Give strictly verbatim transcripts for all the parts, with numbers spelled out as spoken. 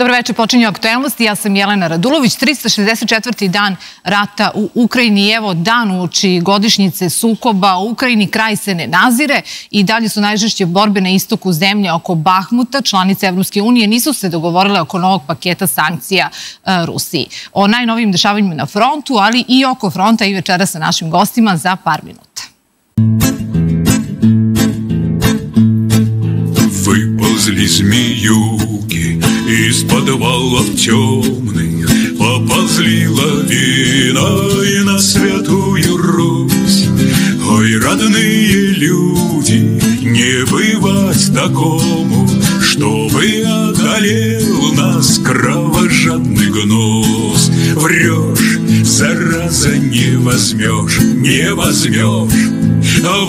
Dobro večer, počinju aktuelnosti. Ja sam Jelena Radulović. trista šezdeset četvrti dan rata u Ukrajini. Evo dan uoči godišnjice sukoba u Ukrajini. Kraj se ne nazire i dalje su najžešće borbe na istoku zemlje oko Bahmuta. Članice Evropske unije nisu se dogovorile oko novog paketa sankcija Rusiji. O najnovijim dešavanjima na frontu, ali i oko fronta i večera sa našim gostima za par minuta. Выползли змеюки из подвалов темных, поползли лавиной на святую Русь. Ой, родные люди, не бывать такому, чтобы одолел нас кровожадный гнус. Врешь, зараза, не возьмешь, не возьмешь.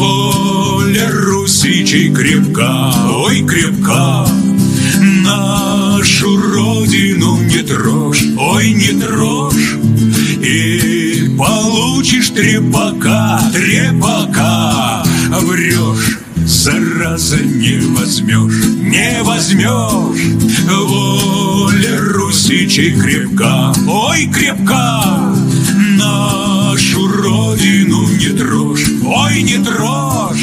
Воля Русичей крепка, ой, крепка. Нашу родину не трожь, ой, не трожь. И получишь трепака, трепака. Врешь, зараза, не возьмешь, не возьмешь. Воля Русичей крепка, ой, крепка. Нашу родину не трожь, ой, не трожь,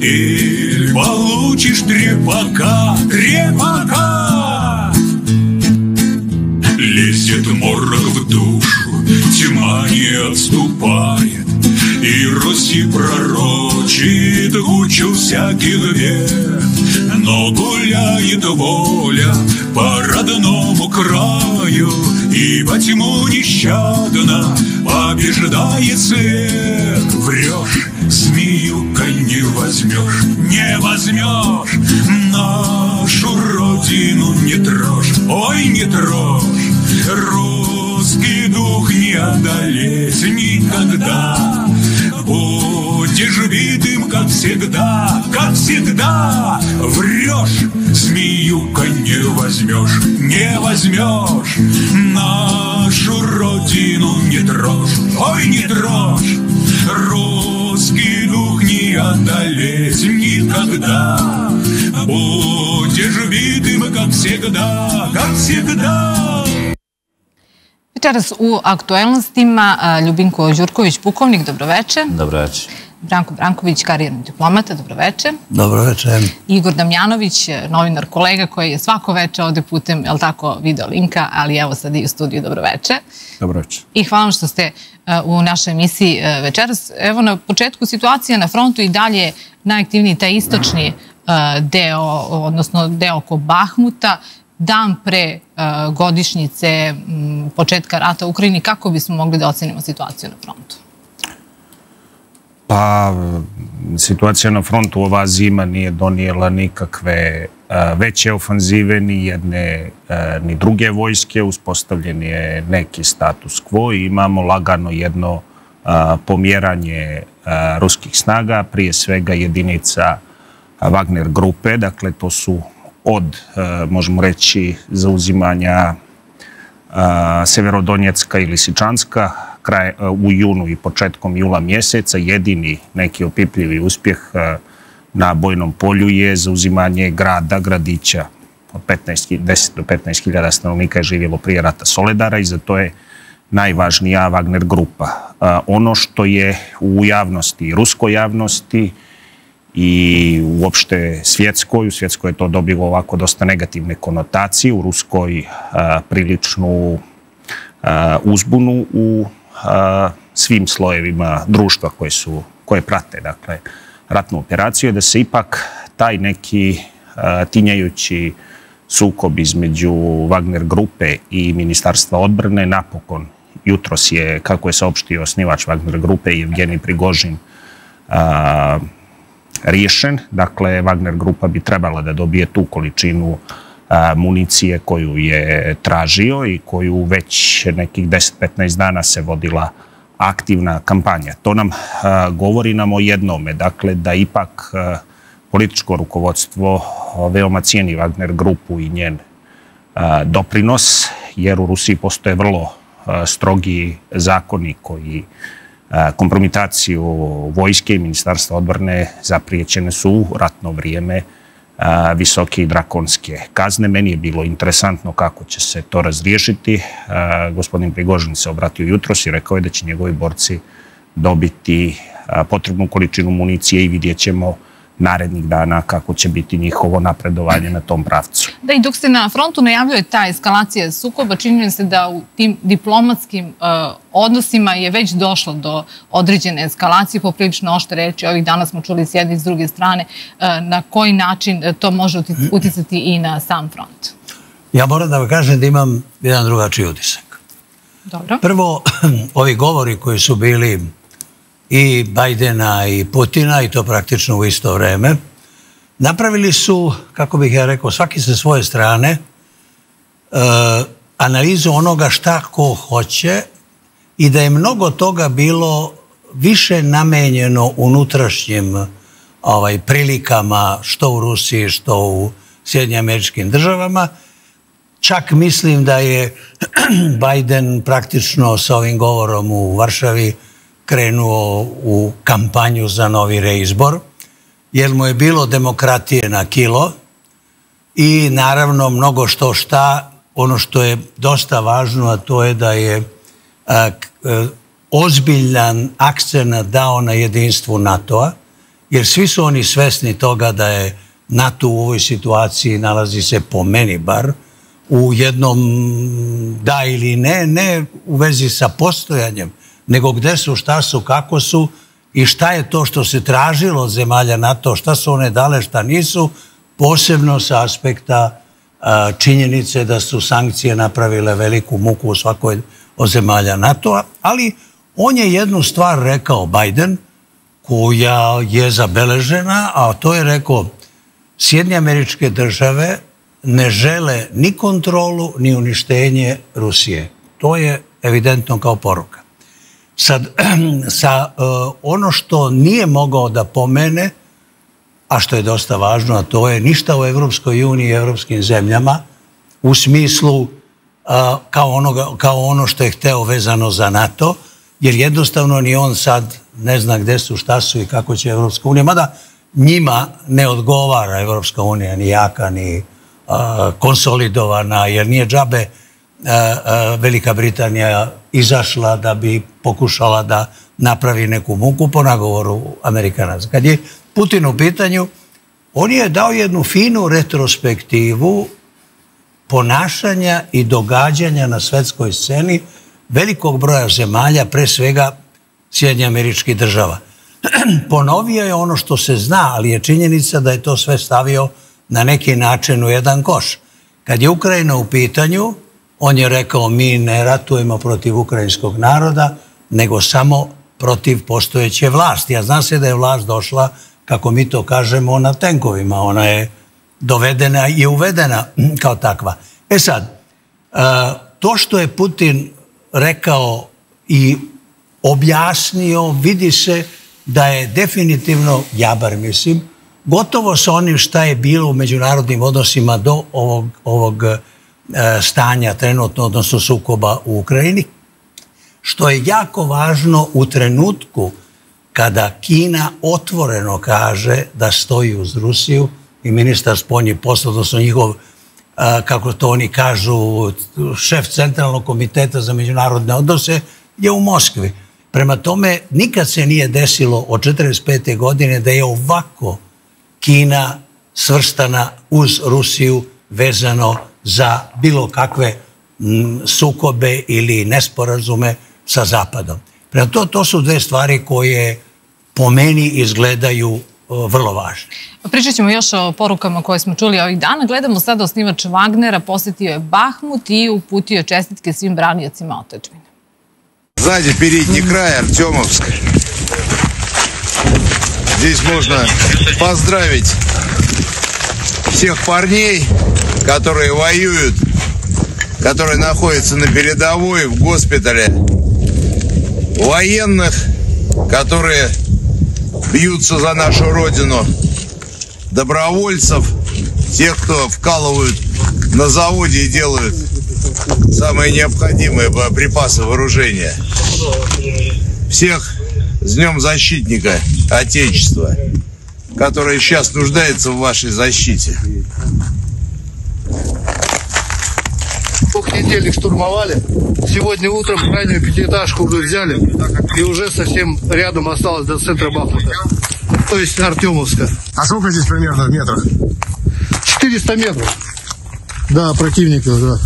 и получишь трепака, трепака. Лезет морок в душу, тьма не отступает, и Руси пророчит кучу всяких бед. Но гуляет воля по родному краю, и во тьму нещадно побеждает свет. Врешь, змеюкой не возьмешь, не возьмешь. Нашу родину не трожь, ой, не трожь. Русский дух не одолеть никогда. Будешь видим, как всегда, как всегда. Врешь, змеюка не возьмешь, не возьмешь. Нашу родину не трожь, ой, не трожь. Русский дух не одолеть никогда. Будешь видим, как всегда, как всегда. Večeras u aktuelnostima Ljubinko Đurković, pukovnik, dobroveče. Dobroveče. Branko Branković, karijerni diplomata, dobroveče. Dobroveče. Igor Damjanović, novinar kolega koji je svako veče ovde putem, jel tako, video linka, ali evo sad i u studiju, dobroveče. Dobroveče. I hvala vam što ste u našoj emisiji večeras. Evo na početku situacija na frontu i dalje najaktivniji taj istočni deo, odnosno deo oko Bahmuta, dan pre godišnjice početka rata u Ukrajini, kako bismo mogli da ocenimo situaciju na frontu? Pa, situacija na frontu ova zima nije donijela nikakve veće ofanzive, ni jedne, ni druge vojske, uspostavljen je neki status quo i imamo lagano jedno pomjeranje ruskih snaga, prije svega jedinica Wagner grupe, dakle to su od, možemo reći, zauzimanja Severodonjecka ili Sičanska u junu i početkom jula mjeseca. Jedini neki opipljivi uspjeh na bojnom polju je zauzimanje grada, gradića. Od deset do petnaest hiljada stanovnika je živjelo prije rata Soledara i zato je najvažnija Wagner grupa. Ono što je u javnosti, ruskoj javnosti, i uopšte svjetskoj, u svjetskoj je to dobilo ovako dosta negativne konotacije, u ruskoj priličnu uzbunu u svim slojevima društva koje prate ratnu operaciju, je da se ipak taj neki tinjajući sukob između Wagner grupe i Ministarstva odbrane napokon, jutros je, kako je saopštio osnivač Wagner grupe Evgeni Prigožin, riješen. Dakle, Wagner grupa bi trebala da dobije tu količinu municije koju je tražio i koju već nekih deset do petnaest dana se vodila aktivna kampanja. To nam govori nam o jednome, dakle, da ipak političko rukovodstvo veoma cijeni Wagner grupu i njen doprinos, jer u Rusiji postoje vrlo strogi zakoni koji kompromitaciju vojske i Ministarstva odbrane zapriječene su u ratno vrijeme visoke i drakonske kazne. Meni je bilo interesantno kako će se to razriješiti. Gospodin Prigožin se obratio jutros i rekao je da će njegovi borci dobiti potrebnu količinu municije i vidjet ćemo narednih dana kako će biti njihovo napredovanje na tom pravcu. Da, i dok se na frontu najavljuje ta eskalacija sukoba, čini se da u tim diplomatskim uh, odnosima je već došlo do određene eskalacije, poprilično ošte reči. Ovih dana smo čuli s jedne i s druge strane uh, na koji način uh, to može uticati i na sam front. Ja moram da vam kažem da imam jedan drugačiji utisak. Dobro. Prvo, ovi govori koji su bili i Bajdena i Putina, i to praktično u isto vreme, napravili su, kako bih ja rekao, svaki sa svoje strane, e, analizu onoga šta ko hoće i da je mnogo toga bilo više namenjeno unutrašnjim ovaj, prilikama, što u Rusiji, što u Sjedinjenim američkim državama. Čak mislim da je Biden praktično sa ovim govorom u Varšavi krenuo u kampanju za novi reizbor, jer mu je bilo demokratije na kilo i naravno mnogo što šta, ono što je dosta važno, a to je da je a, a, ozbiljan akcent dao na jedinstvu NATO-a, jer svi su oni svesni toga da je NATO u ovoj situaciji nalazi se, po meni bar, u jednom da ili ne, ne u vezi sa postojanjem, nego gde su, šta su, kako su i šta je to što se tražilo od zemalja NATO, šta su one dale, šta nisu, posebno sa aspekta a, činjenice da su sankcije napravile veliku muku u svakoj od zemalja NATO-a, ali on je jednu stvar rekao, Biden, koja je zabeležena, a to je rekao, Sjedinjene Američke Države ne žele ni kontrolu, ni uništenje Rusije. To je evidentno kao poruka. Sad, sa, uh, ono što nije mogao da pomene, a što je dosta važno, a to je ništa u Evropskoj uniji i evropskim zemljama u smislu uh, kao, onoga, kao ono što je hteo vezano za NATO, jer jednostavno ni on sad ne zna gde su, šta su i kako će Evropska unija, mada njima ne odgovara Evropska unija, ni jaka, ni uh, konsolidovana, jer nije džabe Velika Britanija izašla da bi pokušala da napravi neku muku po nagovoru Amerikanaca. Kad je Putin u pitanju, on je dao jednu finu retrospektivu ponašanja i događanja na svetskoj sceni velikog broja zemalja, pre svega Sjedinjenih Američkih Država. Ponovio je ono što se zna, ali je činjenica da je to sve stavio na neki način u jedan koš. Kad je Ukrajina u pitanju, on je rekao, mi ne ratujemo protiv ukrajinskog naroda, nego samo protiv postojeće vlasti. Ja znam se da je vlast došla, kako mi to kažemo, na tenkovima. Ona je dovedena i uvedena kao takva. E sad, to što je Putin rekao i objasnio, vidi se da je definitivno, ja bar mislim, gotovo sa onim šta je bilo u međunarodnim odnosima do ovog, ovog stanja trenutno, odnosno sukoba u Ukrajini, što je jako važno u trenutku kada Kina otvoreno kaže da stoji uz Rusiju i ministar spoljnih poslova, odnosno njihov, kako to oni kažu, šef Centralnog komiteta za međunarodne odnose je u Moskvi. Prema tome, nikad se nije desilo od četrdeset pete godine da je ovako Kina svrstana uz Rusiju vezano za bilo kakve sukobe ili nesporazume sa Zapadom. Prema to, to su dve stvari koje po meni izgledaju vrlo važne. Pričat ćemo još o porukama koje smo čuli ovih dana. Gledamo sada, osnivač Wagnera posjetio je Bahmut i uputio čestitke svim braniocima otadžbine. Zadnji передний kraj, Artjomovsk. Здесь можно поздравить всех парней, которые воюют, которые находятся на передовой в госпитале, военных, которые бьются за нашу родину, добровольцев, тех, кто вкалывают на заводе и делают самые необходимые боеприпасы, вооружения. Всех с Днем Защитника Отечества. которая сейчас нуждается в вашей защите. Двух недель их штурмовали. Сегодня утром крайнюю пятиэтажку уже взяли. И уже совсем рядом осталось до центра Бахмута. То есть Артемовска. А сколько здесь примерно в метрах? четыреста метров. Да, противника, да.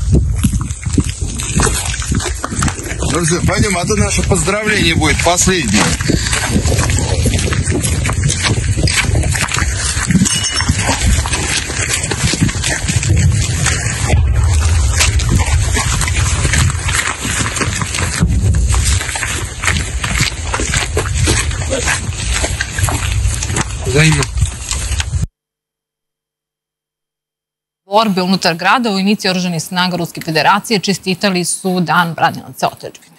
Друзья, пойдем, а то наше поздравление будет последнее. Borbe unutar grada vojnici oružanih snaga Ruske Federacije čestitali su dan branilaca otadžbine.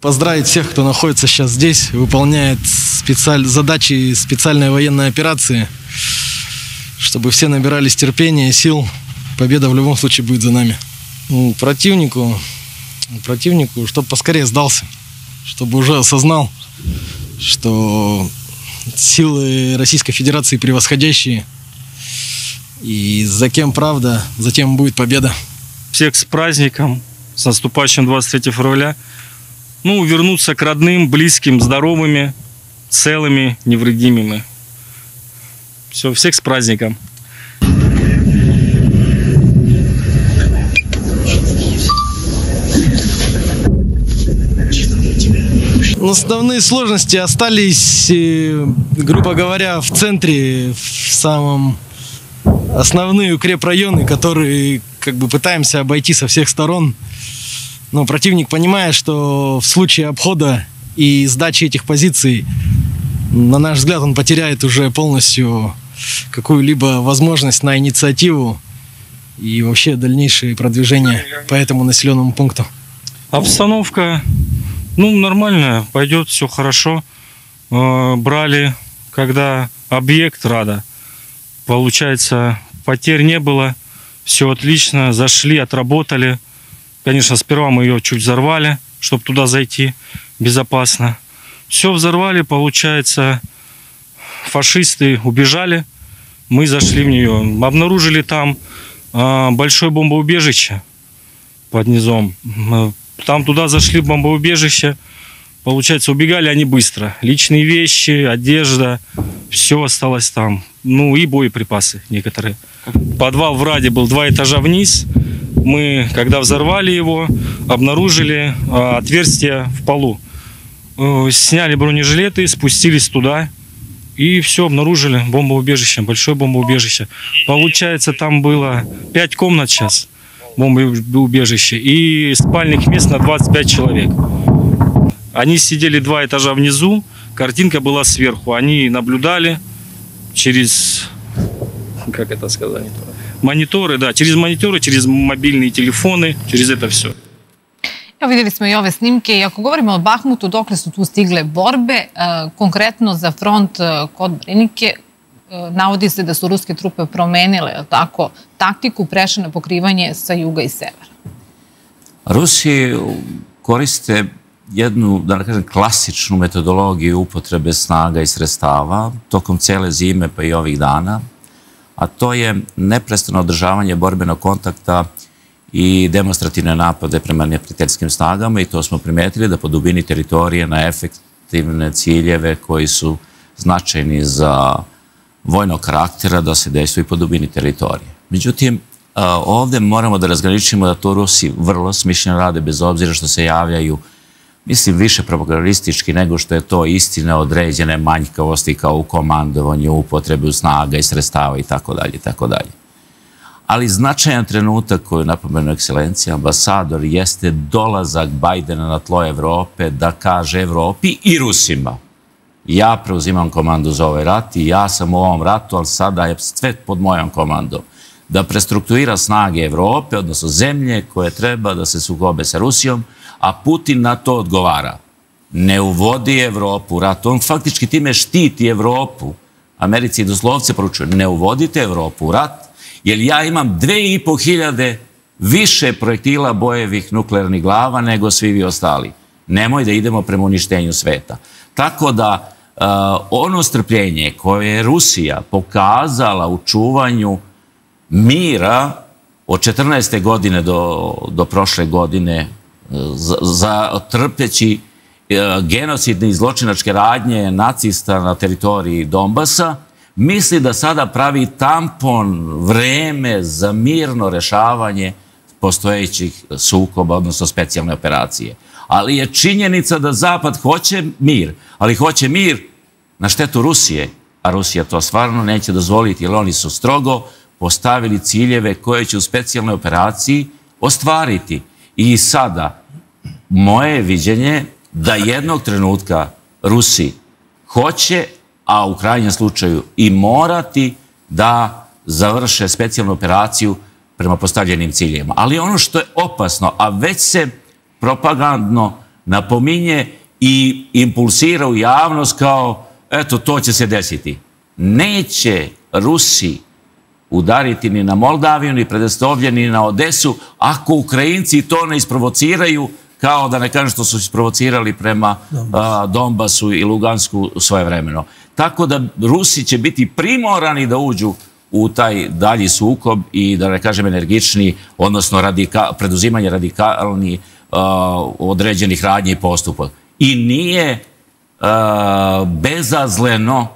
Поздравить всех, кто находится сейчас здесь, выполняет специаль... задачи специальной военной операции, чтобы все набирались терпения и сил. Победа в любом случае будет за нами. Ну, противнику, противнику, чтобы поскорее сдался, чтобы уже осознал, что силы Российской Федерации превосходящие. И за кем правда, за тем будет победа. Всех с праздником, с наступающим двадцать третьего февраля. Ну, вернуться к родным, близким, здоровыми, целыми, невредимыми. Все, всех с праздником. Основные сложности остались, грубо говоря, в центре, в самом... Основные укрепрайоны, которые как бы пытаемся обойти со всех сторон. Но противник понимает, что в случае обхода и сдачи этих позиций, на наш взгляд, он потеряет уже полностью какую-либо возможность на инициативу и вообще дальнейшее продвижение по этому населенному пункту. Обстановка, ну, нормальная, пойдет все хорошо. Брали, когда объект Рада. Получается, потерь не было, все отлично, зашли, отработали. Конечно, сперва мы ее чуть взорвали, чтобы туда зайти безопасно. Все взорвали, получается, фашисты убежали, мы зашли в нее. Обнаружили там большое бомбоубежище под низом. Там туда зашли в бомбоубежище, получается, убегали они быстро. Личные вещи, одежда, все осталось там. Ну и боеприпасы некоторые. Подвал в Раде был два этажа вниз. Мы, когда взорвали его, обнаружили э, отверстие в полу. Э, сняли бронежилеты, спустились туда и все обнаружили. Бомбоубежище, большое бомбоубежище. Получается, там было пять комнат сейчас, бомбоубежище, и спальных мест на двадцать пять человек. Они сидели два этажа внизу, картинка была сверху. Они наблюдали через, как это сказать, мониторы, да, через мониторы, через mobilni telefone, через это все. Evo vidjeli smo i ove snimke i ako govorimo o Bahmutu, dokle su tu stigle borbe, konkretno za front kod Brinike, navodi se da su ruske trupe promenile tako taktiku, prešle na pokrivanje sa juga i severa. Rusi koriste jednu, da ne kažem, klasičnu metodologiju upotrebe snaga i sredstava tokom cele zime pa i ovih dana, a to je neprestano održavanje borbenog kontakta i demonstrativne napade prema neprijateljskim snagama, i to smo primetili da po dubini teritorije na efektivne ciljeve koji su značajni za vojnog karaktera da se dejstvuju i po dubini teritorije. Međutim, ovdje moramo da razgraničimo da to Rusi vrlo smišljeno rade, bez obzira što se javljaju, mislim, više propagandistički nego što je to istina, određene manjkavosti kao u komandovanju, upotrebu snaga i sredstava i tako dalje, i tako dalje. Ali značajan trenutak koju napomenu ekscelencija, ambasador, jeste dolazak Bajdena na tlo Evrope da kaže Evropi i Rusima: ja preuzimam komandu za ovaj rat i ja sam u ovom ratu, ali sada je sve pod mojom komandom. Da prestrukturira snage Evrope, odnosno zemlje koje treba da se sukobe sa Rusijom, a Putin na to odgovara. Ne uvodi Evropu u rat. On faktički time štiti Evropu. Americi doslovce poručuje: ne uvodite Evropu u rat, jer ja imam dve i po hiljade više projektila bojevih nuklearnih glava nego svi vi ostali. Nemoj da idemo prema uništenju sveta. Tako da ono strpljenje koje je Rusija pokazala u čuvanju mira od četrnaeste godine do prošle godine, za trpeći genocidne i zločinačke radnje nacista na teritoriji Donbasa, misli da sada pravi tampon, vreme za mirno rešavanje postojećih sukoba, odnosno specijalne operacije. Ali je činjenica da Zapad hoće mir, ali hoće mir na štetu Rusije, a Rusija to stvarno neće dozvoliti, jer oni su strogo postavili ciljeve koje će u specijalnoj operaciji ostvariti. I sada, moje viđenje da jednog trenutka Rusi hoće, a u krajnjem slučaju i morati da završe specijalnu operaciju prema postavljenim ciljevima. Ali ono što je opasno, a već se propagandno napominje i impulsira u javnost kao, eto, to će se desiti. Neće Rusi udariti ni na Moldaviju, ni Predostovlje, ni na Odesu, ako Ukrajinci to ne isprovociraju, kao da ne kažem što su isprovocirali prema Donbasu i Lugansku svojevremeno. Tako da Rusi će biti primorani da uđu u taj dalji sukob i da ne kažem energični, odnosno preduzimanje radikalnih određenih radnji i postupa. I nije bezazleno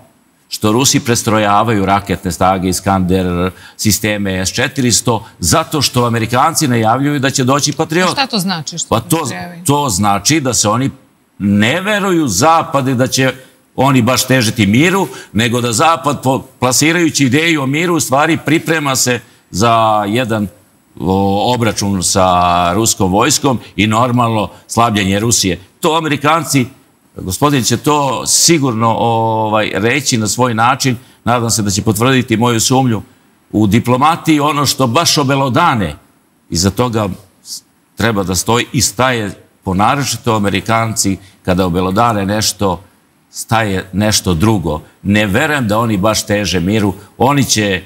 što Rusi prestrojavaju raketne snage, Iskander, sisteme S četiristo, zato što Amerikanci najavljuju da će doći Patriot. Šta to znači? Pa to znači da se oni ne veruju Zapadu da će oni baš težiti miru, nego da Zapad, plasirajući ideju o miru, u stvari priprema se za jedan obračun sa ruskom vojskom i normalno slabljenje Rusije. To Amerikanci, gospodin će to sigurno reći na svoj način, nadam se da će potvrditi moju sumnju u diplomatiji, ono što baš obelodane, iza toga treba da stoji i staje, ponaročito Amerikanci, kada obelodane nešto, staje nešto drugo. Ne verujem da oni baš teže miru, oni će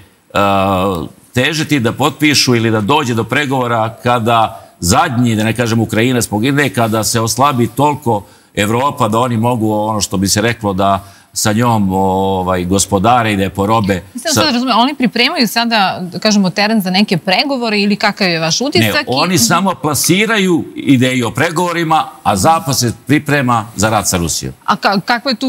težiti da potpišu ili da dođe do pregovora kada zadnji, da ne kažem Ukrajina spogine, kada se oslabi toliko Evropa, da oni mogu, ono što bi se reklo, da sa njom gospodare i da je porobe. Mislim što da razumijem, oni pripremaju sada, kažemo, teren za neke pregovore ili kakav je vaš utisak? Ne, oni samo plasiraju ideju o pregovorima, a Zapad se priprema za rat sa Rusijom. A kakva je tu,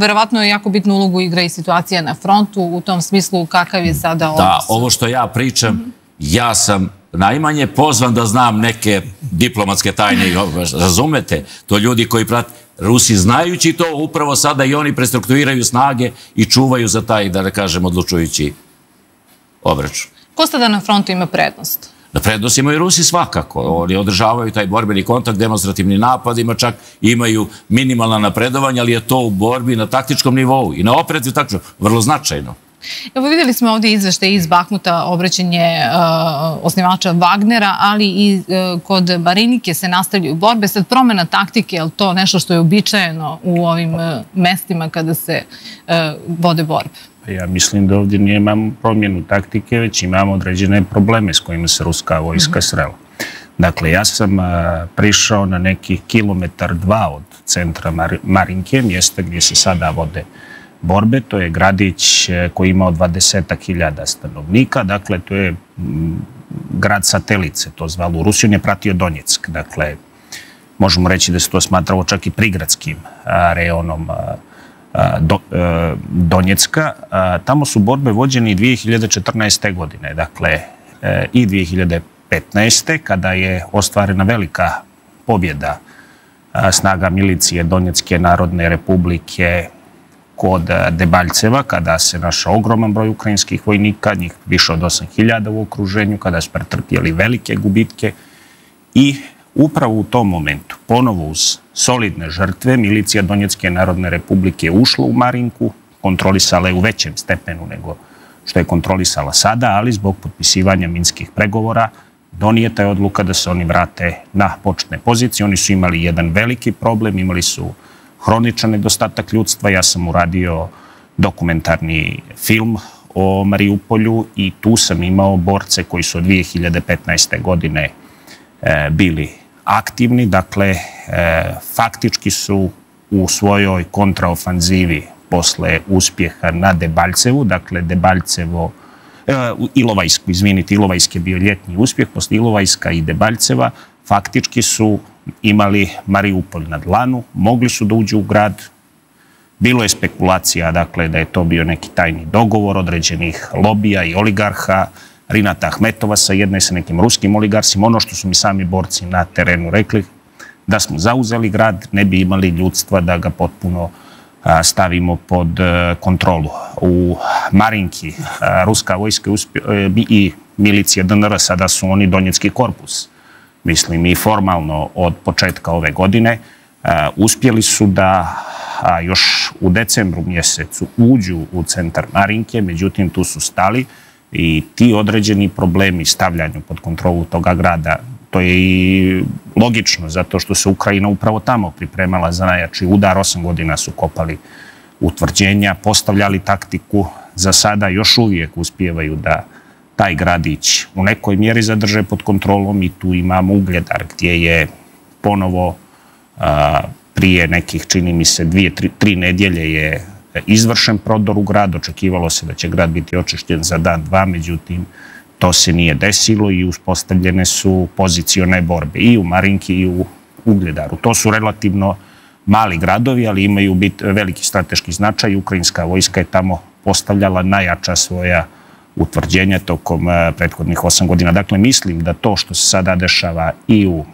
verovatno, jako bitnu ulogu igra i situacija na frontu, u tom smislu kakav je sada odnos? Da, ovo što ja pričam, ja sam najmanje pozvan da znam neke diplomatske tajne, razumete? To ljudi koji prate, Rusi znajući to, upravo sada i oni prestrukturiraju snage i čuvaju za taj, da ne kažem, odlučujući obračun. Ko sada na frontu ima prednost? Na prednost imaju Rusi svakako. Oni održavaju taj borbeni kontakt, demonstrativni napad, ima čak imaju minimalna napredovanja, ali je to u borbi na taktičkom nivou i na operaciju taktičkom, vrlo značajno. Evo vidjeli smo ovdje izvešte iz Bahmuta, obraćanje osnivača Wagnera, ali i kod Barinike se nastavljaju borbe. Sad promjena taktike, je li to nešto što je uobičajeno u ovim mestima kada se vode borbe? Ja mislim da ovdje nije imamo promjenu taktike, već imamo određene probleme s kojima se ruska vojska srela. Dakle, ja sam prišao na nekih kilometar dva od centra Marinke, mjesta gdje se sada vode borbe, to je gradić koji ima od dvadeset hiljada stanovnika, dakle to je grad satelice, to zvalo u Rusiji, on je pratio Donjeck, dakle možemo reći da se to smatralo čak i prigradskim rejonom Donjecka. Tamo su borbe vođene dve hiljade četrnaeste. godine, dakle i dve hiljade petnaeste. kada je ostvarena velika pobjeda snaga milicije Donjecke Narodne Republike kod Debaljceva, kada se našao ogroman broj ukrajinskih vojnika, njih više od osam hiljada u okruženju, kada su pretrpjeli velike gubitke i upravo u tom momentu, ponovo uz solidne žrtve, milicija Donjecke Narodne Republike je ušla u Marinku, kontrolisala je u većem stepenu nego što je kontrolisala sada, ali zbog potpisivanja minskih pregovora donijeta je odluka da se oni vrate na početne pozicije. Oni su imali jedan veliki problem, imali su hroničan nedostatak ljudstva. Ja sam uradio dokumentarni film o Mariupolju i tu sam imao borce koji su od dve hiljade petnaeste. godine bili aktivni. Dakle, faktički su u svojoj kontraofanzivi posle uspjeha na Debaljcevu, dakle Debaljcevo, Ilovajsku, izvinite, Ilovajski je bio ljetni uspjeh, posle Ilovajska i Debaljceva faktički su imali Mariupol na dlanu, mogli su da uđu u grad. Bilo je spekulacija, dakle, da je to bio neki tajni dogovor određenih lobija i oligarha, Rinata Ahmetova sa jedne sa nekim ruskim oligarsima. Ono što su mi sami borci na terenu rekli, da smo zauzeli grad, ne bi imali ljudstva da ga potpuno stavimo pod kontrolu. U Marinki ruska vojska i milicija D N R, sada su oni Donjecki korpus, mislim i formalno od početka ove godine, uspjeli su da još u decembru mjesecu uđu u centar Marinke, međutim tu su stali i ti određeni problemi stavljanju pod kontrolu toga grada. To je i logično, zato što se Ukrajina upravo tamo pripremala za najjači udar. Osam godina su kopali utvrđenja, postavljali taktiku. Za sada još uvijek uspijevaju da taj gradić u nekoj mjeri zadrže pod kontrolom i tu imamo Ugljedar, gdje je ponovo prije nekih, čini mi se, dvije, tri, tri nedjelje je izvršen prodor u grad. Očekivalo se da će grad biti očišćen za dan, dva, međutim, to se nije desilo i uspostavljene su pozicione borbe i u Marinki i u Ugljedaru. To su relativno mali gradovi, ali imaju veliki strateški značaj. Ukrajinska vojska je tamo postavljala najjača svoja utvrđenja tokom prethodnih osam godina. Dakle, mislim da to što se sada dešava i u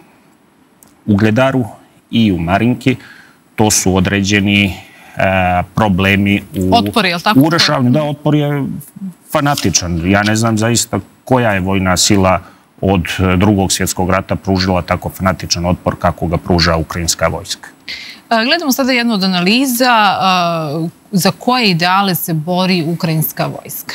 Ugljedaru i u Marinki, to su određeni problemi u rešavanju. Da, otpor je fanatičan. Ja ne znam zaista koja je vojna sila od Drugog svjetskog rata pružila tako fanatičan otpor kako ga pruža ukrajinska vojska. Gledamo sada jednu od analiza za koje ideale se bori ukrajinska vojska.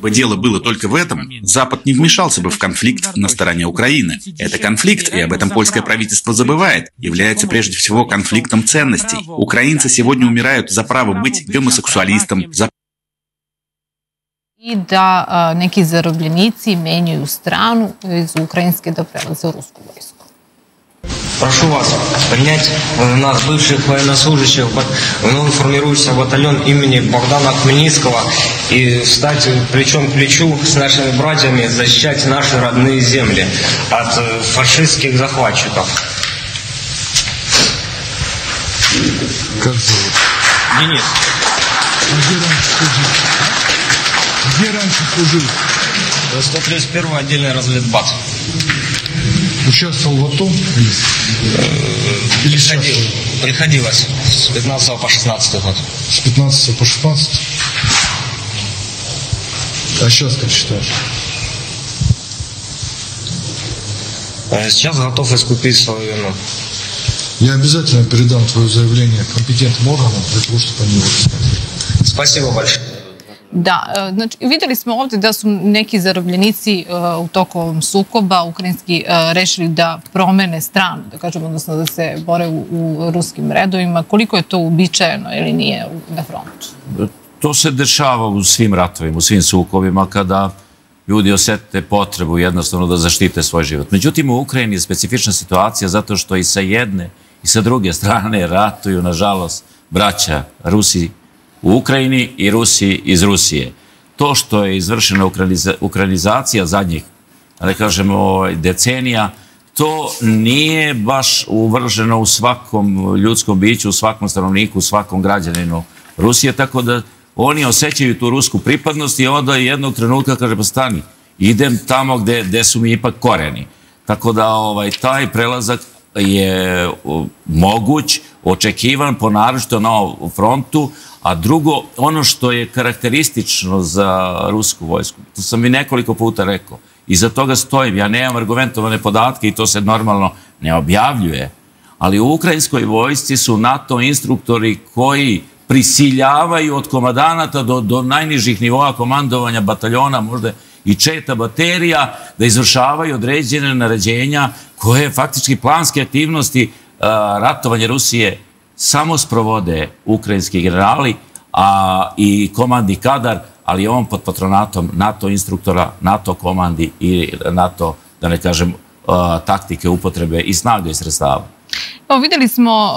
Бы дело было только в этом, Запад не вмешался бы в конфликт на стороне Украины. Это конфликт, и об этом польское правительство забывает, является прежде всего конфликтом ценностей. Украинцы сегодня умирают за право быть гомосексуалистом, за... И да, некие зарубленницы меняют страну из украинской до прелаза русскую войску. Прошу вас принять нас, бывших военнослужащих, в новый формирующийся батальон имени Богдана Хмельницкого и встать плечом к плечу с нашими братьями, защищать наши родные земли от фашистских захватчиков. Как зовут? Денис. А где раньше служил? сто тридцать первый отдельный разведбат. Участвовал в АТО? Приходил, приходилось с пятнадцатого по шестнадцатый год. С пятнадцатого по шестнадцатый? А сейчас как считаешь? Сейчас готов искупить свою вину. Я обязательно передам твое заявление компетентным органам для того, чтобы они его приняли. Спасибо большое. Da, znači vidjeli smo ovdje da su neki zarobljenici u toku ovom sukoba ukrajinski rešili da promene stranu, da kažemo, odnosno da se bore u, u ruskim redovima. Koliko je to uobičajeno ili nije na frontu? To se dešava u svim ratovima, u svim sukobima, kada ljudi osete potrebu jednostavno da zaštite svoj život. Međutim, u Ukrajini je specifična situacija zato što i sa jedne i sa druge strane ratuju, nažalost, braća Rusi u Ukrajini i Rusi iz Rusije. To što je izvršena ukrajinizacija zadnjih, da kažemo, decenija, to nije baš uvrženo u svakom ljudskom biću, u svakom stanovniku, u svakom građaninu Rusije, tako da oni osjećaju tu rusku pripadnost i onda jednog trenutka kaže, pa stani, idem tamo gde su mi ipak koreni. Tako da taj prelazak je moguć, očekivan, ponaročito na ovom frontu. A drugo, ono što je karakteristično za rusku vojsku, to sam i nekoliko puta rekao, iza toga stojim, ja nemam argumentovane podatke i to se normalno ne objavljuje, ali u ukrajinskoj vojsci su NATO instruktori koji prisiljavaju od komandanata do najnižih nivoa komandovanja bataljona, možda i četa baterija, da izvršavaju određene naređenja koje je faktički planske aktivnosti ratovanja Rusije samo sprovode ukrajinski generali i komandni kadar, ali je on pod patronatom NATO instruktora, NATO komandi i NATO, da ne kažem, taktike, upotrebe i snage i sredstava. Evo, vidjeli smo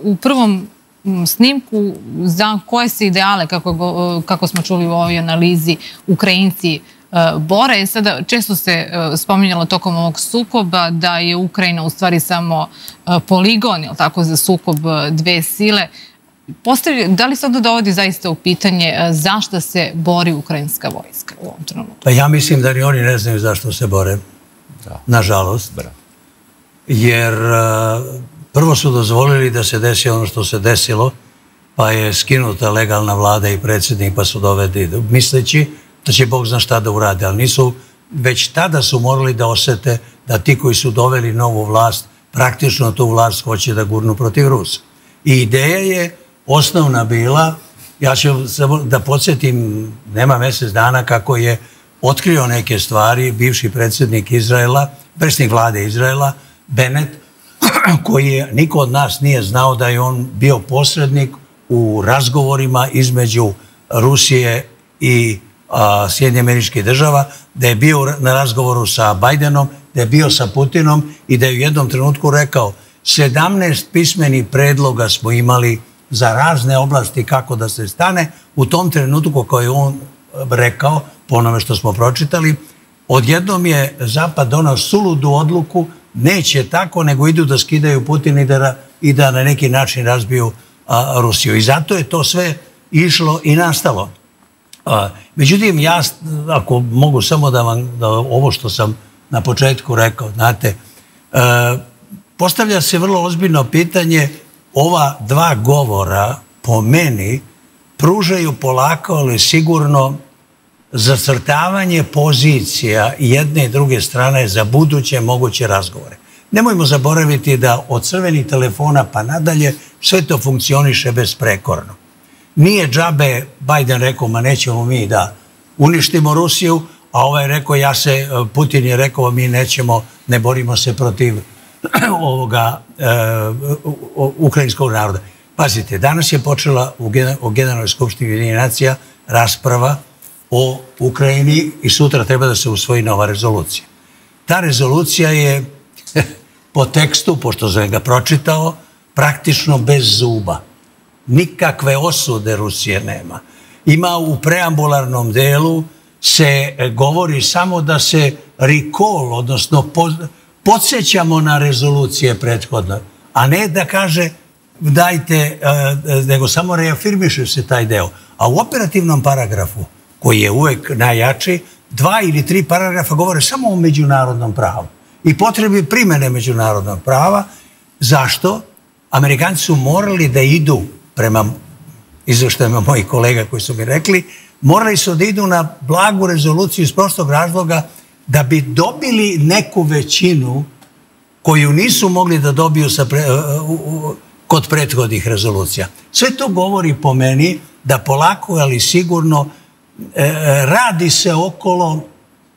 uh, u prvom snimku za koje se ideale, kako, kako smo čuli u ovoj analizi, Ukrajinci uh, bore. Sada, često se uh, spominjalo tokom ovog sukoba da je Ukrajina u stvari samo uh, poligon, jel tako, za sukob uh, dve sile. Postavlja, da li se onda dovodi zaista u pitanje uh, zašto se bori ukrajinska vojska u ovom trenutku? Pa ja mislim da ni oni ne znaju zašto se bore. Da. Nažalost. Da. Jer uh, prvo su dozvolili da se desi ono što se desilo, pa je skinuta legalna vlada i predsjednik, pa su dovedi, misleći da će Bog zna šta da urade, ali nisu, već tada su morali da osete da ti koji su doveli novu vlast, praktično tu vlast hoće da gurnu protiv Rusa. I ideja je osnovna bila, ja ću da podsjetim, nema mjesec dana kako je otkrio neke stvari bivši predsjednik Izraela, predsjednik vlade Izraela, Benet, koji je, niko od nas nije znao da je on bio posrednik u razgovorima između Rusije i Sjedinjenih američkih država, da je bio na razgovoru sa Bidenom, da je bio sa Putinom i da je u jednom trenutku rekao sedamnaest pismenih predloga smo imali za razne oblasti kako da se stane. U tom trenutku koji je on rekao, po onome što smo pročitali, odjednom je Zapad donao suludu odluku, neće tako, nego idu da skidaju Putin i da, i da na neki način razbiju a, Rusiju. I zato je to sve išlo i nastalo. A, međutim, ja, ako mogu samo da vam, da, ovo što sam na početku rekao, znate, a, postavlja se vrlo ozbiljno pitanje, ova dva govora, po meni, pružaju polako, ali sigurno, zacrtavanje pozicija jedne i druge strane za buduće moguće razgovore. Nemojmo zaboraviti da od crvenih telefona pa nadalje sve to funkcioniše besprekorno. Nije džabe Biden rekao, ma nećemo mi da uništimo Rusiju, a ovaj rekao, ja se, Putin je rekao, mi nećemo, ne borimo se protiv ovoga e, ukrajinskog naroda. Pazite, danas je počela u Generalnoj skupštini Ujedinjenih nacija rasprava o Ukrajini i sutra treba da se usvoji nova rezolucija. Ta rezolucija je po tekstu, pošto sam ga pročitao, praktično bez zuba. Nikakve osude Rusije nema. Ima u preambularnom delu se govori samo da se recall, odnosno podsjećamo na rezolucije prethodne, a ne da kaže dajte, nego samo reafirmiše se taj deo. A u operativnom paragrafu, koji je uvek najjači, dva ili tri paragrafa govore samo o međunarodnom pravu i potrebi primjene međunarodnog prava. Zašto? Amerikanci su morali da idu, prema izveštajima mojih kolega koji su mi rekli, morali su da idu na blagu rezoluciju iz prostog razloga da bi dobili neku većinu koju nisu mogli da dobiju sa pre, kod prethodnih rezolucija. Sve to govori po meni da polako, ali sigurno, radi se okolo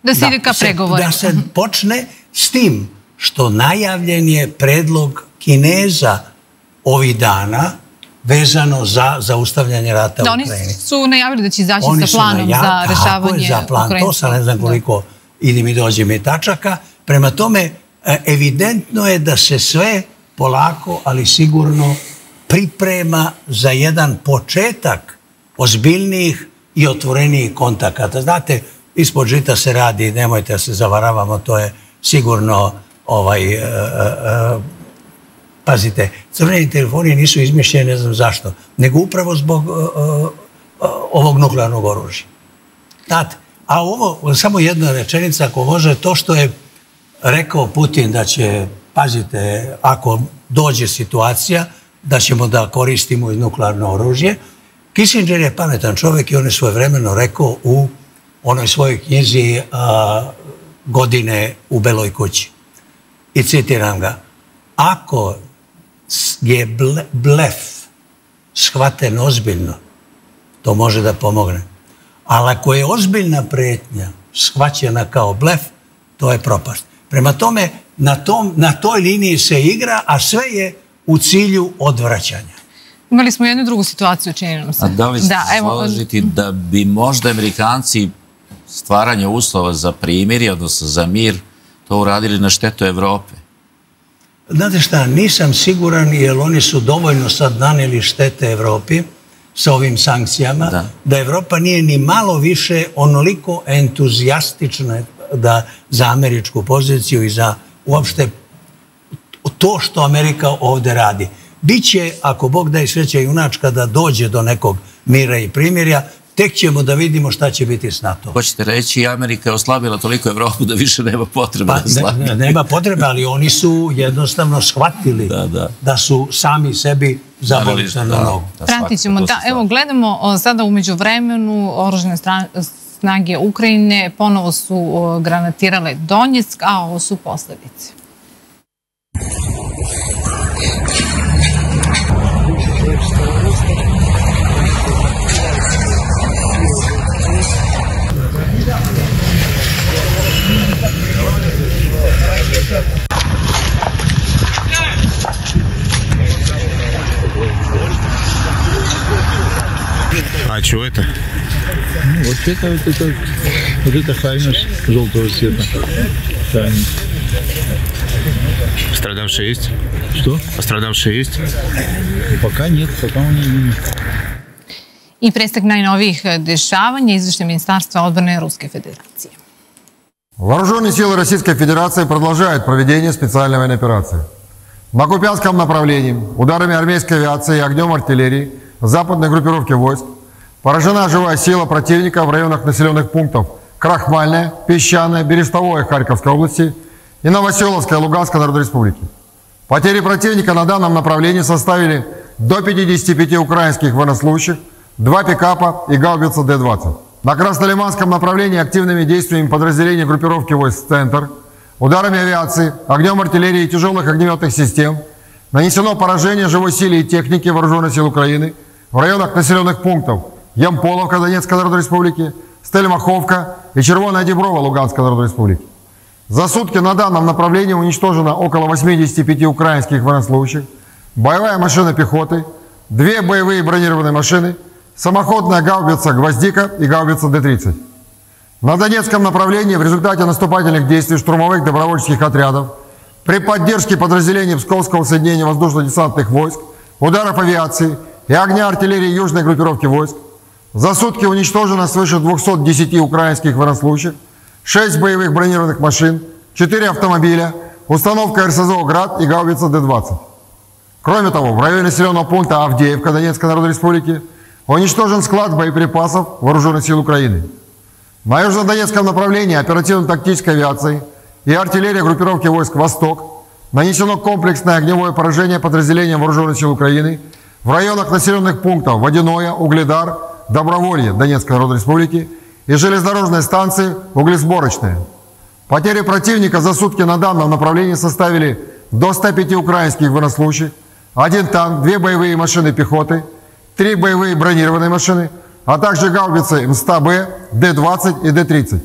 da se, da, se, da se počne s tim što najavljen je predlog Kineza ovih dana vezano za zaustavljanje rata da, u Ukrajini. Oni su najavili da će izaći oni sa planom najav... za rešavanje za plan. Ukrajine. To sam ne znam koliko da. Idim i dođem i tačaka. Prema tome, evidentno je da se sve polako, ali sigurno priprema za jedan početak ozbiljnijih i otvorenijih kontakata. Znate, ispod žita se radi, nemojte da se zavaravamo, to je sigurno, ovaj, e, e, pazite, crveni telefoni nisu izmišljeni, ne znam zašto, nego upravo zbog e, e, ovog nuklearnog oružja. Znate, a ovo, samo jedna rečenica, ako može, to što je rekao Putin da će, pazite, ako dođe situacija, da ćemo da koristimo i nuklearno oružje, Kissinger je pametan čovjek i on je svojevremeno rekao u onoj svojoj knjizi a, Godine u Beloj kući. I citiram ga. Ako je blef shvaten ozbiljno, to može da pomogne. Ali ako je ozbiljna prijetnja shvaćena kao blef, to je propast. Prema tome, na, tom, na toj liniji se igra, a sve je u cilju odvraćanja. Imali smo jednu drugu situaciju, čini nam se. A da li ste složiti da bi možda Amerikanci stvaranje uslova za primirje, odnosno za mir, to uradili na štetu Evrope? Znate šta, nisam siguran jer oni su dovoljno sad naneli štete Evropi sa ovim sankcijama, da, da Evropa nije ni malo više onoliko entuzijastična da za američku poziciju i za uopšte to što Amerika ovdje radi. Biće, ako Bog da i sreća junačka, da dođe do nekog mira i primirja, tek ćemo da vidimo šta će biti s NATO. Hoćete reći, Amerika je oslabila toliko Evropu da više nema potrebe. Pa, ne, ne, nema potrebe, ali oni su jednostavno shvatili da, da. da su sami sebi zabolili na nogu. Pratit ćemo. Da, evo, gledamo sada umeđu vremenu oružane snage Ukrajine ponovo su granatirale Donjeck, a ovo su posledice. А что это? Ну, вот это, вот это, вот это Хаймерс желтого цвета. Хаймерс. Пострадавшие есть? Что? Пострадавшие есть? Пока нет, пока у них. I prestak najnovijih dešavanja izvješće Ministarstva odbrane Ruske Federacije. Вооруженные силы Российской Федерации продолжают проведение специальной военной операции. На Купянском направлении ударами армейской авиации и огнем артиллерии западной группировки войск поражена живая сила противника в районах населенных пунктов Крахмальная, Песчаная, Берестовое Харьковской области и Новоселовская Луганской Народной Республики. Потери противника на данном направлении составили до пятидесяти пяти украинских военнослужащих, два пикапа и гаубица Д двадцать. На Краснолиманском направлении активными действиями подразделения группировки войск «Центр», ударами авиации, огнем артиллерии и тяжелых огнеметных систем нанесено поражение живой силе и технике вооруженных сил Украины в районах населенных пунктов Ямполовка Донецкой Народной Республики, Стельмаховка и Червоная Деброва Луганской Народной Республики. За сутки на данном направлении уничтожено около восьмидесяти пяти украинских военнослужащих, боевая машина пехоты, две боевые бронированные машины, самоходная гаубица «Гвоздика» и гаубица Д тридцать. На Донецком направлении в результате наступательных действий штурмовых добровольческих отрядов при поддержке подразделений Псковского соединения воздушно-десантных войск, ударов авиации и огня артиллерии южной группировки войск за сутки уничтожено свыше двухсот десяти украинских военнослужащих, шесть боевых бронированных машин, четыре автомобиля, установка РСЗО «Град» и гаубица Д двадцать. Кроме того, в районе населенного пункта Авдеевка Донецкой Народной Республики уничтожен склад боеприпасов Вооруженных сил Украины. На южнодонецком направлении оперативно-тактической авиации и артиллерия группировки войск «Восток» нанесено комплексное огневое поражение подразделениям Вооруженных сил Украины в районах населенных пунктов Водяное, Угледар, Доброволье Донецкой Народной Республики и железнодорожной станции Углесборочные. Потери противника за сутки на данном направлении составили до ста пяти украинских военнослужащих, один танк, две боевые машины пехоты, три боевые бронированные машины, а также гаубицы М сто Б, Д двадцать и Д тридцать.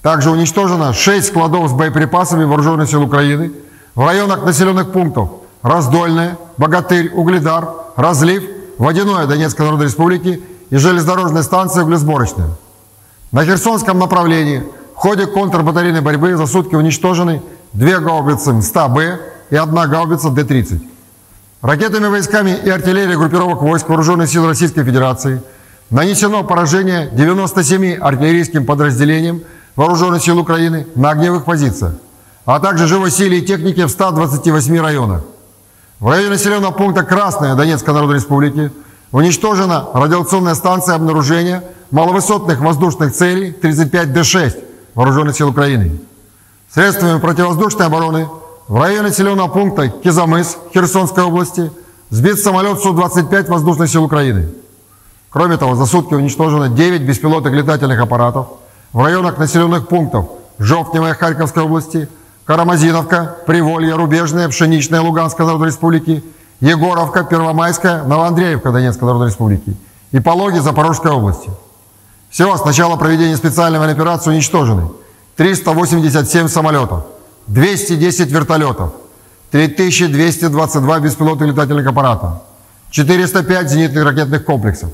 Также уничтожено шесть складов с боеприпасами Вооруженных сил Украины в районах населенных пунктов Раздольное, Богатырь, Угледар, Разлив, Водяное Донецкой Народной Республики и железнодорожной станции Углесборочная. На Херсонском направлении в ходе контрбатарейной борьбы за сутки уничтожены две гаубицы М сто Б и одна гаубица Д тридцать. Ракетными войсками и артиллерией группировок войск Вооруженных сил Российской Федерации нанесено поражение девяноста семи артиллерийским подразделениям Вооруженных сил Украины на огневых позициях, а также живой силе и технике в ста двадцати восьми районах. В районе населенного пункта Красная Донецкой Народной Республики уничтожена радиационная станция обнаружения маловысотных воздушных целей тридцать пять Д шесть Вооруженных сил Украины. Средствами противовоздушной обороны в районе населенного пункта Кизамыс Херсонской области сбит самолет Су двадцать пять Воздушных сил Украины. Кроме того, за сутки уничтожено девять беспилотных летательных аппаратов в районах населенных пунктов Жовтневая Харьковской области, Карамазиновка, Приволье, Рубежная, Пшеничная Луганской Народной Республики, Егоровка, Первомайская, Новоандреевка Донецкой Народной Республики и Пологи Запорожской области. Всего с начала проведения специальной военной операции уничтожены триста восемьдесят семь самолетов, двести десять вертолетов, три тысячи двести двадцать два беспилотных летательных аппарата, четыреста пять зенитных ракетных комплексов,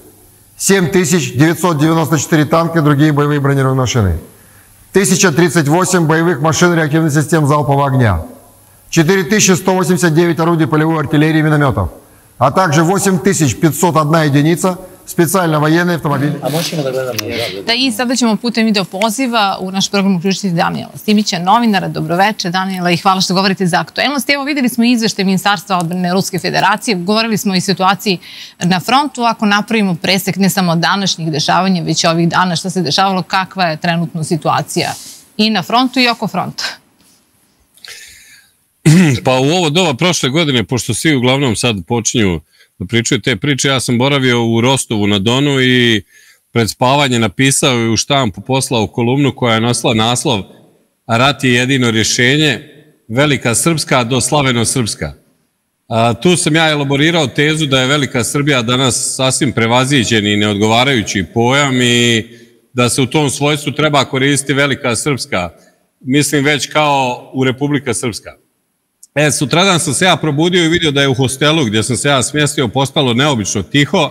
семь тысяч девятьсот девяносто четыре танка и другие боевые бронированные машины, тысяча тридцать восемь боевых машин реактивных систем залпового огня, четыре тысячи сто восемьдесят девять орудий полевой артиллерии и минометов, а также восемь тысяч пятьсот одна единица specijalne vojene automobili. Da, i sada ćemo putem video poziva u naš program uključiti Danijela Simića, novinara. Dobroveče, Danijela, i hvala što govorite za aktuelnost. Evo, vidjeli smo izvešte Ministarstva odbrane Ruske federacije, govorili smo i situaciji na frontu. Ako napravimo presek ne samo današnjih dešavanja, već ovih dana što se dešavalo, kakva je trenutno situacija i na frontu i oko fronta? Pa u ovo doba prošle godine, pošto svi uglavnom sad počinju da pričaju te priče, ja sam boravio u Rostovu na Donu i pred spavanje napisao i u štampu poslao kolumnu koja je nosila naslov "Rat je jedino rješenje, Velika Srpska do Slaveno-Srpska". Tu sam ja elaborirao tezu da je Velika Srbija danas sasvim prevaziđen i neodgovarajući pojam i da se u tom svojstvu treba koristiti Velika Srpska, mislim već kao u Republika Srpska. E, sutradan sam se ja probudio i vidio da je u hostelu gdje sam se ja smjestio postalo neobično tiho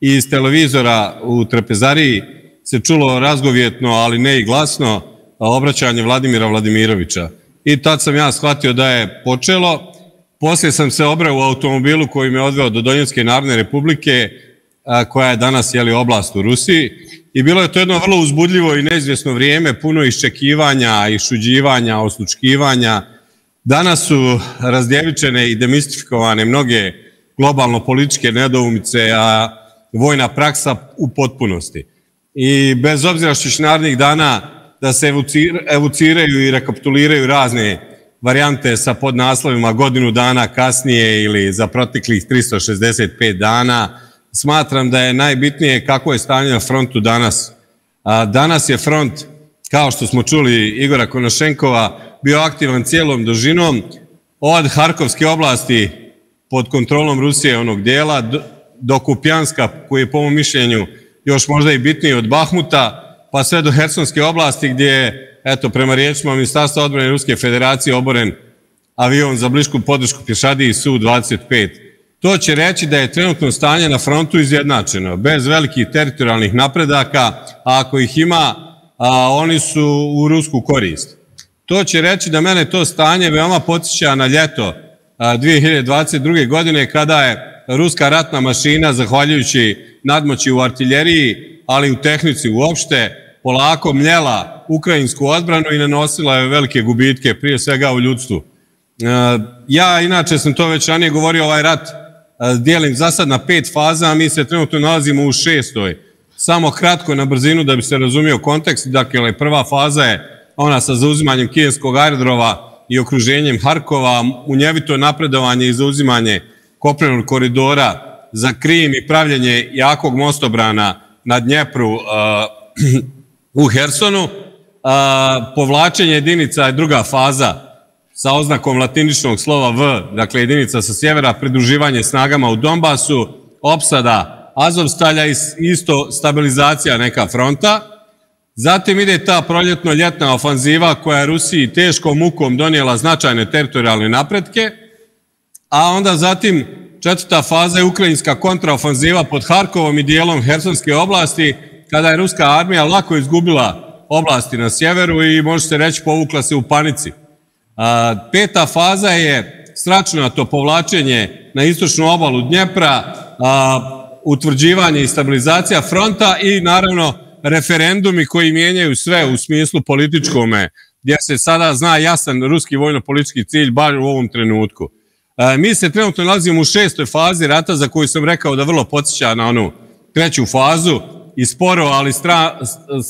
i iz televizora u trpezariji se čulo razgovjetno, ali ne i glasno, obraćanje Vladimira Vladimirovića. I tad sam ja shvatio da je počelo. Poslije sam se obrao u automobilu koji me odveo do Donjecke Narodne Republike, koja je danas, jeli, oblast u Rusiji. I bilo je to jedno vrlo uzbudljivo i neizvjesno vrijeme, puno iščekivanja, išuđivanja, oslučkivanja. Danas su razdjevičene i demistifikovane mnoge globalno-političke nedoumice, a vojna praksa u potpunosti. I bez obzira što će narednih dana da se evociraju i rekapituliraju razne varijante sa podnaslovima godinu dana kasnije ili za proteklih tristo šezdeset pet dana, smatram da je najbitnije kako je stanje na frontu danas. A danas je front, kao što smo čuli Igora Konašenkova, bio aktivan cijelom dužinom od Harkovske oblasti pod kontrolom Rusije onog dijela do Kupijanska, koji je po mom mišljenju još možda i bitniji od Bahmuta, pa sve do Hersonske oblasti gdje je, eto, prema riječima Ministarstva odbrane Ruske federacije oboren avion za blisku podršku pješadiji Su dvadeset pet. To će reći da je trenutno stanje na frontu izjednačeno, bez velikih teritorijalnih napredaka, a ako ih ima, a oni su u rusku korist. To će reći da mene to stanje veoma podsjeća na ljeto dvije hiljade dvadeset druge. godine, kada je ruska ratna mašina, zahvaljujući nadmoći u artiljeriji, ali i u tehnici uopšte, polako mljela ukrajinsku odbranu i nanosila je velike gubitke, prije svega u ljudstvu. Ja, inače, sam to već ranije govorio, ovaj rat dijelim za sad na pet faza, a mi se trenutno nalazimo u šestoj. Samo kratko, na brzinu, da bi se razumio kontekst. Dakle, prva faza je ona sa zauzimanjem kijevskog aerodroma i okruženjem Harkova, munjevito napredovanje i zauzimanje kopnenog koridora za Krim i pravljenje jakog mostobrana na Dnjepru uh, u Hersonu. Uh, povlačenje jedinica je druga faza sa oznakom latiničnog slova V, dakle jedinica sa sjevera, pridruživanje snagama u Donbasu, opsada Azovstalja i isto stabilizacija neka fronta. Zatim ide ta proljetno-ljetna ofanziva koja je Rusiji teškom mukom donijela značajne teritorijalne napretke, a onda zatim četvrta faza je ukrajinska kontraofanziva pod Harkovom i dijelom Hersonske oblasti, kada je ruska armija lako izgubila oblasti na sjeveru i, može se reći, povukla se u panici. A, peta faza je stračnato povlačenje na istočnu obalu Dnjepra, a, utvrđivanje i stabilizacija fronta i, naravno, referendumi koji mijenjaju sve u smislu političkome, gdje se sada zna jasan ruski vojno-politički cilj, bar u ovom trenutku. E, mi se trenutno nalazimo u šestoj fazi rata, za koju sam rekao da vrlo podsjeća na onu treću fazu i sporo, ali stra,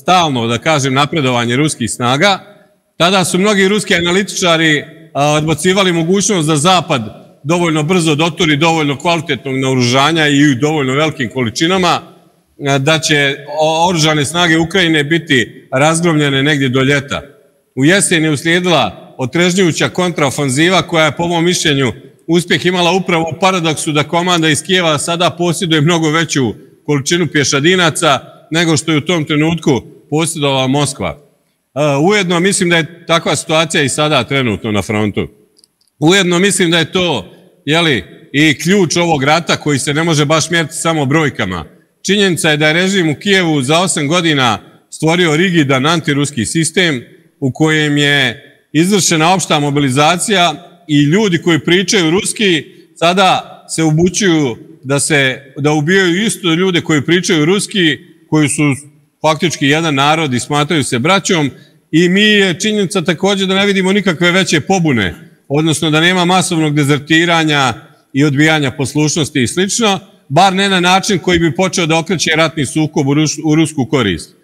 stalno, da kažem, napredovanje ruskih snaga. Tada su mnogi ruski analitičari a, odbacivali mogućnost da Zapad dovoljno brzo doturi dovoljno kvalitetnog naoružanja i u dovoljno velikim količinama, da će oružane snage Ukrajine biti razgromljene negdje do ljeta. U jesen je uslijedila otrežnjujuća kontraofanziva koja je, po mom mišljenju, uspjeh imala upravo u paradoksu da komanda iz Kijeva sada posjeduje mnogo veću količinu pješadinaca nego što je u tom trenutku posjedovala Moskva. Ujedno mislim da je takva situacija i sada trenutno na frontu. Ujedno mislim da je to, jeli, i ključ ovog rata koji se ne može baš mjeriti samo brojkama. Činjenica je da je režim u Kijevu za osam godina stvorio rigidan antiruski sistem u kojem je izvršena opšta mobilizacija i ljudi koji pričaju ruski sada se obučuju da se da ubijaju isto ljude koji pričaju ruski, koji su faktički jedan narod i smatraju se braćom, i mi je činjenica također da ne vidimo nikakve veće pobune, odnosno da nema masovnog dezertiranja i odbijanja poslušnosti i slično, bar ne na način koji bi počeo da okreće ratni sukob u, Rus, u rusku korist.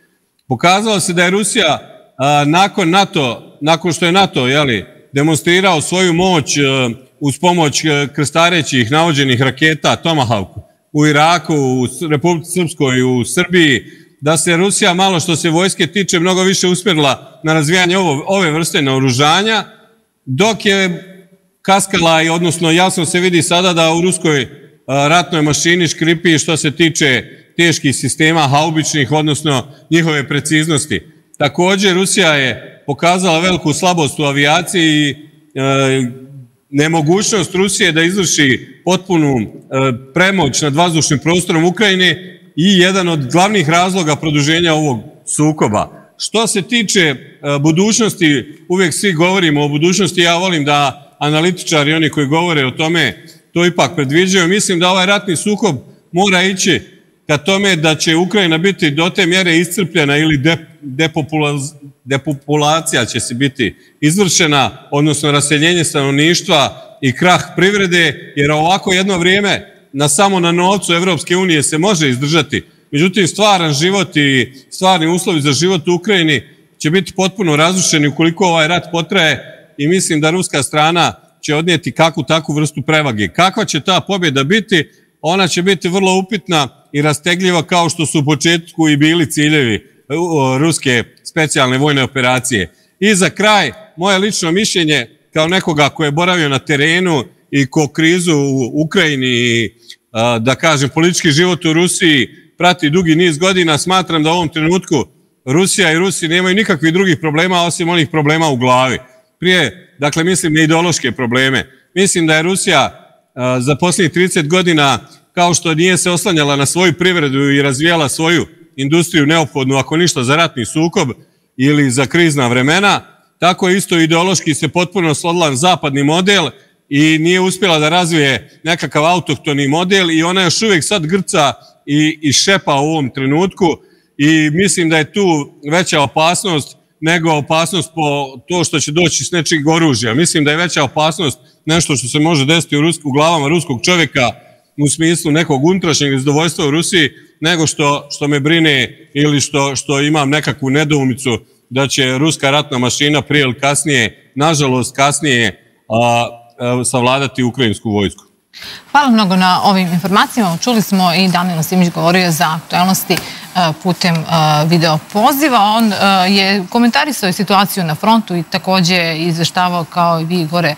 Pokazalo se da je Rusija a, nakon NATO, nakon što je NATO jeli, demonstrirao svoju moć a, uz pomoć a, krstarećih navođenih raketa Tomahawk u Iraku, u Republici Srpskoj, u Srbiji, da se Rusija malo što se vojske tiče mnogo više usmjerila na razvijanje ovo, ove vrste naoružanja, dok je kaskala i odnosno jasno se vidi sada da u ruskoj a, ratnoj mašini škripi što se tiče teških sistema haubičnih, odnosno njihove preciznosti. Također, Rusija je pokazala veliku slabost u avijaciji i e, nemogućnost Rusije da izvrši potpunu e, premoć nad vazdušnim prostorom Ukrajine i jedan od glavnih razloga produženja ovog sukoba. Što se tiče e, budućnosti, uvijek svi govorimo o budućnosti, ja volim da analitičari, oni koji govore o tome, to ipak predviđaju. Mislim da ovaj ratni sukob mora ići ka tome da će Ukrajina biti do te mjere iscrpljena ili de, depopula, depopulacija će se biti izvršena, odnosno raseljenje stanovništva i krah privrede, jer ovako jedno vrijeme na samo na novcu Evropske unije se može izdržati. Međutim, stvaran život i stvarni uslovi za život u Ukrajini će biti potpuno razrušeni ukoliko ovaj rat potraje, i mislim da ruska strana će odnijeti kakvu takvu vrstu prevage. Kakva će ta pobjeda biti? Ona će biti vrlo upitna i rastegljiva, kao što su u početku i bili ciljevi ruske specijalne vojne operacije. I za kraj, moje lično mišljenje, kao nekoga ko je boravio na terenu i ko krizu u Ukrajini i, da kažem, politički život u Rusiji prati dugi niz godina, smatram da u ovom trenutku Rusija i Rusi nemaju nikakvih drugih problema osim onih problema u glavi. Prije, dakle, mislim na ideološke probleme. Mislim da je Rusija a, za posljednjih trideset godina, kao što nije se oslanjala na svoju privredu i razvijala svoju industriju neophodnu, ako ništa, za ratni sukob ili za krizna vremena, tako isto ideološki se potpuno oslonila na zapadni model i nije uspjela da razvije nekakav autohtoni model, i ona još uvijek sad grca i, i šepa u ovom trenutku, i mislim da je tu veća opasnost nego opasnost po to što će doći s nečeg oružja. Mislim da je veća opasnost nešto što se može desiti u, rusku, u glavama ruskog čovjeka u smislu nekog unutrašnjeg nezadovoljstva u Rusiji, nego što, što me brine ili što, što imam nekakvu nedoumicu da će ruska ratna mašina prije ili kasnije, nažalost kasnije, a, a, savladati ukrajinsku vojsku. Hvala mnogo na ovim informacijama. Čuli smo i Danijel Simić govorio za aktualnosti putem video poziva. On je komentarisao situaciju na frontu i također izveštavao, kao i vi gore,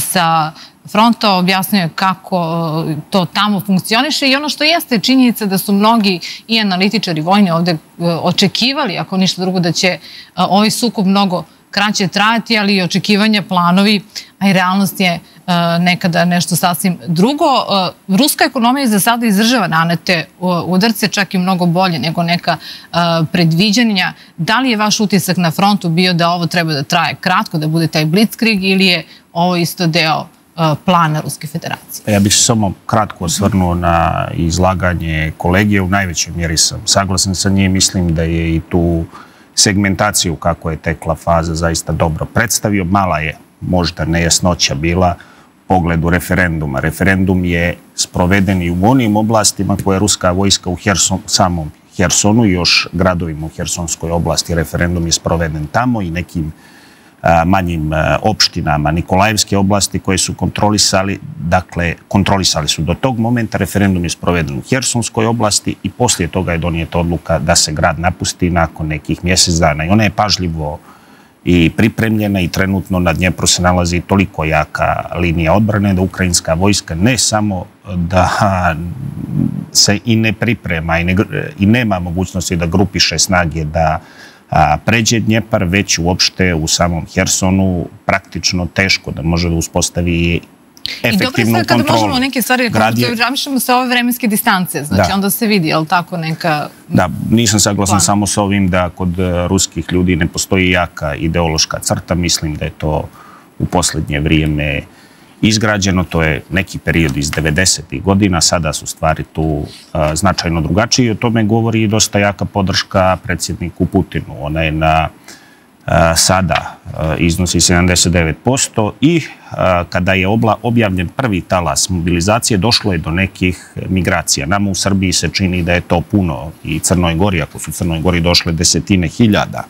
sa fronta, objasnio je kako to tamo funkcioniše, i ono što jeste činjenica da su mnogi i analitičari vojni ovdje očekivali, ako ništa drugo, da će ovaj sukob mnogo kraće trajati, ali i očekivanja, planovi, a i realnost je nekada nešto sasvim drugo. Ruska ekonomija za sada izdržava nanete udarce, čak i mnogo bolje nego neka predviđanja. Da li je vaš utisak na frontu bio da ovo treba da traje kratko, da bude taj blitzkrieg, ili je ovo isto deo plana Ruske federacije? Ja bih se samo kratko osvrnuo na izlaganje kolege. U najvećoj mjeri sam saglasan sa njim. Mislim da je i tu segmentaciju kako je tekla faza zaista dobro predstavio. Mala je možda nejasnoća bila u pogledu referenduma. Referendum je sproveden i u onim oblastima koje je ruska vojska u Herson, samom Hersonu i još gradovima u Hersonskoj oblasti. Referendum je sproveden tamo i nekim a, manjim a, opštinama Nikolajevske oblasti koje su kontrolisali, dakle kontrolisali su do tog momenta. Referendum je sproveden u Hersonskoj oblasti i poslije toga je donijeta odluka da se grad napusti nakon nekih mjesec dana, i ona je pažljivo i pripremljena, i trenutno na Dnjepru se nalazi toliko jaka linija odbrane da ukrajinska vojska ne samo da se i ne priprema i, ne, i nema mogućnosti da grupiše snage da a, pređe Dnjepar, već uopšte u samom Hersonu praktično teško da može da uspostavi efektivnu kontrolu. I dobro je kada možemo neke stvari, kada programišemo sa ove vremenske distance, znači da. Onda se vidi, je li tako neka... Da, nisam saglasan samo s ovim da kod ruskih ljudi ne postoji jaka ideološka crta. Mislim da je to u posljednje vrijeme izgrađeno, to je neki period iz devedesetih godina, sada su stvari tu značajno drugačije i o tome govori i dosta jaka podrška predsjedniku Putinu. Ona je na sada iznosi sedamdeset devet posto i kada je objavljen prvi talas mobilizacije došlo je do nekih migracija. Nama u Srbiji se čini da je to puno i Crnoj Gori, ako su u Crnoj Gori došle desetine hiljada,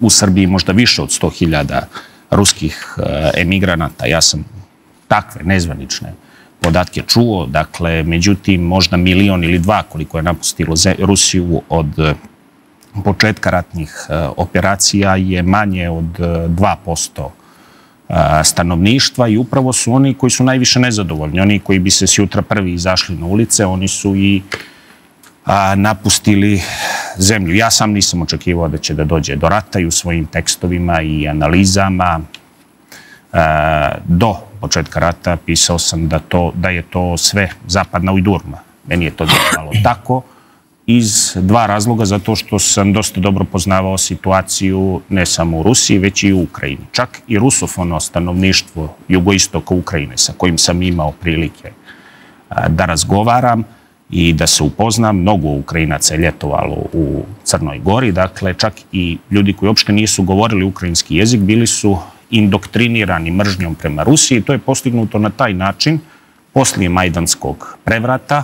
u Srbiji možda više od sto hiljada ruskih emigranata. Ja sam takve nezvanične podatke čuo, dakle, međutim, možda milion ili dva koliko je napustilo Rusiju od početka ratnih operacija je manje od dva posto stanovništva i upravo su oni koji su najviše nezadovoljni, oni koji bi se sjutra prvi izašli na ulice, oni su i napustili zemlju. Ja sam nisam očekivao da će da dođe do rata i u svojim tekstovima i analizama do početka rata pisao sam da je to sve zapadna ujdurma. Meni je to djelovalo tako iz dva razloga, zato što sam dosta dobro poznavao situaciju ne samo u Rusiji, već i u Ukrajini. Čak i rusofono stanovništvo jugoistoka Ukrajine sa kojim sam imao prilike da razgovaram i da se upoznam. Mnogo Ukrajinaca je ljetovalo u Crnoj Gori, dakle čak i ljudi koji uopšte nisu govorili ukrajinski jezik bili su indoktrinirani mržnjom prema Rusiji. To je postignuto na taj način poslije Majdanskog prevrata.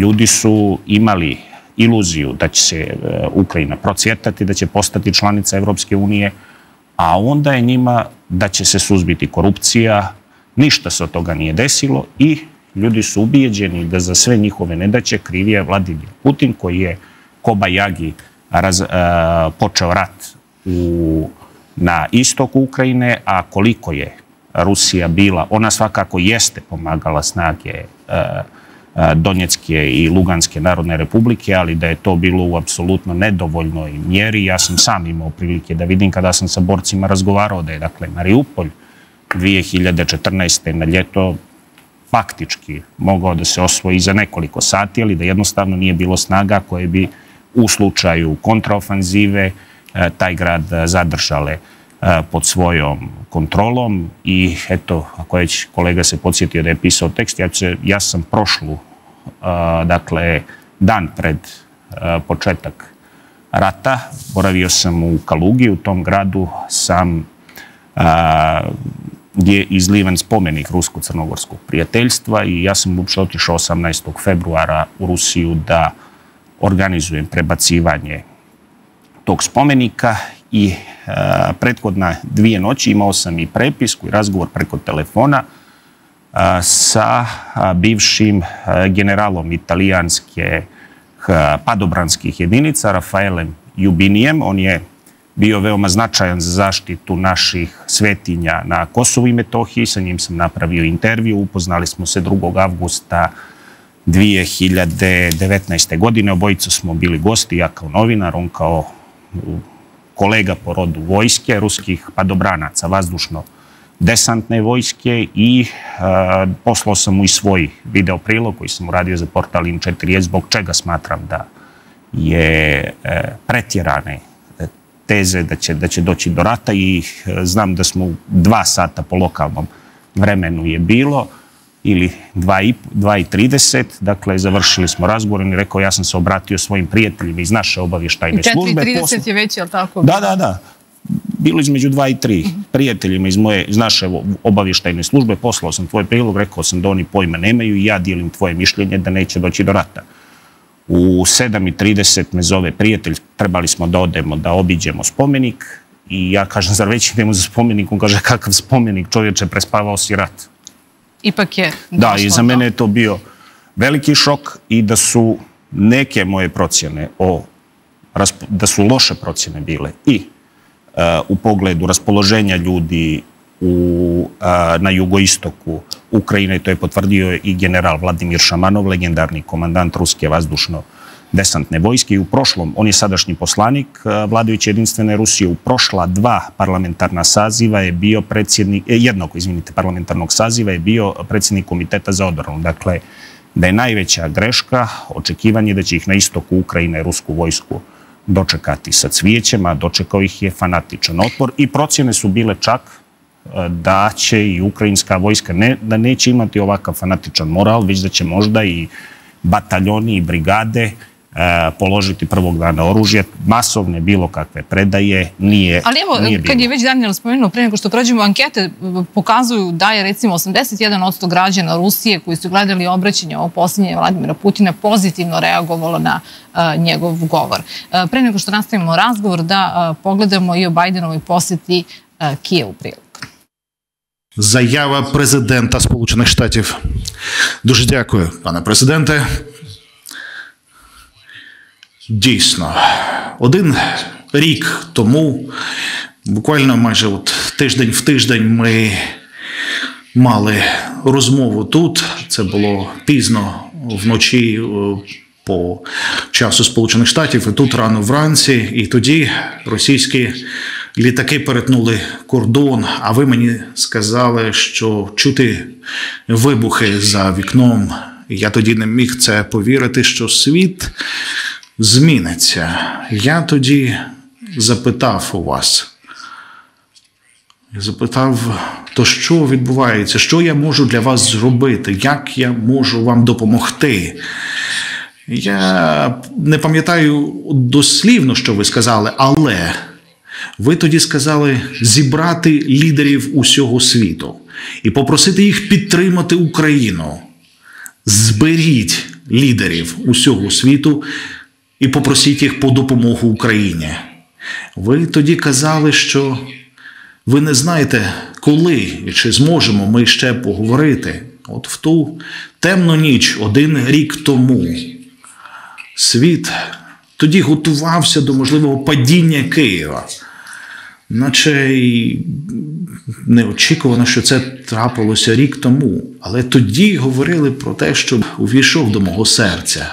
Ljudi su imali iluziju da će se Ukrajina procvjetati, da će postati članica Evropske unije, a onda je njima da će se suzbiti korupcija. Ništa se od toga nije desilo i ljudi su ubijeđeni da za sve njihove nedaće kriv je Vladimir Putin, koji je kobajagi počeo rat na istoku Ukrajine, a koliko je Rusija bila, ona svakako jeste pomagala snage Donjecke i Luganske Narodne Republike, ali da je to bilo u apsolutno nedovoljnoj mjeri. Ja sam sam imao prilike da vidim kada sam sa borcima razgovarao da je, dakle, Mariupol dvije hiljade četrnaeste. na ljeto faktički mogao da se osvoji za nekoliko sati, ali da jednostavno nije bilo snaga koje bi u slučaju kontraofanzive taj grad zadržale pod svojom kontrolom. I eto, ako je kolega se podsjetio da je pisao tekst, ja sam prošlu, dakle, dan pred početak rata, boravio sam u Kalugi, u tom gradu sam gdje je izliven spomenik rusko-crnogorskog prijateljstva i ja sam uopšte otišao osamnaestog februara u Rusiju da organizujem prebacivanje tog spomenika i prethodna dvije noći imao sam i prepisku i razgovor preko telefona sa bivšim generalom italijanskih padobranskih jedinica, Raffaele Jubinijem. On je bio veoma značajan za zaštitu naših svetinja na Kosovu i Metohiji. Sa njim sam napravio intervju. Upoznali smo se drugog avgusta dvije hiljade devetnaeste. godine. Obojica smo bili gosti, ja kao novinar, on kao kolega po rodu vojske, ruskih padobranaca, vazdušno-desantne vojske, i poslao sam mu i svoj videoprilog koji sam uradio za portal in četiri es, zbog čega smatram da je pretjerane teze da će doći do rata, i znam da smo dva sata po lokalnom vremenu je bilo, ili dva i trideset, dakle, završili smo razgovor i rekao, ja sam se obratio svojim prijateljima iz naše obavještajne službe. četiri i trideset je već, je li tako? Da, da, da. Bilo između dva i tri. Prijateljima iz naše obavještajne službe poslao sam tvoj prilog, rekao sam da oni pojma nemaju i ja dijelim tvoje mišljenje da neće doći do rata. U sedam i trideset me zove prijatelj, trebali smo da odemo, da obiđemo spomenik, i ja kažem, zar već idemo za spomenik? On kaže, kakav spomenik, čovječe, prespavao si rat. Ipak je... Da, i za mene je to bio veliki šok, i da su neke moje procjene, da su loše procjene bile i u pogledu raspoloženja ljudi na jugoistoku Ukrajine. To je potvrdio i general Vladimir Šamanov, legendarni komandant ruske vazdušno-desantne vojske. I u prošlom, on je sadašnji poslanik vladajuće Jedinstvene Rusije, u prošla dva parlamentarna saziva je bio predsjednik, jednog, izvinite, parlamentarnog saziva je bio predsjednik Komiteta za odbranu. Dakle, da je najveća greška očekivanje da će ih na istoku Ukrajine rusku vojsku dočekati sa cvijećem, a dočekao ih je fanatičan otpor, i procjene su bile čak da će i ukrajinska vojska, ne, da neće imati ovakav fanatičan moral, već da će možda i bataljoni i brigade položiti prvog dana oružje, masovne bilo kakve predaje, nije bilo. Ali evo, kad je već Danijel spomenuo, pre nego što prođemo, ankete pokazuju da je recimo osamdeset jedan posto građana Rusije koji su gledali obraćanje ovo posljednje Vladimira Putina pozitivno reagovalo na njegov govor. Pre nego što nastavimo razgovor, da pogledamo i o Bajdenovoj posjeti Kijevu prilog. Заява президента Сполучених Штатів. Дуже дякую, пане президенте. Дійсно, один рік тому, буквально майже от тиждень в тиждень, ми мали розмову тут. Це було пізно вночі по часу Сполучених Штатів, і тут рано вранці, і тоді російські літаки перетнули кордон, а ви мені сказали, що чути вибухи за вікном. Я тоді не міг це повірити, що світ зміниться. Я тоді запитав у вас, запитав, то що відбувається, що я можу для вас зробити, як я можу вам допомогти? Я не пам'ятаю дослівно, що ви сказали, але ви тоді сказали зібрати лідерів усього світу і попросити їх підтримати Україну. Зберіть лідерів усього світу і попросіть їх по допомогу Україні. Ви тоді казали, що ви не знаєте, коли і чи зможемо ми ще поговорити. От в ту темну ніч, один рік тому, світ тоді готувався до можливого падіння Києва. Наче й неочікувано, що це трапилося рік тому. Але тоді говорили про те, що увійшов до мого серця.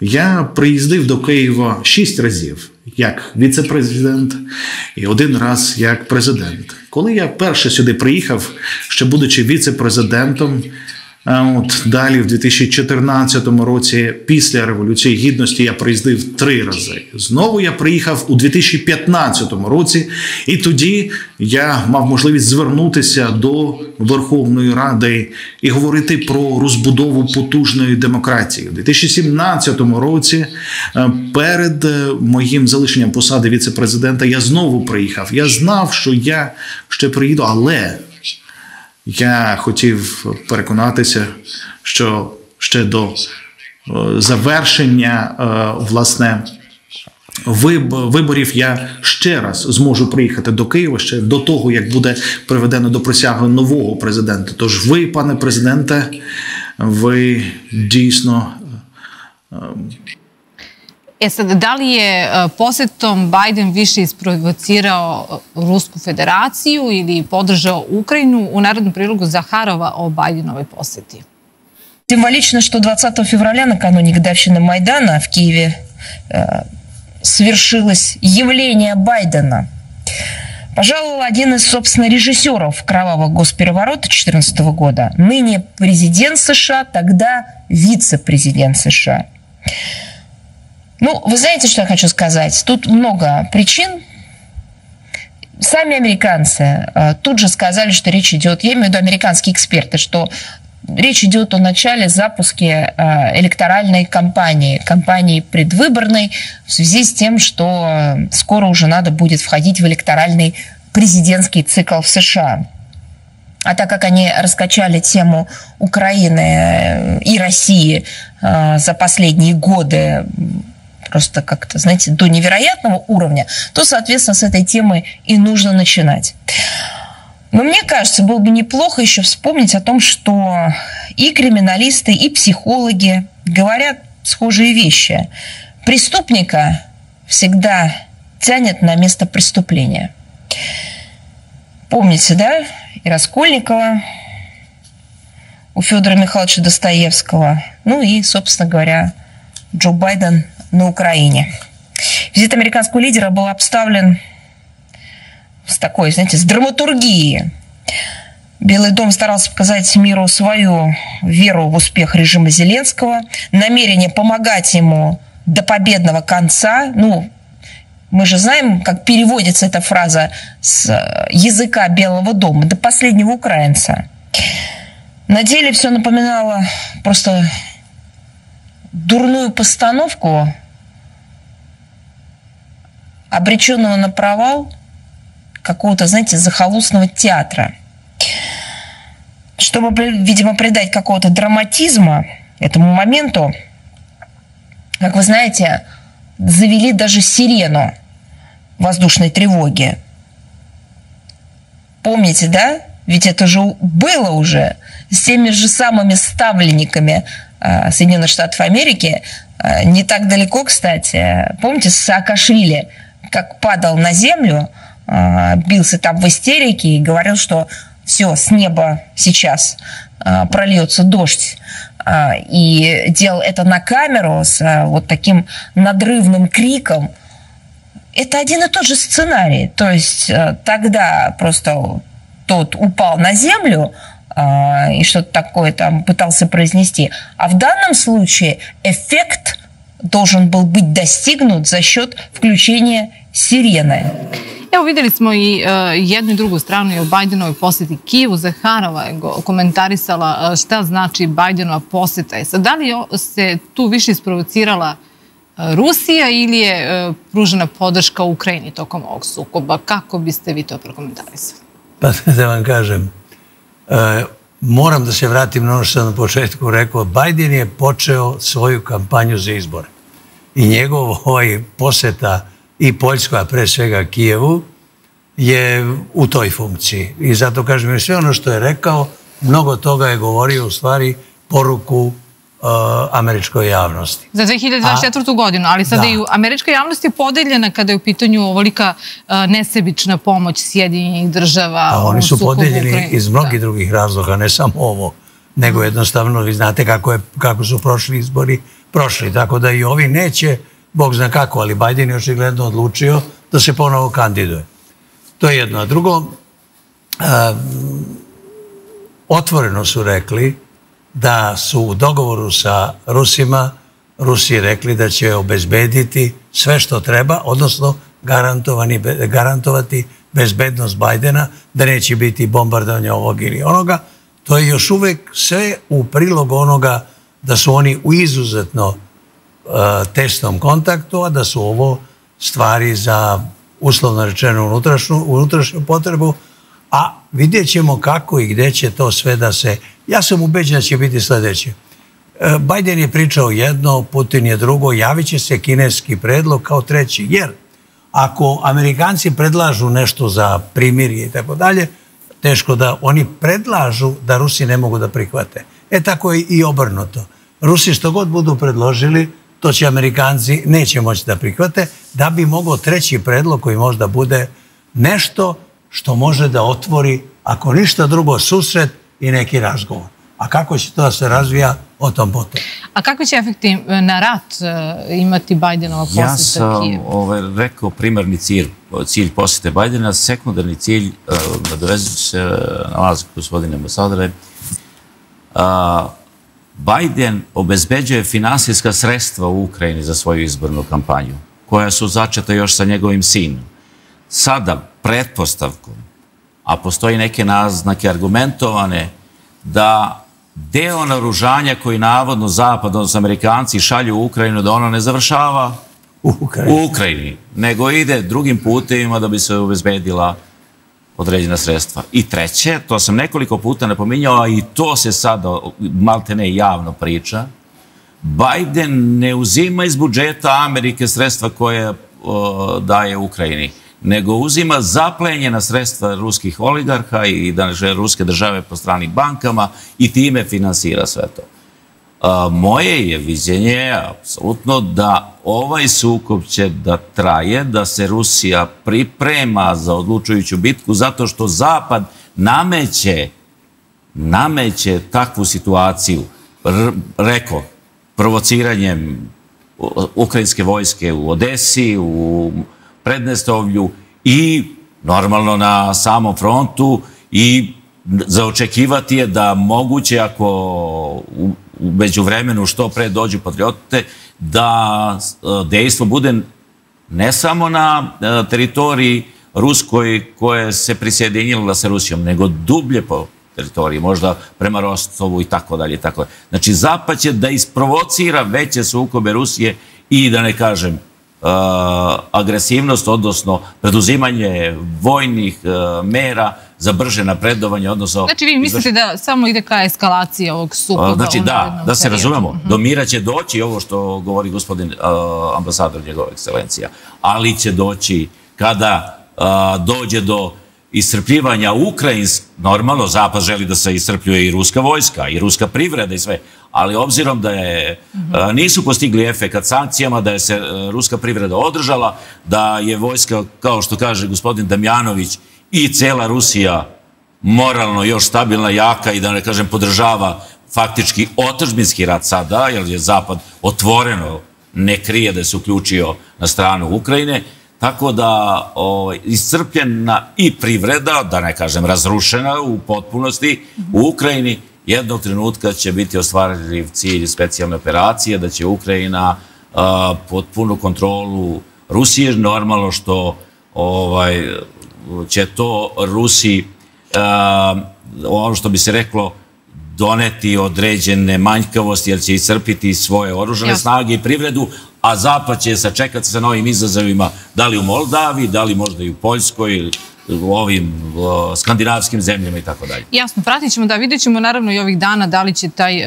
Я приїздив до Києва шість разів як віце-президент і один раз як президент. Коли я перше сюди приїхав, ще будучи віце-президентом, от далі в дві тисячі чотирнадцятому році після Революції Гідності я приїздив три рази. Знову я приїхав у дві тисячі п'ятнадцятому році, і тоді я мав можливість звернутися до Верховної Ради і говорити про розбудову потужної демократії. У дві тисячі сімнадцятому році перед моїм залишенням посади віце-президента я знову приїхав. Я знав, що я ще приїду, але я хотів переконатися, що ще до завершення, власне, виборів я ще раз зможу приїхати до Києва, ще до того, як буде приведено до присяги нового президента. Тож ви, пане президенте, ви дійсно... E sad, da li je posjetom Biden više isprovocirao Rusku federaciju ili podržao Ukrajinu? U narodnom prilogu Zaharova o Bidenovoj posjeti. Символично, что двадцатого февраля, накануне годовщины Майдана, в Киеве э, свершилось явление Байдена. Пожаловал один из, собственно, режиссеров кровавого госпереворота две тысячи четырнадцатого года, ныне президент США, тогда вице-президент США. Ну, вы знаете, что я хочу сказать? Тут много причин. Сами американцы э, тут же сказали, что речь идет, я имею в виду американские эксперты, что речь идет о начале запуске э, электоральной кампании, кампании предвыборной, в связи с тем, что э, скоро уже надо будет входить в электоральный президентский цикл в США. А так как они раскачали тему Украины и России э, за последние годы, просто как-то, знаете, до невероятного уровня, то, соответственно, с этой темы и нужно начинать. Но мне кажется, было бы неплохо еще вспомнить о том, что и криминалисты, и психологи говорят схожие вещи. Преступника всегда тянет на место преступления. Помните, да, и Раскольникова, у Федора Михайловича Достоевского, ну и, собственно говоря, Джо Байден на Украине. Визит американского лидера был обставлен с такой, знаете, с драматургией. Белый дом старался показать миру свою веру в успех режима Зеленского, намерение помогать ему до победного конца. Ну, Мы же знаем, как переводится эта фраза с языка Белого дома до последнего украинца. На деле все напоминало просто дурную постановку, обреченного на провал какого-то, знаете, захолустного театра. Чтобы, видимо, придать какого-то драматизма этому моменту, как вы знаете, завели даже сирену воздушной тревоги. Помните, да? Ведь это же было уже с теми же самыми ставленниками Соединенных Штатов Америки, не так далеко, кстати. Помните, Саакашвили, как падал на землю, бился там в истерике и говорил, что все, с неба сейчас прольется дождь. И делал это на камеру с вот таким надрывным криком. Это один и тот же сценарий. То есть тогда просто тот упал на землю и что-то такое там пытался произнести. А в данном случае эффект должен был быть достигнут за счет включения сирены. Evo vidjeli smo i jednu i drugu stranu je u Bajdenovoj posjeti Kijevu. Zaharova je komentarisala šta znači Bajdenova posjeta. Da li se tu više isprovocirala Rusija ili je pružena podrška Ukrajini tokom ovog sukoba? Kako biste vi to prokomentarisali? Pa da vam kažem, moram da se vratim na ono što sam na početku rekao. Bajden je počeo svoju kampanju za izbore i njegov ovaj posjeta i Poljska, pre svega Kijevu, je u toj funkciji. I zato kažem, je sve ono što je rekao, mnogo toga je govorio u stvari poruku američkoj javnosti. Za dve hiljade dvadeset četvrtu. godinu, ali sada i u američkoj javnosti je podeljena kada je u pitanju ovolika nesebična pomoć Sjedinjenih država. A oni su podeljeni iz mnogih drugih razloga, ne samo ovo, nego jednostavno, vi znate kako su prošli izbori prošli, tako da i ovi neće Bog zna kako, ali Biden je očigledno odlučio da se ponovo kandiduje. To je jedno. A drugo, otvoreno su rekli da su u dogovoru sa Rusima, Rusi rekli da će obezbediti sve što treba, odnosno garantovati bezbednost Bidena, da neće biti bombardovanje ovog ili onoga. To je još uvek sve u prilog onoga da su oni u izuzetno tesnom kontaktu, a da su ovo stvari za uslovno rečenu unutrašnju potrebu, a vidjet ćemo kako i gde će to sve da se... Ja sam ubeđen da će biti sljedeće. Biden je pričao jedno, Putin je drugo, javit će se kineski predlog kao treći, jer ako Amerikanci predlažu nešto za primirje i tako dalje, teško da oni predlažu da Rusi ne mogu da prihvate. E tako je i obrnuto. Rusi što god budu predložili, to će Amerikanci neće moći da prihvate, da bi mogao treći predlog koji možda bude nešto što može da otvori, ako ništa drugo, susret i neki razgovor. A kako će to da se razvija, o tom potom. A kako će efekti na rat imati Bajdenova posjeta u Kijevu? Ja sam rekao primarni cilj posjete Bajdena, sekundarni cilj, nadovezujući se na vas, gospodine ambasadore, Biden obezbeđuje finansijska sredstva u Ukrajini za svoju izbornu kampanju, koja su začeta još sa njegovim sinom. Sada, pretpostavkom, a postoji neke naznake argumentovane, da deo naružanja koji navodno Zapad, odnosno Amerikanci, šalju u Ukrajinu, da ono ne završava u Ukrajini, nego ide drugim putevima da bi se obezbedila određena sredstva. I treće, to sam nekoliko puta napominjao, a i to se sada malte ne javno priča, Biden ne uzima iz budžeta Amerike sredstva koje daje Ukrajini, nego uzima zaplenjena sredstva ruskih oligarha i ruske države po stranim bankama i time finansira sve to. Moje je viđenje, apsolutno, da ovaj sukob će da traje, da se Rusija priprema za odlučujuću bitku, zato što Zapad nameće, nameće takvu situaciju, reko, provociranjem ukrajinske vojske u Odesi, u Prednestovlju i normalno na samom frontu, i zaočekivati je da moguće, ako u međuvremenu što pre dođu patriote, da dejstvo bude ne samo na teritoriji Ruskoj koje se prisjedinjila sa Rusijom, nego dublje po teritoriji, možda prema Rostovu i tako dalje. Znači, Zapad će da isprovocira veće sukobe Rusije i, da ne kažem, agresivnost, odnosno preduzimanje vojnih mera za brže napredovanje, odnosno... Znači, vi mislite da samo ide ka eskalaciji ovog sukoba? Znači, da, da se razumemo. Do mira će doći ovo što govori gospodin ambasador, njegova ekscelencija, ali će doći kada dođe do iscrpljivanja Ukrajinske, normalno Zapad želi da se iscrpljuje i ruska vojska, i ruska privreda i sve, ali obzirom da nisu postigli efekat sankcijama, da je se ruska privreda održala, da je vojska, kao što kaže gospodin Damjanović, i cela Rusija moralno još stabilna, jaka i da ne kažem podržava faktički otadžbinski rat sada, jer je Zapad otvoreno ne krije da se uključio na stranu Ukrajine, tako da iscrpljena i privreda, da ne kažem razrušena u potpunosti u Ukrajini, jednog trenutka će biti ostvarljiv cilj specijalne operacije, da će Ukrajina pod punu kontrolu Rusije, normalno što će to Rusiji, ono što bi se reklo, doneti određene manjkavosti, jer će iscrpiti svoje oružane snage i privredu, a Zapad će sačekati sa novim izazovima, da li u Moldaviji, da li možda i u Poljskoj ili u ovim skandinavskim zemljama i tako dalje. Jasno, pratit ćemo, da, vidjet ćemo naravno i ovih dana da li će taj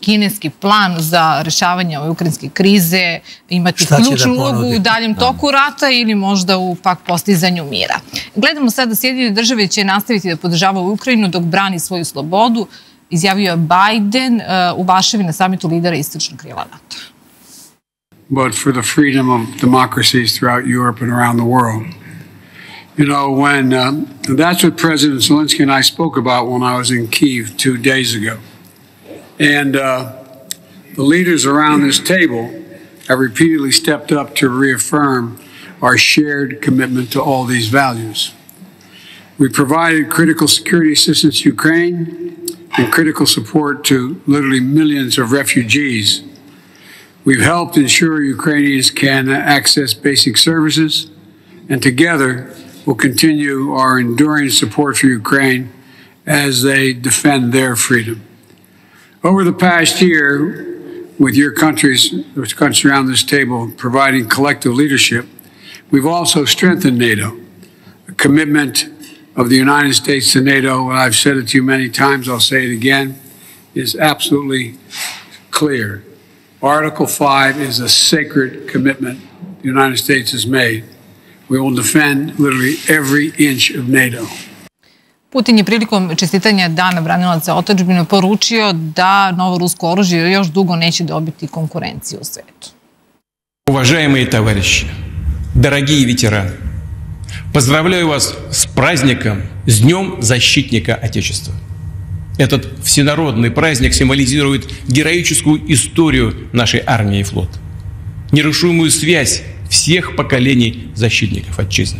kineski plan za rešavanje ove ukrajinske krize imati ključnu ulogu u daljem toku rata ili možda u pak postizanju mira. Gledamo sada da Sjedinjene Države će nastaviti da podržava Ukrajinu dok brani svoju slobodu, izjavio je Biden u Varšavi na samitu lidera istočnog krila NATO. But for the freedom of democracies throughout Europe and around the world. You know, when uh, that's what President Zelensky and I spoke about when I was in Kyiv two days ago. And uh, the leaders around this table have repeatedly stepped up to reaffirm our shared commitment to all these values. We provided critical security assistance to Ukraine and critical support to literally millions of refugees. We've helped ensure Ukrainians can access basic services, and together we'll continue our enduring support for Ukraine as they defend their freedom. Over the past year, with your countries, with countries around this table providing collective leadership, we've also strengthened NATO. A commitment of the United States to NATO, and I've said it to you many times, I'll say it again, is absolutely clear. Article five is a sacred commitment the United States has made. We will defend literally every inch of NATO. Putin je prilikom čestitanja Dana branilaca otadžbine poručio da novo rusko oružje još dugo neće dobiti konkurenciju u svetu. Uvaženi товарищи, дорогие ветераны, поздравляю вас с праздником, с Днем Защитника Отечества. Этот всенародный праздник символизирует героическую историю нашей армии и флота, нерушимую связь всех поколений защитников Отчизны.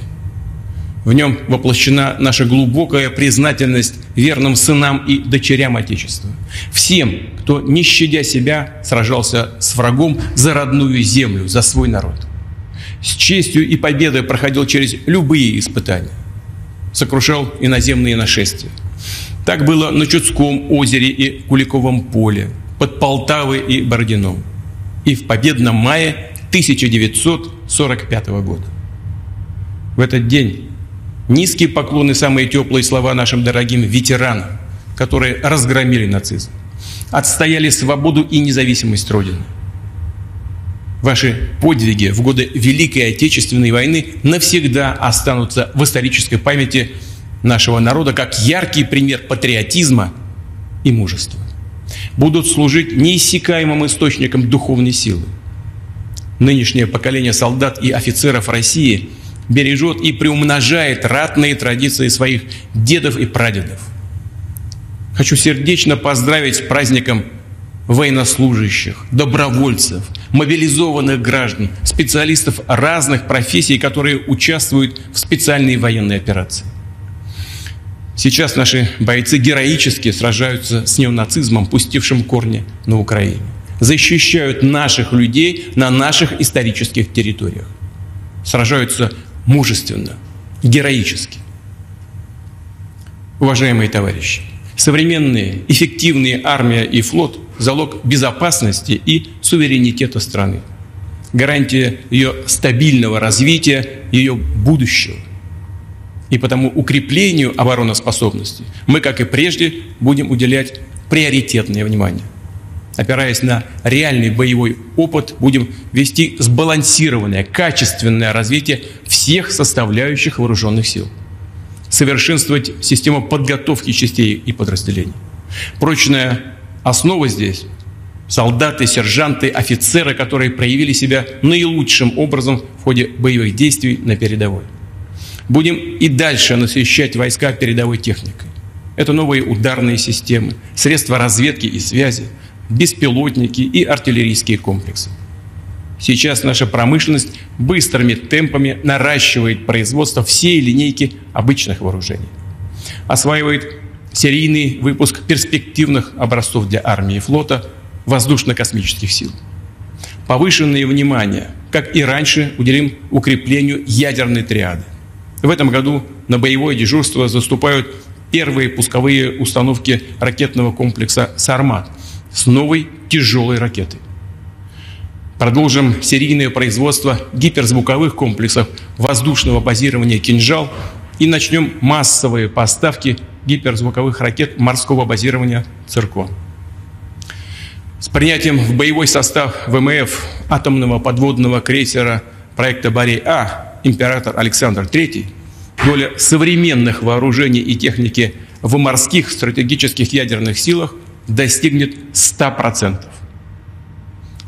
В нем воплощена наша глубокая признательность верным сынам и дочерям Отечества, всем, кто, не щадя себя, сражался с врагом за родную землю, за свой народ. С честью и победой проходил через любые испытания, сокрушал иноземные нашествия. Так было на Чудском озере и Куликовом поле, под Полтавой и Бородином, и в победном мае тысяча девятьсот сорок пятого года. В этот день низкие поклоны, самые теплые слова нашим дорогим ветеранам, которые разгромили нацизм, отстояли свободу и независимость Родины. Ваши подвиги в годы Великой Отечественной войны навсегда останутся в исторической памяти нашего народа как яркий пример патриотизма и мужества. Будут служить неиссякаемым источником духовной силы. Нынешнее поколение солдат и офицеров России бережет и приумножает ратные традиции своих дедов и прадедов. Хочу сердечно поздравить с праздником военнослужащих, добровольцев, мобилизованных граждан, специалистов разных профессий, которые участвуют в специальной военной операции. Сейчас наши бойцы героически сражаются с неонацизмом, пустившим корни на Украине. Защищают наших людей на наших исторических территориях. сражаются мужественно, героически. Уважаемые товарищи, современные, эффективные армия и флот – залог безопасности и суверенитета страны, гарантия ее стабильного развития, ее будущего. И потому укреплению обороноспособности мы, как и прежде, будем уделять приоритетное внимание. Опираясь на реальный боевой опыт, будем вести сбалансированное, качественное развитие всех составляющих вооруженных сил, совершенствовать систему подготовки частей и подразделений. Прочная основа здесь – солдаты, сержанты, офицеры, которые проявили себя наилучшим образом в ходе боевых действий на передовой. Будем и дальше насыщать войска передовой техникой. Это новые ударные системы, средства разведки и связи, беспилотники и артиллерийские комплексы. Сейчас наша промышленность быстрыми темпами наращивает производство всей линейки обычных вооружений. Осваивает серийный выпуск перспективных образцов для армии и флота, воздушно-космических сил. Повышенное внимание, как и раньше, уделим укреплению ядерной триады. В этом году на боевое дежурство заступают первые пусковые установки ракетного комплекса «Сармат» с новой тяжелой ракетой. Продолжим серийное производство гиперзвуковых комплексов воздушного базирования «Кинжал» и начнем массовые поставки гиперзвуковых ракет морского базирования «Циркон». С принятием в боевой состав ВМФ атомного подводного крейсера проекта «Борей-А» император Александр Третий, доля современных вооружений и техники в морских стратегических ядерных силах достигнет ста процентов.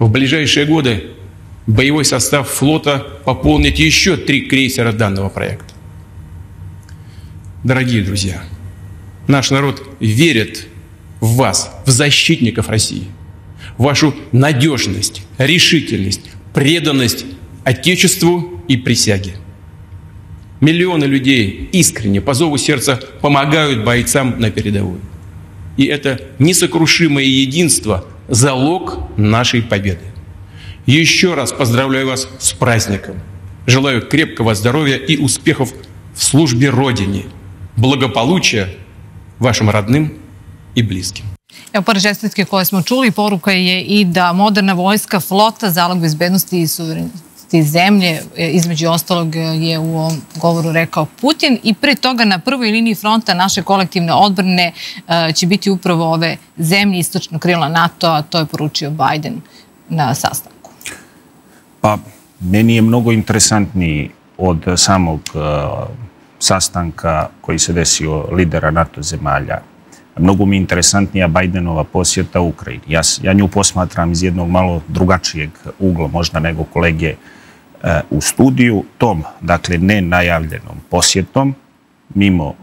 В ближайшие годы боевой состав флота пополнит еще три крейсера данного проекта. Дорогие друзья, наш народ верит в вас, в защитников России, в вашу надежность, решительность, преданность Отечеству и присяги. Миллионы людей искренне, по зову сердца, помогают бойцам на передовой. И это несокрушимое единство – залог нашей победы. Еще раз поздравляю вас с праздником. Желаю крепкого здоровья и успехов в службе Родине. Благополучия вашим родным и blizkim. Evo, pored čestitke koje smo čuli, poruka je i da moderna vojska, flota, zalog bezbednosti i suvereniteta zemlje, između ostalog je u ovom govoru rekao Putin, i pre toga na prvoj liniji fronta naše kolektivne odbrane će biti upravo ove zemlje istočno krila NATO-a, to je poručio Biden na sastanku. Pa, meni je mnogo interesantniji od samog sastanka koji se desio lidera NATO zemalja. Mnogo mi je interesantnija Bidenova posjeta Ukrajini. Ja, ja nju posmatram iz jednog malo drugačijeg ugla, možda nego kolege e, u studiju. Tom, dakle, nenajavljenom posjetom, mimo e,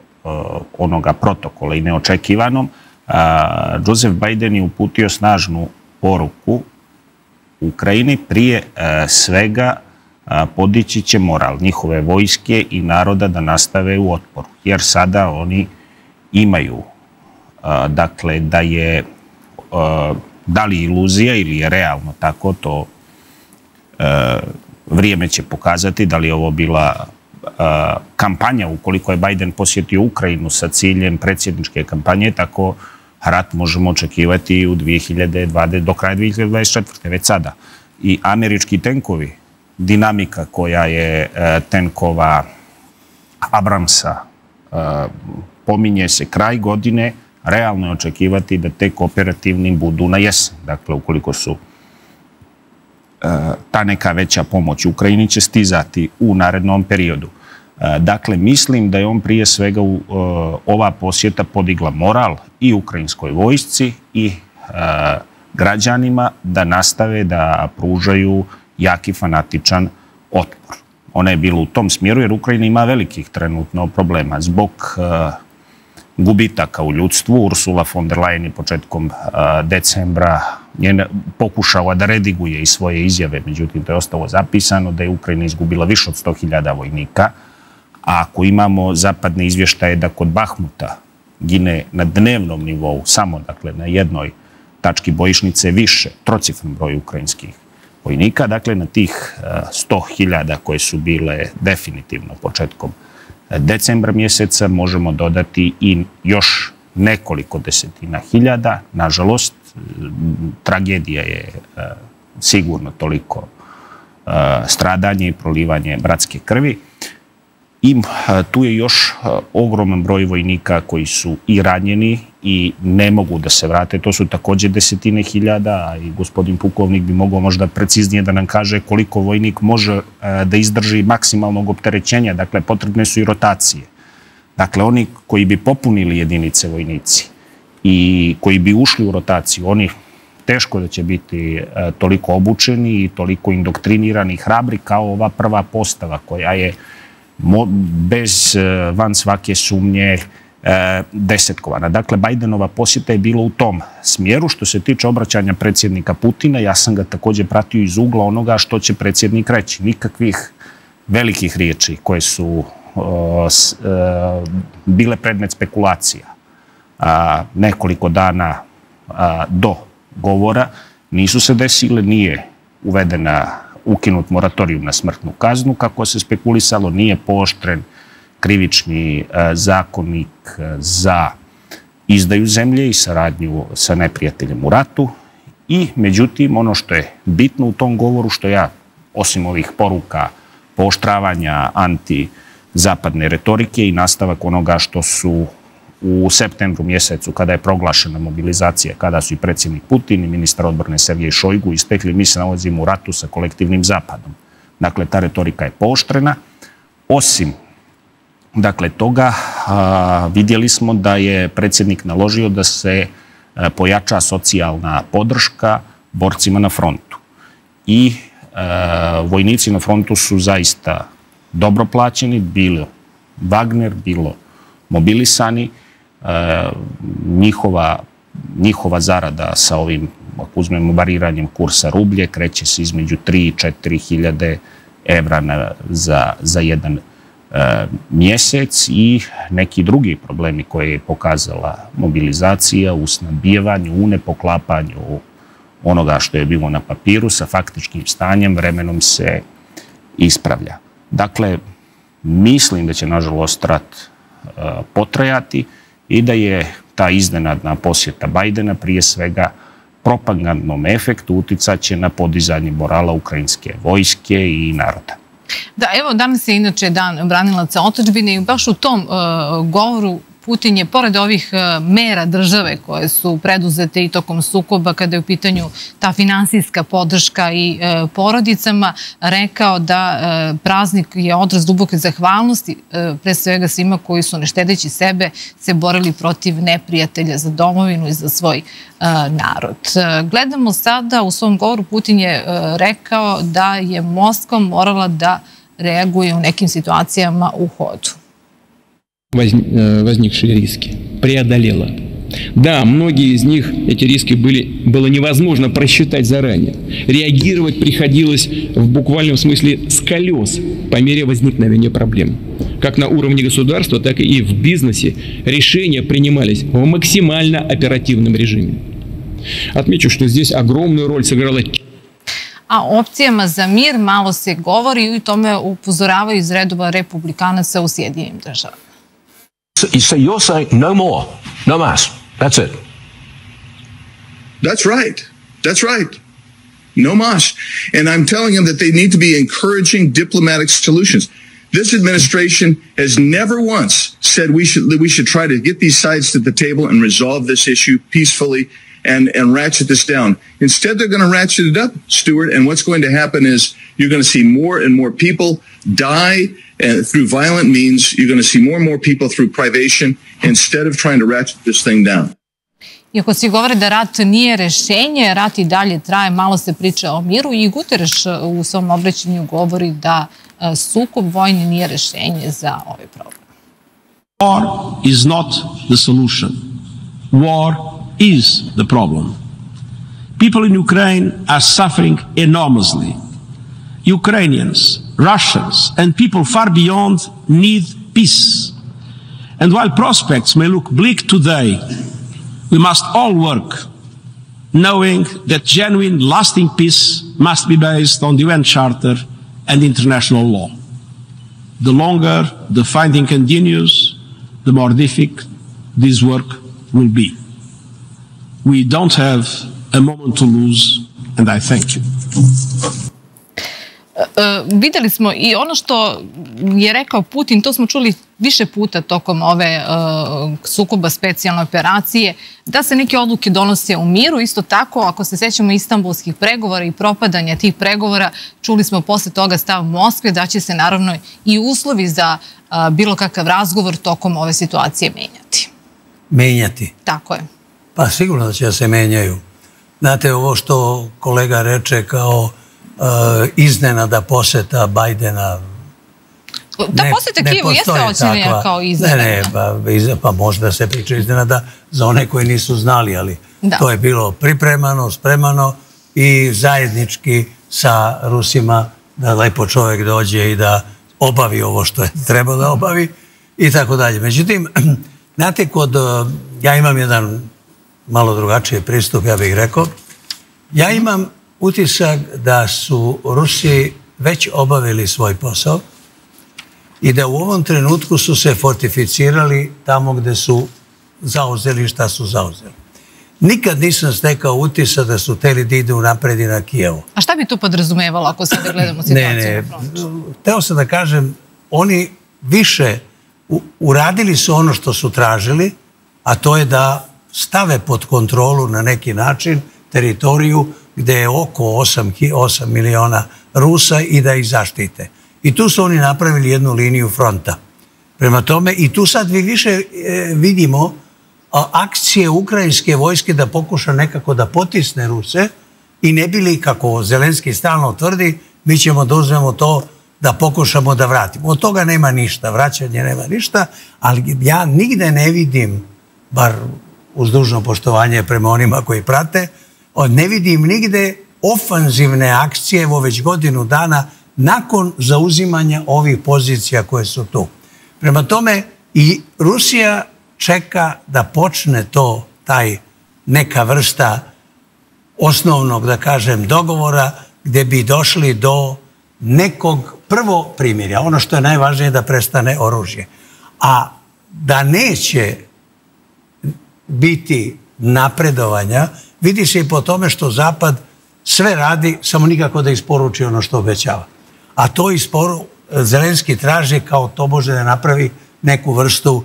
onoga protokola i neočekivanom, a, Joseph Biden je uputio snažnu poruku Ukrajini, prije e, svega a, podići će moral njihove vojske i naroda da nastave u otporu, jer sada oni imaju, dakle, da je, da li iluzija ili je realno tako, to vrijeme će pokazati, da li je ovo bila kampanja, ukoliko je Biden posjetio Ukrajinu sa ciljem predsjedničke kampanje, tako rat možemo očekivati u dve hiljade dvadeset, do kraja dve hiljade dvadeset četvrte. već sada. I američki tenkovi, dinamika koja je tenkova Abramsa, pominje se kraj godine, realno je očekivati da tek operativni budu na jesen. Dakle, ukoliko su e, ta neka veća pomoć Ukrajini će stizati u narednom periodu. E, dakle, mislim da je on prije svega u, e, ova posjeta podigla moral i ukrajinskoj vojsci i e, građanima da nastave da pružaju jaki fanatičan otpor. Ona je bila u tom smjeru jer Ukrajina ima velikih trenutno problema zbog e, gubitaka u ljudstvu. Ursula von der Leyen je početkom a, decembra pokušala da rediguje i svoje izjave, međutim to je ostalo zapisano da je Ukrajina izgubila više od sto hiljada vojnika, a ako imamo zapadne izvještaje da kod Bahmuta gine na dnevnom nivou, samo dakle na jednoj tački bojišnice, više, trocifren broj ukrajinskih vojnika, dakle na tih sto hiljada koje su bile definitivno početkom decembra mjeseca, možemo dodati i još nekoliko desetina hiljada. Nažalost, tragedija je sigurno toliko stradanje i prolivanje bratske krvi. I tu je još ogroman broj vojnika koji su i ranjeni i ne mogu da se vrate. To su također desetine hiljada, a i gospodin pukovnik bi mogao možda preciznije da nam kaže koliko vojnik može da izdrži maksimalnog opterećenja. Dakle, potrebne su i rotacije. Dakle, oni koji bi popunili jedinice vojnici i koji bi ušli u rotaciju, oni teško da će biti toliko obučeni i toliko indoktrinirani i hrabri kao ova prva postava koja je bez van svake sumnje desetkovana. Dakle, Bidenova posjeta je bila u tom smjeru. Što se tiče obraćanja predsjednika Putina, ja sam ga također pratio iz ugla onoga što će predsjednik reći. Nikakvih velikih riječi koje su bile predmet spekulacija nekoliko dana do govora nisu se desile, nije uvedena ukinut moratorijum na smrtnu kaznu, kako se spekulisalo, nije pooštren krivični zakonik za izdaju zemlje i saradnju sa neprijateljem u ratu. I, međutim, ono što je bitno u tom govoru, što ja, osim ovih poruka pooštravanja antizapadne retorike i nastavak onoga što su u septembru mjesecu, kada je proglašena mobilizacija, kada su i predsjednik Putin i ministar odbrane Sergej Šojgu istekli, mi se nalazimo u ratu sa kolektivnim zapadom. Dakle, ta retorika je pooštrena. Osim, dakle, toga vidjeli smo da je predsjednik naložio da se pojača socijalna podrška borcima na frontu. I vojnici na frontu su zaista dobro plaćeni, bilo Wagner, bilo mobilisani. Njihova, njihova zarada sa ovim, ako uzmemo variranjem kursa rublje, kreće se između tri i četiri hiljade evra za, za jedan e, mjesec. I neki drugi problemi koje je pokazala mobilizacija u snabdijevanju, u nepoklapanju onoga što je bilo na papiru sa faktičkim stanjem, vremenom se ispravlja. Dakle, mislim da će, nažalost, rat potrajati i da je ta iznenadna posjeta Bajdena prije svega propagandnom efektu uticaće na podizanje morala ukrajinske vojske i naroda. Da, evo, danas je inače dan branilaca otadžbine i baš u tom uh, govoru Putin je, pored ovih mera države koje su preduzete i tokom sukoba, kada je u pitanju ta finansijska podrška i porodicama, rekao da praznik je odraz duboke zahvalnosti, pre svega svima koji su, ne štedeći sebe, se borili protiv neprijatelja za domovinu i za svoj narod. Gledamo sada, u svom govoru Putin je rekao da je Moskva morala da reaguje u nekim situacijama u ходу. Возникшие риски, преодолела. Да, многие из них, эти риски были, было невозможно просчитать заранее. Реагировать приходилось в буквальном смысле с колес по мере возникновения проблем. Как на уровне государства, так и в бизнесе решения принимались в максимально оперативном режиме. Отмечу, что здесь огромную роль сыграла... A o opcijama za mir malo se govori i tome upozoravaju iz redova republikanaca u Sjedinjenim državama. So you're saying no more, no mas. That's it. That's right. That's right. No mas. And I'm telling them that they need to be encouraging diplomatic solutions. This administration has never once said we should we should try to get these sides to the table and resolve this issue peacefully and and ratchet this down. Instead, they're going to ratchet it up, Stuart. And what's going to happen is you're going to see more and more people die. And through violent means, you're going to see more and more people through privation instead of trying to ratchet this thing down. Iako svi govore da rat nije rešenje, rat i dalje traje, malo se priča o miru i Guterres u svom obraćanju govori da sukob vojni nije rešenje za ovaj problem. War is not the solution. War is the problem. People in Ukraine are suffering enormously. Ukrainians, Russians, and people far beyond need peace. And while prospects may look bleak today, we must all work knowing that genuine, lasting peace must be based on the U N Charter and international law. The longer the fighting continues, the more difficult this work will be. We don't have a moment to lose, and I thank you. Vidjeli smo i ono što je rekao Putin, to smo čuli više puta tokom ove sukoba specijalne operacije, da se neke odluke donose u miru. Isto tako, ako se sjećamo istanbulskih pregovora i propadanja tih pregovora, čuli smo posle toga stav Moskve da će se naravno i uslovi za bilo kakav razgovor tokom ove situacije menjati. Menjati? Tako je. Pa sigurno da će da se menjaju. Znate, ovo što kolega reče kao iznenada poseta Bajdena. Da poseta Kijevu jeste ocenjena kao iznenada. Ne, ne, pa možda se priča iznenada za one koji nisu znali, ali to je bilo pripremano, spremano i zajednički sa Rusima da lepo čovjek dođe i da obavi ovo što je treba da obavi i tako dalje. Međutim, znate, kod, ja imam jedan malo drugačiji pristup, ja bih rekao, ja imam utisak da su Rusi već obavili svoj posao i da u ovom trenutku su se fortificirali tamo gde su zauzeli i šta su zauzeli. Nikad nisam stekao utisa da su teli da idu napred i na Kijevu. A šta bi to podrazumevalo ako sada gledamo situaciju? Ne, ne. Hteo sam da kažem, oni više uradili su ono što su tražili, a to je da stave pod kontrolu na neki način teritoriju gde je oko osam miliona Rusa i da ih zaštite. I tu su oni napravili jednu liniju fronta. Prema tome, i tu sad vi više vidimo akcije ukrajinske vojske da pokuša nekako da potisne Ruse i ne bili, kako Zelenski stalno tvrdi, mi ćemo da uzmemo to da pokušamo da vratimo. Od toga nema ništa, vraćanje nema ništa, ali ja nigde ne vidim, bar uz dužno poštovanje prema onima koji prate, ne vidim nigde ofanzivne akcije, evo već godinu dana, nakon zauzimanja ovih pozicija koje su tu. Prema tome, i Rusija čeka da počne to, taj neka vrsta osnovnog, da kažem, dogovora, gde bi došli do nekog prvo primirja. Ono što je najvažnije je da prestane oružje. A da neće biti napredovanja, vidi se i po tome što Zapad sve radi, samo nikako da isporuči ono što obećava. A to isporu Zelenski traži kao to može da napravi neku vrstu,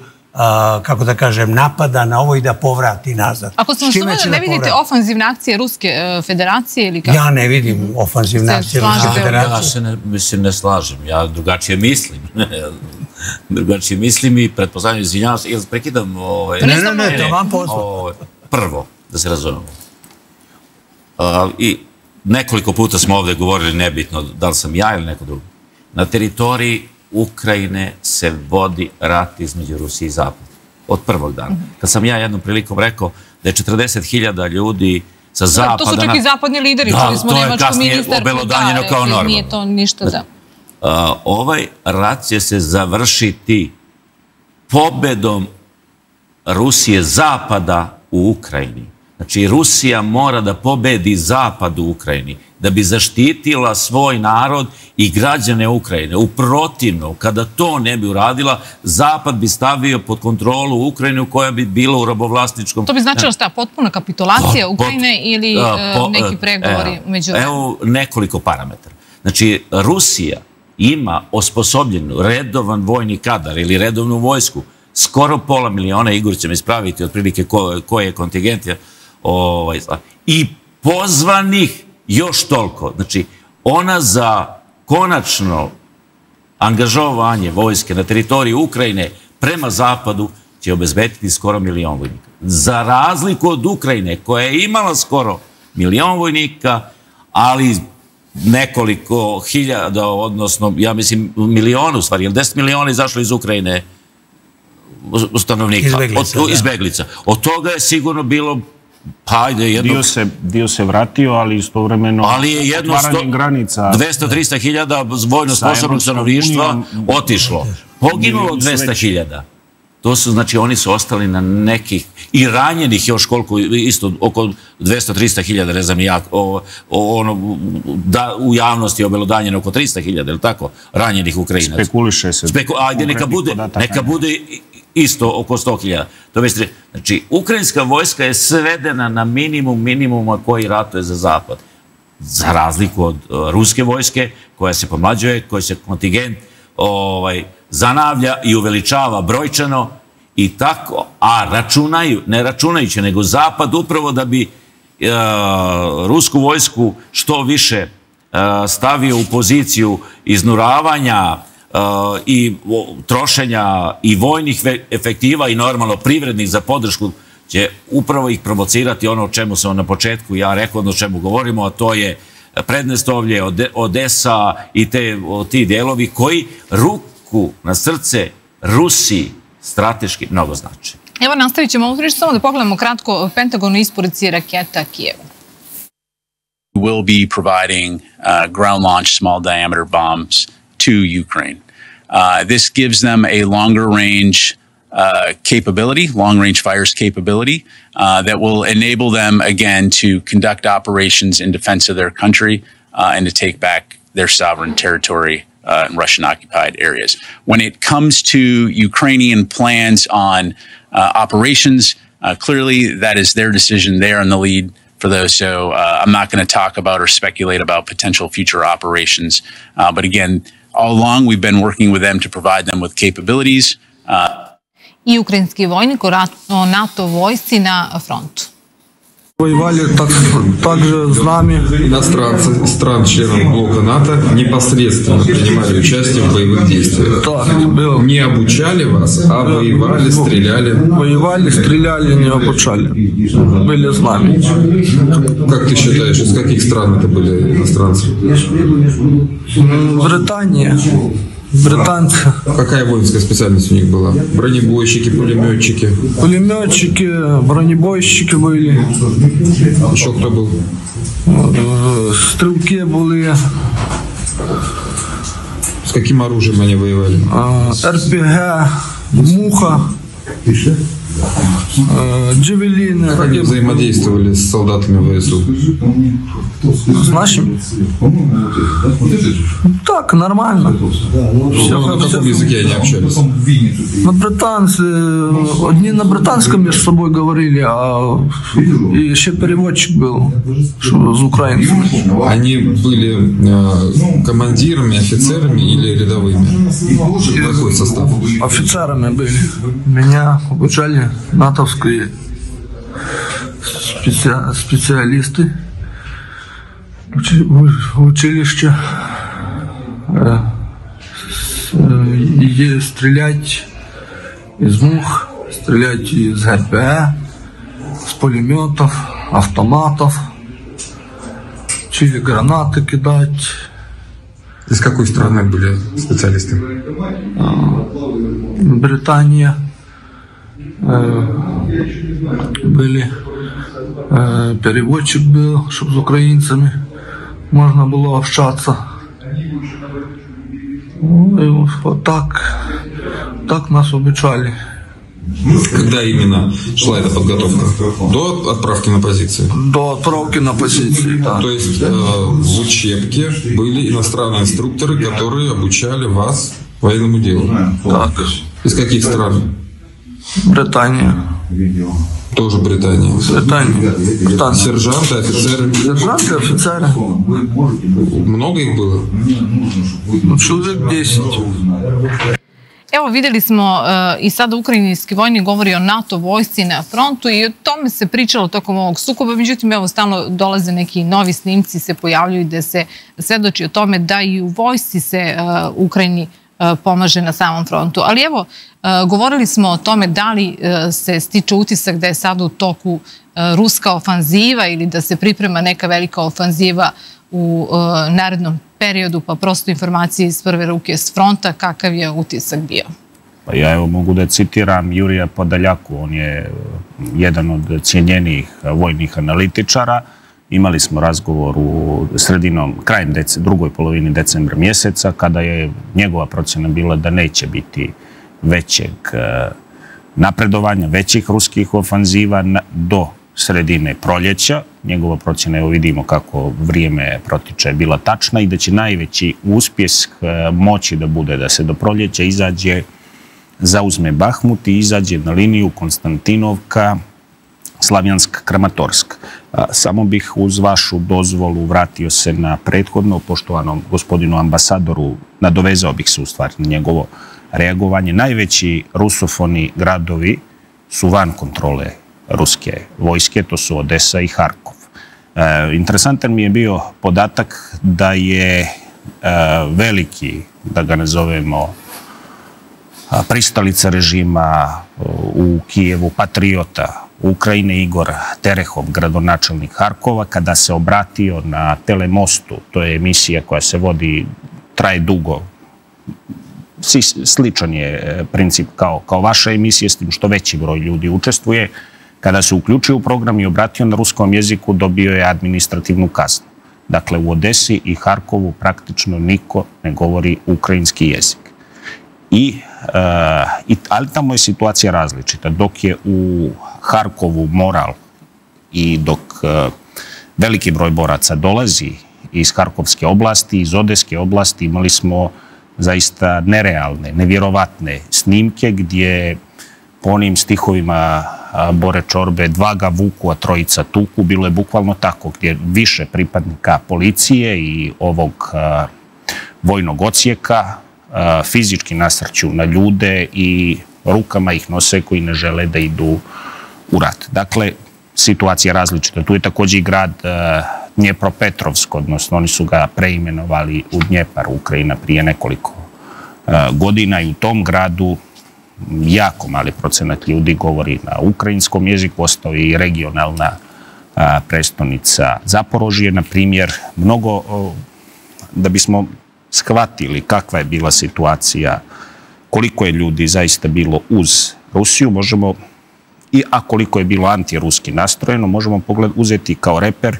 kako da kažem, napada na ovo i da povrati nazad. Ako sam sumnjala, ne vidite ofanzivne akcije Ruske federacije ili kako? Ja ne vidim ofanzivne akcije Ruske federacije. Ja se ne, mislim, ne slažem. Ja drugačije mislim. Drugačije mislim i pretpostavljam, izvinjavam se, jel prekidam? Ne, ne, ne, to vam pozvao. Prvo, da se razumemo. I nekoliko puta smo ovdje govorili, nebitno da li sam ja ili neko drugo. Na teritoriji Ukrajine se vodi rat između Rusije i Zapada. Od prvog dana. Kad sam ja jednom prilikom rekao da je četrdeset hiljada ljudi sa Zapada... To su čak i zapadni lideri, čuli smo nemačku ministarku. Obelodanjeno kao normalno. Nije to ništa da... Ovaj rat će se završiti pobedom Rusije Zapada u Ukrajini. Znači, Rusija mora da pobedi Zapad u Ukrajini, da bi zaštitila svoj narod i građane Ukrajine. Uprotivno, kada to ne bi uradila, Zapad bi stavio pod kontrolu Ukrajinu koja bi bila u robovlasničkom... To bi značilo šta? Potpuna kapitulacija Ukrajine ili neki pregovori među... Evo nekoliko parametara. Znači, Rusija ima osposobljenu redovan vojni kadar ili redovnu vojsku, skoro pola miliona, Igor će me ispraviti otprilike koji je kontingent, i pozvanih još toliko. Znači, ona za konačno angažovanje vojske na teritoriji Ukrajine prema Zapadu će obezbediti skoro milion vojnika. Za razliku od Ukrajine, koja je imala skoro milion vojnika, ali nekoliko hiljada, odnosno, ja mislim, milion u stvari, jer deset miliona izašlo iz Ukrajine stanovnika, izbeglica. Od toga je sigurno bilo dio se vratio, ali istovremeno otvaranjem granica. dvesta do trista hiljada vojno sposobnog stanovništva otišlo. Poginulo dvesta hiljada. To su, znači, oni su ostali na nekih i ranjenih još koliko, isto oko dvesta do trista hiljada, ne znam ja, ono, da u javnosti je obelodanjeno oko trista hiljada, je li tako, ranjenih Ukrajinaca. Spekuliše se. Speku, ajde, neka bude, neka bude isto oko sto hiljada. Znači, ukrajinska vojska je svedena na minimum minimuma koji ratuje za zapad. Za razliku od ruske vojske, koja se pomlađuje, koja se kontingent ovaj... zanavlja i uveličava brojčano i tako, a računaju, ne računajući, nego Zapad upravo da bi e, rusku vojsku što više e, stavio u poziciju iznuravanja e, i o, trošenja i vojnih efektiva i normalno privrednih za podršku, će upravo ih provocirati ono o čemu sam na početku ja rekao, ono o čemu govorimo, a to je Prednestovlje, Odesa i te, o, ti dijelovi koji ruku na srce Rusiji strateški mnogo znači. Evo, nastavit ćemo ovu priču, samo da pogledamo kratko Pentagonu isporuci raketa Kijevu. We'll be providing uh, ground launch small diameter bombs to Ukraine. Uh, this gives them a longer range uh, capability, long range fires capability uh, that will enable them again to conduct operations in defense of their country uh, and to take back their sovereign territory Uh, in Russian-occupied areas. When it comes to Ukrainian plans on uh, operations, uh, clearly that is their decision. They are in the lead for those. So uh, I'm not going to talk about or speculate about potential future operations. Uh, but again, all along we've been working with them to provide them with capabilities. Uh, I ukrajinski vojnik o NATO vojsci na frontu. Воевали так, также с нами иностранцы стран-членов блока НАТО, непосредственно принимали участие в боевых действиях. Не обучали вас, а воевали, стреляли. Воевали, стреляли, не обучали. Были с нами. Как ты считаешь, из каких стран это были иностранцы? Британия. Британцы. Какая воинская специальность у них была? Бронебойщики, пулеметчики? Пулеметчики, бронебойщики были. Еще кто был? Стрелки были. С каким оружием они воевали? эр пэ гэ, муха, джавелины. Как они взаимодействовали с солдатами вэ эс у? С нашими? Так, нормально. Все, на каком языке они общались? На британцы, одни на британском между собой говорили, а еще переводчик был с украинцев. Они были э, командирами, офицерами или рядовыми? Какой состав? Офицерами были. Меня обучали натовские специ... специалисты. Училище, стрелять из мух, стрелять из гэ пэ, с пулеметов, автоматов, учили гранаты кидать. Из какой страны были специалисты? Британия, были, переводчик был, чтобы с украинцами можно было общаться. Ну, и вот так, так нас обучали. Когда именно шла эта подготовка? До отправки на позиции? До отправки на позиции, да. То есть э, в учебке были иностранные инструкторы, которые обучали вас военному делу? Так. Из каких стран? Британия. Тоже Британия. Британия. Британия. Сержанты, офицеры. Сержанты, офицеры. Много их было? Ну, человек десять. Evo, vidjeli smo e, i sada ukrajinski vojnik govori o NATO vojsci na frontu i o tome se pričalo tokom ovog sukoba. Međutim, evo, stalno dolaze neki novi snimci, se pojavljuju da se svedoči o tome da i u vojsci se e, Ukrajini pomaže na samom frontu. Ali evo, govorili smo o tome da li se stiče utisak da je sada u toku ruska ofanziva ili da se priprema neka velika ofanziva u narednom periodu, pa prosto informacije iz prve ruke s fronta, kakav je utisak bio? Pa ja evo mogu da citiram Jurija Podaljaku, on je jedan od cijenjenih vojnih analitičara. Imali smo razgovor u sredinom, krajem drugoj polovini decembra mjeseca, kada je njegova procjena bila da neće biti većeg napredovanja većih ruskih ofanziva do sredine proljeća. Njegova procjena, evo vidimo kako vrijeme protiče, je bila tačna i da će najveći uspjeh moći da bude da se do proljeća izađe, zauzme Bahmut i izađe na liniju Konstantinovka, Slavjansk-Kramatorsk. Samo bih uz vašu dozvolu vratio se na prethodno, poštovanom gospodinu ambasadoru, nadovezao bih se u stvari na njegovo reagovanje. Najveći rusofoni gradovi su van kontrole ruske vojske, to su Odesa i Harkov. Interesantan mi je bio podatak da je veliki, da ga nazovemo, pristalica režima u Kijevu, patriota Ukrajine, Igor Terehov, gradonačelnik Harkova, kada se obratio na Telemostu, to je emisija koja se vodi, traje dugo, sličan je princip kao vaša emisija, s tim što veći broj ljudi učestvuje, kada se uključio u program i obratio na ruskom jeziku, dobio je administrativnu kaznu. Dakle, u Odesi i Harkovu praktično niko ne govori ukrajinski jezik. Ali tamo je situacija različita. Dok je u Harkovu moral i dok veliki broj boraca dolazi iz Harkovske oblasti, iz Odeske oblasti, imali smo zaista nerealne, nevjerovatne snimke gdje po onim stihovima Bore Čorbe dva ga vuku, a trojica tuku, bilo je bukvalno tako, gdje više pripadnika policije i ovog vojnog odsjeka fizički nasrću na ljude i rukama ih nose koji ne žele da idu u rat. Dakle, situacija je različita. Tu je također i grad Dnjepropetrovsk, odnosno oni su ga preimenovali u Dnjepar, Ukrajina, prije nekoliko godina, i u tom gradu jako mali procenat ljudi govori na ukrajinskom jeziku, ostao je i regionalna prestonica Zaporožje, na primjer. Mnogo, da bismo shvatili kakva je bila situacija, koliko je ljudi zaista bilo uz Rusiju, možemo, i a koliko je bilo antiruski nastrojeno, možemo pogled uzeti kao reper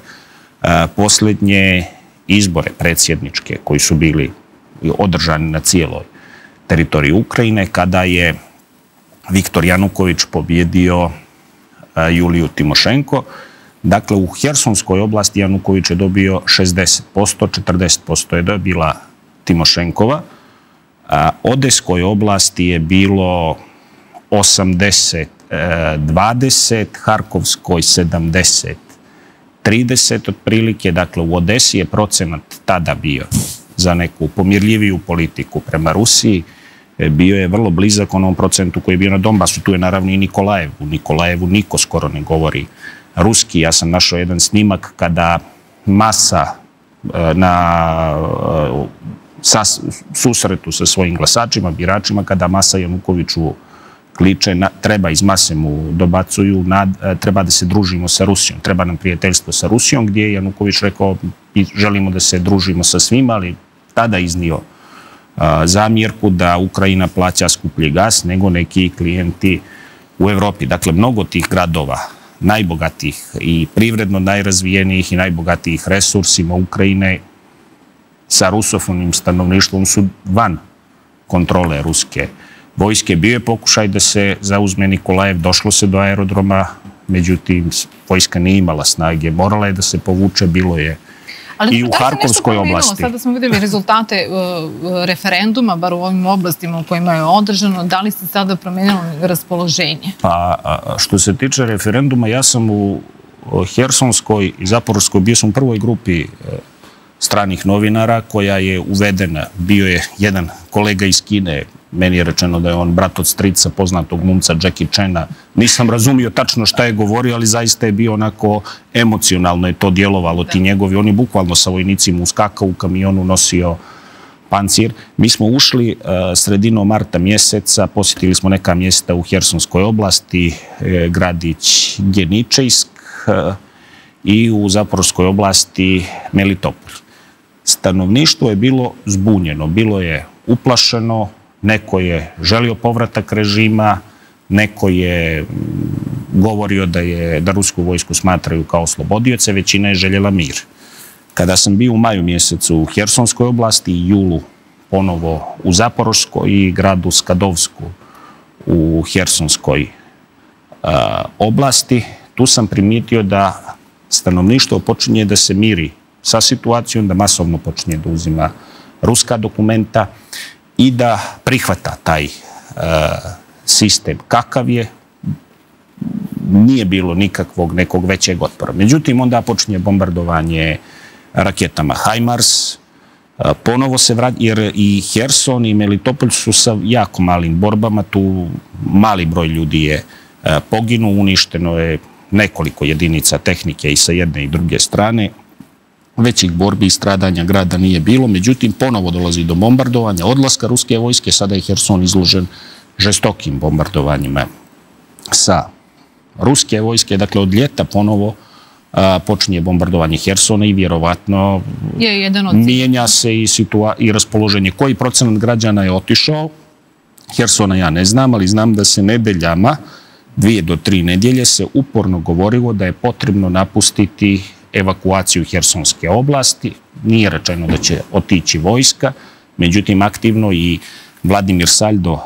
posljednje izbore predsjedničke koji su bili održani na cijeloj teritoriji Ukrajine, kada je Viktor Januković pobjedio Juliju Timošenko. Dakle, u Hersonskoj oblasti Januković je dobio šezdeset posto, četrdeset posto je dobila Timošenkova. Odeskoj oblasti je bilo osamdeset dvadeset, Harkovskoj sedamdeset trideset otprilike. Dakle, u Odesi je procenat tada bio za neku pomirljiviju politiku prema Rusiji, bio je vrlo blizak onom procentu koji je bio na Donbasu. Tu je naravno i Nikolajev. U Nikolajevu niko skoro ne govori ruski. Ja sam našao jedan snimak kada masa na susretu sa svojim glasačima, biračima, kada masa Janukoviću kliče, treba, iz mase mu dobacuju, treba da se družimo sa Rusijom, treba nam prijateljstvo sa Rusijom, gdje je Januković rekao želimo da se družimo sa svima, ali tada iznio zamjerku da Ukrajina plaća skuplji gas nego neki klijenti u Evropi. Dakle, mnogo tih gradova, najbogatijih i privredno najrazvijenijih i najbogatijih resursima Ukrajine, sa rusofonim stanovništvom su van kontrole ruske vojske. Bio je pokušaj da se zauzme Nikolajev, došlo se do aerodroma, međutim, vojska nije imala snage, morala je da se povuče, bilo je i u Harkovskoj oblasti. Sada smo vidjeli rezultate referenduma, bar u ovim oblastima u kojima je održano. Da li se sada promijenilo raspoloženje? Pa, što se tiče referenduma, ja sam u Hersonskoj i Zaporovskoj, bio sam u prvoj grupi stranih novinara koja je uvedena. Bio je jedan kolega iz Kine, meni je rečeno da je on brat od strica, poznatog mumca Jackie Chana. Nisam razumio tačno šta je govorio, ali zaista je bio onako emocionalno je to djelovalo, ti njegovi. On je bukvalno sa vojnicima uskakao u kamionu, nosio pancir. Mi smo ušli sredinom marta mjeseca, posjetili smo neka mjesta u Hersonskoj oblasti, gradić Geničejsk i u Zaporskoj oblasti Melitopol. Stanovništvo je bilo zbunjeno, bilo je uplašeno, neko je želio povratak režima, neko je govorio da je, da rusku vojsku smatraju kao oslobodioce, većina je željela mir. Kada sam bio u maju mjesecu u Hersonskoj oblasti i julu ponovo u Zaporoškoj i gradu Skadovsku u Hersonskoj oblasti, tu sam primijetio da stanovništvo počinje da se miri sa situacijom, da masovno počinje da uzima ruska dokumenta i da prihvata taj sistem kakav je. Nije bilo nikakvog nekog većeg otpora. Međutim, onda počinje bombardovanje raketama Hajmars, ponovo se vraća, jer i Herson i Melitopolj su sa jako malim borbama, tu mali broj ljudi je poginuo, uništeno je nekoliko jedinica tehnike i sa jedne i druge strane. Većih borbi i stradanja grada nije bilo, međutim, ponovo dolazi do bombardovanja, odlaska ruske vojske, sada je Herson izložen žestokim bombardovanjima sa ruske vojske, dakle od ljeta ponovo počinje bombardovanje Hersona i vjerovatno mijenja se i raspoloženje. Koji procenat građana je otišao? Hersona ja ne znam, ali znam da se nedeljama, dvije do tri nedjelje, se uporno govorilo da je potrebno napustiti evakuaciju Hersonske oblasti. Nije rečeno da će otići vojska, međutim aktivno i Vladimir Saldo,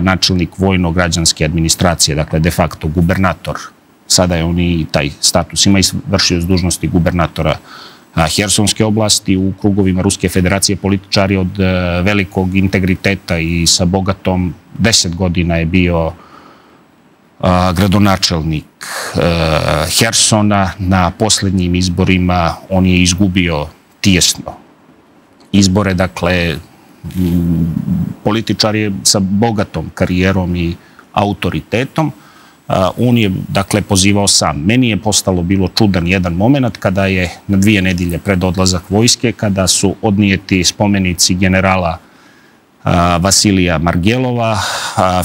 načelnik vojno-građanske administracije, dakle de facto gubernator, sada je on i taj status ima i vršio s dužnosti gubernatora Hersonske oblasti, u krugovima Ruske federacije političari od velikog integriteta i sa bogatom deset godina je bio gradonačelnik Hersona. Na posljednjim izborima on je izgubio tijesno izbore, dakle političar je sa bogatom karijerom i autoritetom. On je, dakle, pozivao sam. Meni je postalo bilo čudan jedan moment kada je na dvije nedjelje pred odlazak vojske, kada su odnijeti spomenici generala Vasilija Margelova,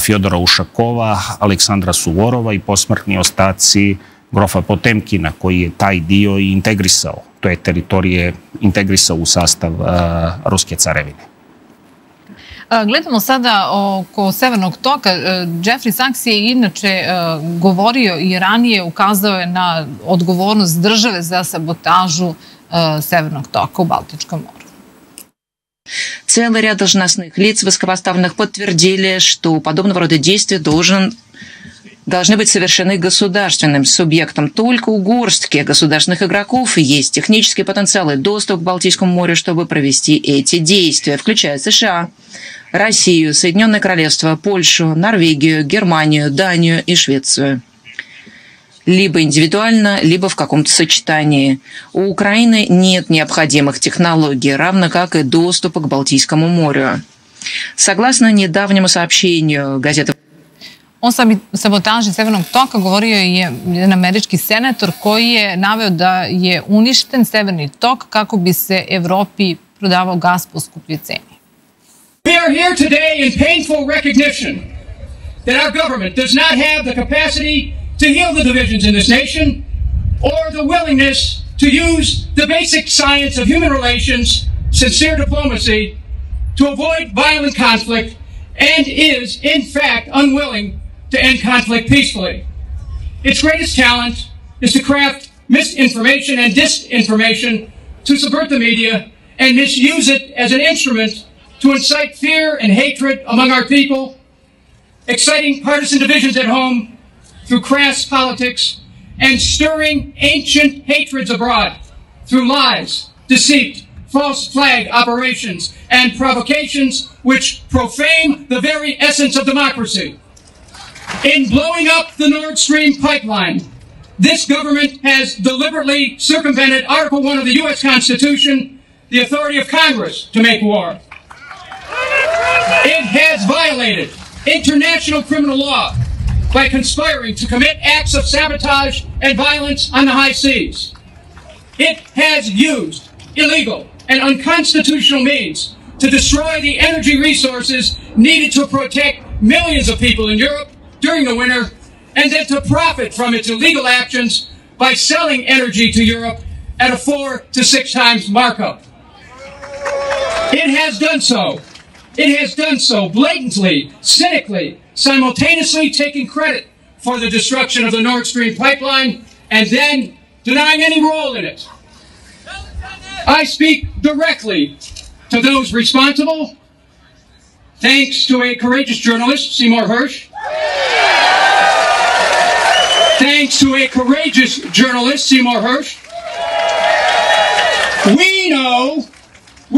Fjodora Ušakova, Aleksandra Suvorova i posmrtni ostaci grofa Potemkina, koji je taj dio i integrisao. To je teritorije integrisao u sastav Ruske carevine. Gledamo sada oko Severnog toka. Jeffrey Sachs je inače govorio i ranije, ukazao je na odgovornost države za sabotažu Severnog toka u Baltičkom moru. Целый ряд должностных лиц высокопоставленных подтвердили, что подобного рода действия должен... должны быть совершены государственным субъектом. Только у горстки государственных игроков есть технический потенциал и доступ к Балтийскому морю, чтобы провести эти действия, включая США, Россию, Соединенное Королевство, Польшу, Норвегию, Германию, Данию и Швецию. Либо индивидуально, либо в каком-то сочетании. У Украины нет необходимых технологий, равно как и доступа к Балтийскому морю. Согласно недавнему сообщению газеты o sabotaži Severnog toka govorio je jedan američki senator koji je naveo da je uništen Severni tok kako bi se Evropi prodavao gas po skupljoj ceni. We are here today in painful recognition that our government does not have the capacity to heal the divisions in this nation or the willingness to use the basic science of human relations, sincere diplomacy, to avoid violent conflict and is, in fact, unwilling to end conflict peacefully. Its greatest talent is to craft misinformation and disinformation to subvert the media and misuse it as an instrument to incite fear and hatred among our people, exciting partisan divisions at home through crass politics, and stirring ancient hatreds abroad through lies, deceit, false flag operations, and provocations which profane the very essence of democracy. In blowing up the Nord Stream pipeline, this government has deliberately circumvented Article one of the U S Constitution, the authority of Congress to make war. It has violated international criminal law by conspiring to commit acts of sabotage and violence on the high seas. It has used illegal and unconstitutional means to destroy the energy resources needed to protect millions of people in Europe during the winter, and then to profit from its illegal actions by selling energy to Europe at a four to six times markup. It has done so. It has done so blatantly, cynically, simultaneously taking credit for the destruction of the Nord Stream pipeline and then denying any role in it. I speak directly to those responsible, thanks to a courageous journalist, Seymour Hirsch, thanks to a courageous journalist, Seymour Hirsch. We know,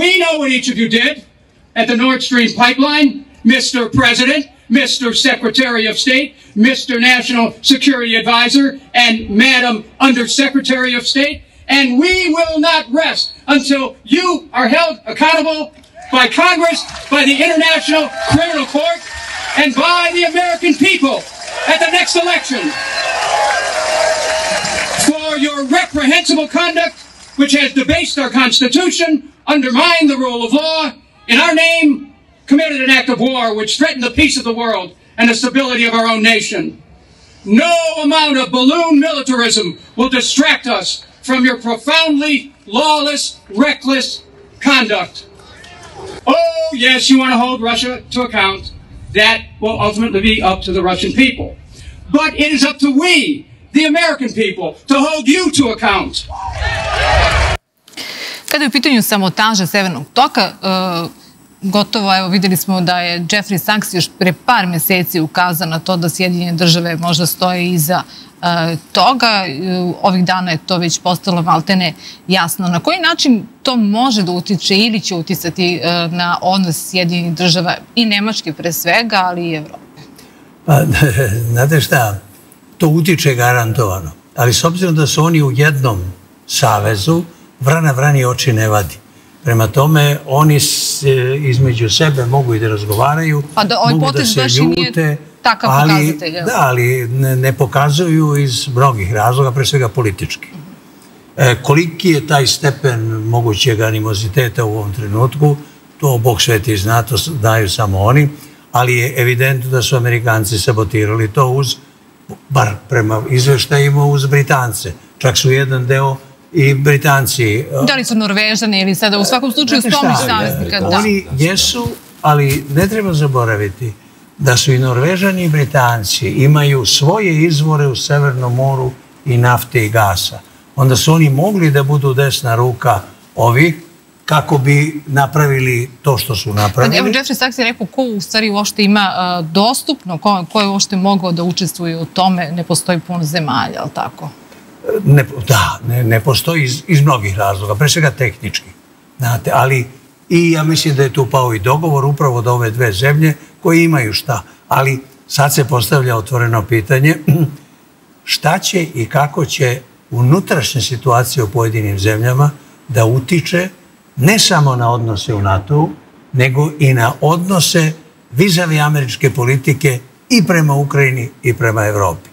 we know what each of you did at the Nord Stream pipeline, Mister President, Mister Secretary of State, Mister National Security Advisor, and Madam Undersecretary of State. And we will not rest until you are held accountable by Congress, by the International Criminal Court, and by the American people at the next election for your reprehensible conduct, which has debased our Constitution, undermined the rule of law, in our name committed an act of war which threatened the peace of the world and the stability of our own nation. No amount of balloon militarism will distract us from your profoundly lawless, reckless conduct. Oh, yes, you want to hold Russia to account. That will ultimately be up to the Russian people. But it is up to we, the American people, to hold you to account. Kada je u pitanju sabotaža Severnog toka, gotovo, evo, vidjeli smo da je Jeffrey Sachs još pre par meseci ukazao na to da Sjedinjene države možda stoje iza toga. Ovih dana je to već postalo maltene jasno. Na koji način to može da utiče ili će uticati na odnos Sjedinjenih država i Nemačke pre svega, ali i Evrope? Pa, znate šta, to utiče garantovano. Ali s obzirom da su oni u jednom savezu, vrana vrani oči ne vadi. Prema tome, oni između sebe mogu i da razgovaraju, mogu da se ljute, ali ne pokazuju iz mnogih razloga, pre svega politički. Koliki je taj stepen mogućeg animoziteta u ovom trenutku, to Bog sveti zna, to znaju samo oni, ali je evidentno da su Amerikanci sabotirali to uz, bar prema izveštajima, uz Britance. Čak su jedan deo i Britanci... Da li su Norvežani ili sada u svakom slučaju stomnih saveznika? Oni jesu, ali ne treba zaboraviti da su i Norvežani i Britanci imaju svoje izvore u Severnom moru i nafte i gasa. Onda su oni mogli da budu desna ruka ovih kako bi napravili to što su napravili. Evo, Jeffrey Sachs je rekao ko u stvari uopšte ima dostupno, ko je uopšte mogao da učestvuje u tome, ne postoji puno zemalja, ali tako? Da, ne postoji iz mnogih razloga, pre svega tehnički. Ali i ja mislim da je tu pao i dogovor upravo da ove dve zemlje koje imaju šta. Ali sad se postavlja otvoreno pitanje šta će i kako će unutrašnja situacija u pojedinim zemljama da utiče ne samo na odnose u NATO-u, nego i na odnose vizavi američke politike i prema Ukrajini i prema Evropi.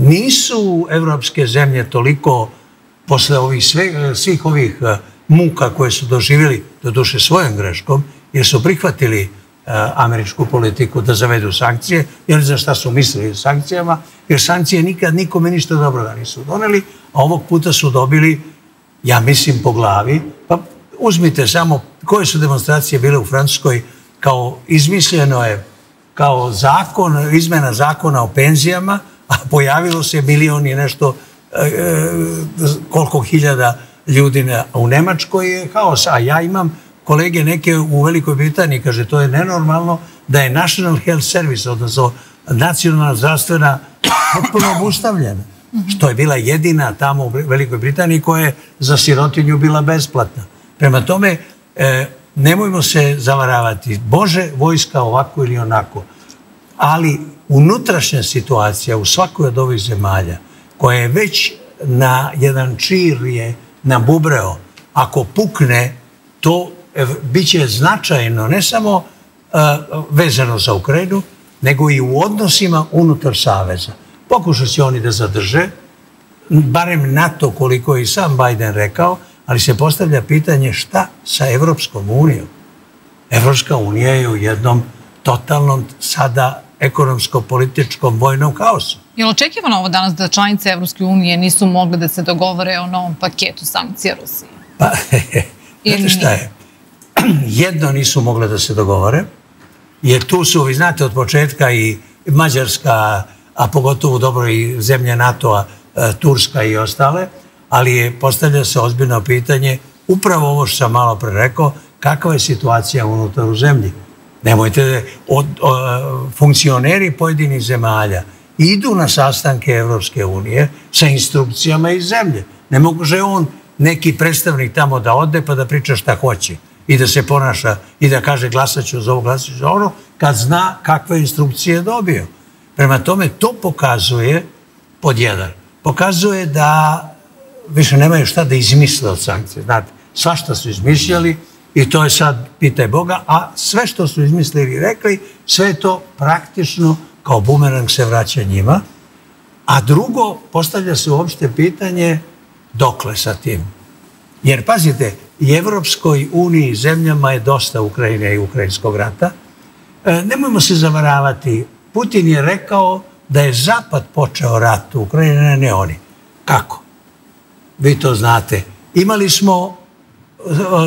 Nisu evropske zemlje toliko posle svih ovih muka koje su doživjeli, doduše svojom greškom, jer su prihvatili američku politiku da zavedu sankcije, jer za šta su mislili sankcijama, jer sankcije nikad nikome ništa dobroga nisu doneli, a ovog puta su dobili, ja mislim, po glavi. Pa uzmite samo koje su demonstracije bile u Francuskoj, kao izmišljeno je kao zakon, izmena zakona o penzijama, a pojavilo se milion i nešto, koliko hiljada ljudi u Nemačkoj je haos. A ja imam kolege neke u Velikoj Britaniji, kaže, to je nenormalno da je National Health Service, odnosno nacionalna zdravstvena, potpuno obustavljena. Što je bila jedina tamo u Velikoj Britaniji koja je za sirotinju bila besplatna. Prema tome, nemojmo se zavaravati. Bože, vojska ovako ili onako. Ali unutrašnja situacija u svakoj od ovih zemalja, koja je već na jedan čir je nabubreo, ako pukne, to bit će značajno, ne samo vezano za Ukrajinu, nego i u odnosima unutar saveza. Pokušat će oni da zadrže, barem NATO koliko je i sam Biden rekao, ali se postavlja pitanje šta sa Evropskom unijom. Evropska unija je u jednom totalnom sada ekonomsko-političkom vojnom kaosu. Je li očekivano ovo danas da članice Evropske unije nisu mogle da se dogovore o novom paketu sankcija Rusije? Pa, znate šta je? Jedno nisu mogle da se dogovore, jer tu su, vi znate, od početka i Mađarska, a pogotovo dobro i zemlje NATO-a, Turska i ostale, ali je postavlja se ozbiljno pitanje, upravo ovo što sam malo pre rekao, kakva je situacija unutar u zemlji. Nemojte, funkcioneri pojedinih zemalja idu na sastanke Evropske unije sa instrukcijama iz zemlje. Ne može on neki predstavnik tamo da ode pa da priča šta hoće i da se ponaša i da kaže glasat ću za ovo, glasat ću za ono, kad zna kakve instrukcije je dobio. Prema tome, to pokazuje, pod jedan, pokazuje da više nemaju šta da izmisle od sankcije. Znate, svašta su izmišljali i to je sad, pitaj Boga, a sve što su izmislili i rekli, sve to praktično kao bumerang se vraća njima. A drugo, postavlja se uopšte pitanje dokle sa tim. Jer, pazite, i Evropskoj uniji zemljama je dosta Ukrajine i ukrajinskog rata. E, nemojmo se zavaravati. Putin je rekao da je Zapad počeo rat u Ukrajini, ne oni. Kako? Vi to znate. Imali smo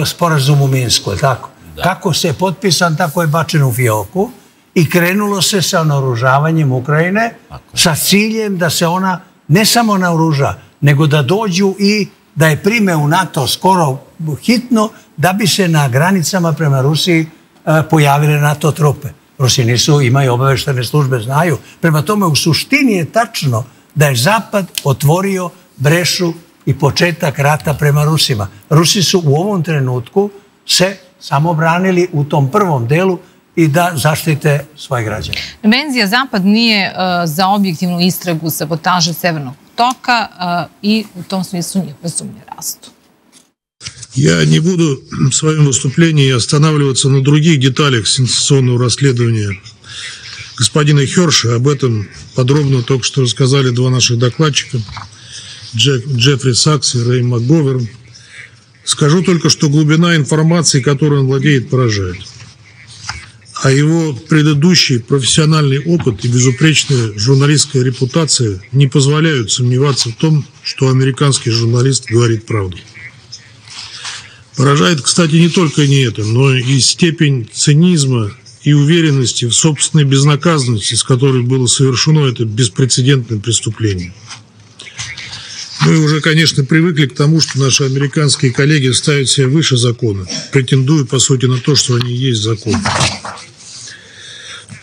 sporazum u Minsku, tako? Da. Kako se je potpisan, tako je bačen u fioku i krenulo se sa naoružavanjem Ukrajine, tako, sa ciljem da se ona ne samo naoruža, nego da dođu i da je prime u NATO skoro hitno, da bi se na granicama prema Rusiji pojavile NATO trupe. Rusi nisu, imaju obaveštene službe, znaju. Prema tome, u suštini je tačno da je Zapad otvorio brešu i početak rata prema Rusima. Rusi su u ovom trenutku se samo branili u tom prvom delu i da zaštite svoje građane. Dimenzija Zapad nije za objektivnu istragu sabotaže Severnog toka i u tom smislu njihove sumnje rastu. Я не буду в своем выступлении останавливаться на других деталях сенсационного расследования господина Херша. Об этом подробно только что рассказали два наших докладчика, Джеф, Джеффри Сакс и Рэй МакГоверн. Скажу только, что глубина информации, которой он владеет, поражает. А его предыдущий профессиональный опыт и безупречная журналистская репутация не позволяют сомневаться в том, что американский журналист говорит правду. Поражает, кстати, не только не это, но и степень цинизма и уверенности в собственной безнаказанности, с которой было совершено это беспрецедентное преступление. Мы уже, конечно, привыкли к тому, что наши американские коллеги ставят себя выше закона, претендуя, по сути, на то, что они есть закон.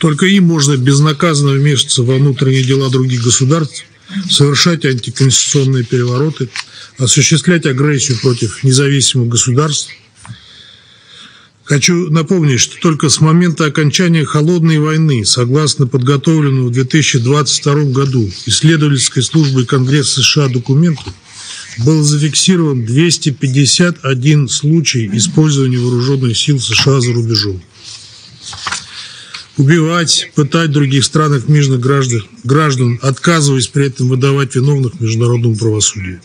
Только им можно безнаказанно вмешиваться во внутренние дела других государств, совершать антиконституционные перевороты, осуществлять агрессию против независимых государств. Хочу напомнить, что только с момента окончания холодной войны, согласно подготовленному в две тысячи двадцать втором году исследовательской службой Конгресса США документу, был зафиксирован двести пятьдесят один случай использования вооруженных сил США за рубежом. Убивать, пытать в других странах мирных граждан, граждан, отказываясь при этом выдавать виновных международному правосудию.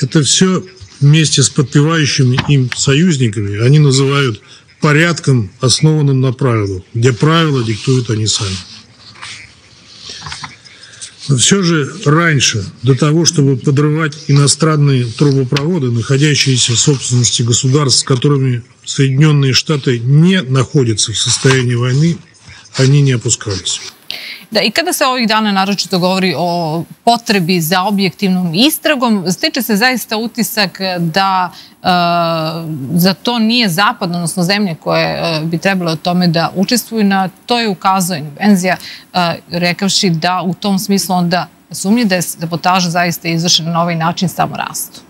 Это все вместе с подпевающими им союзниками они называют порядком, основанным на правилах, где правила диктуют они сами. Но все же раньше, до того, чтобы подрывать иностранные трубопроводы, находящиеся в собственности государств, с которыми Соединенные Штаты не находятся в состоянии войны, они не опускались. Da, i kada se ovih dana naročito govori o potrebi za objektivnom istragom, stiče se zaista utisak da e, za to nije zapad, odnosno zemlje koje e, bi trebalo o tome da učestvuju, na to je ukazao Benzija, e, rekavši da u tom smislu onda sumnje da je sabotaža zaista izvršena na ovaj način samo rastu.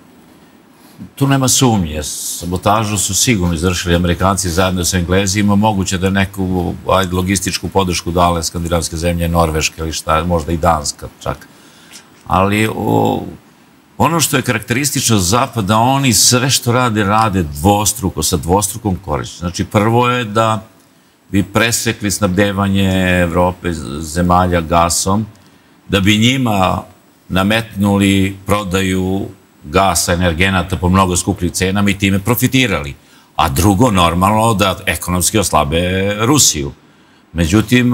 Tu nema sumnje. Sabotažu su sigurno izvršili Amerikanci zajedno sa Englezima. Moguće da neku logističku podršku dale skandinavske zemlje, Norveške ili šta, možda i Danska čak. Ali o, ono što je karakteristično Zapada, oni sve što rade, rade dvostruko, sa dvostrukom korišću. Znači, prvo je da bi presekli snabdevanje Evrope, zemalja gasom, da bi njima nametnuli prodaju gasa, energenata po mnogo skupljih cenama i time profitirali. A drugo, normalno, da ekonomski oslabe Rusiju. Međutim,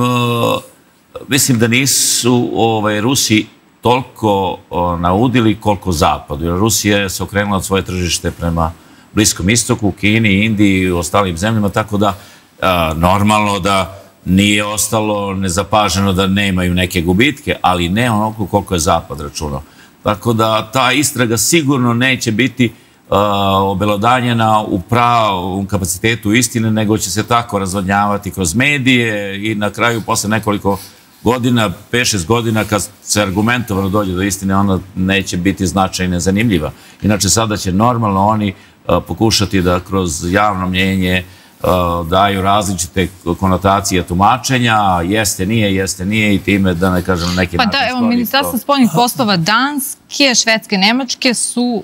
mislim da nisu ovaj, Rusi toliko naudili koliko Zapadu. Jer Rusija se okrenula od svoje tržište prema Bliskom istoku, Kini, Indiji i ostalim zemljama, tako da normalno da nije ostalo nezapaženo da nemaju neke gubitke, ali ne onoliko koliko je Zapad računao. Tako da ta istraga sigurno neće biti uh, obelodanjena u pravom kapacitetu istine, nego će se tako razvodnjavati kroz medije i na kraju, posle nekoliko godina, pet šest godina, kad se argumentovano dođe do istine, ona neće biti značajna i zanimljiva. Inače, sada će normalno oni pokušati da kroz javno mnjenje daju različite konotacije tumačenja, jeste, nije, jeste, nije i time da ne kažem neki način. Pa da, evo, Ministarstvo spoljnih poslova Danske, Švedske, Nemačke su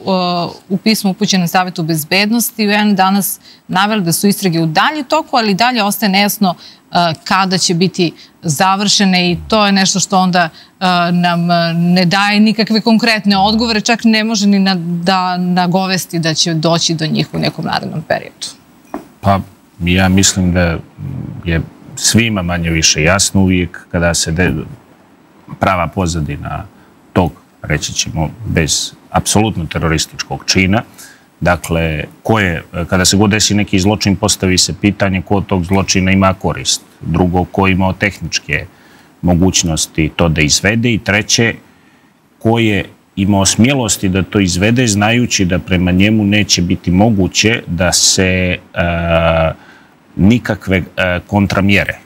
u pismu upućenom Savetu bezbednosti u en danas naveli da su istrage u dalje toku, ali dalje ostaje nejasno kada će biti završene i to je nešto što onda nam ne daje nikakve konkretne odgovore, čak ne može ni da nagovesti da će doći do njih u nekom narednom periodu. Pa ja mislim da je svima manje više jasno uvijek kada se prava pozadina tog, reći ćemo, bez apsolutno terorističkog čina. Dakle, kada se god desi neki zločin, postavi se pitanje ko od tog zločina ima korist. Drugo, ko ima tehničke mogućnosti to da izvede. I treće, ko je imao smjelosti da to izvede, znajući da prema njemu neće biti moguće da se nikakve kontramjere,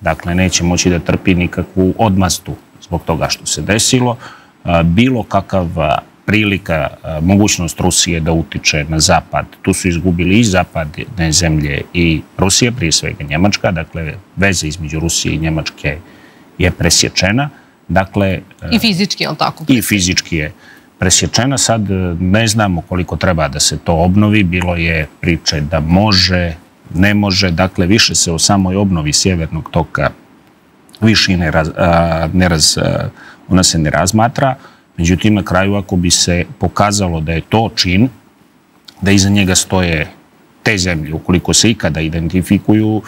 dakle neće moći da trpi nikakvu odmastu zbog toga što se desilo, bilo kakav prilika, mogućnost Rusije da utiče na Zapad. Tu su izgubili i zapadne zemlje i Rusije, prije svega Njemačka, dakle veze između Rusije i Njemačke je presječena. I fizički je, ali tako? I fizički je presječena. Sad ne znamo koliko treba da se to obnovi. Bilo je priče da može, ne može. Dakle, više se o samoj obnovi Sjevernog toka više ona se ne razmatra. Međutim, na kraju, ako bi se pokazalo da je to čin, da iza njega stoje te zemlje, ukoliko se ikada identifikuju,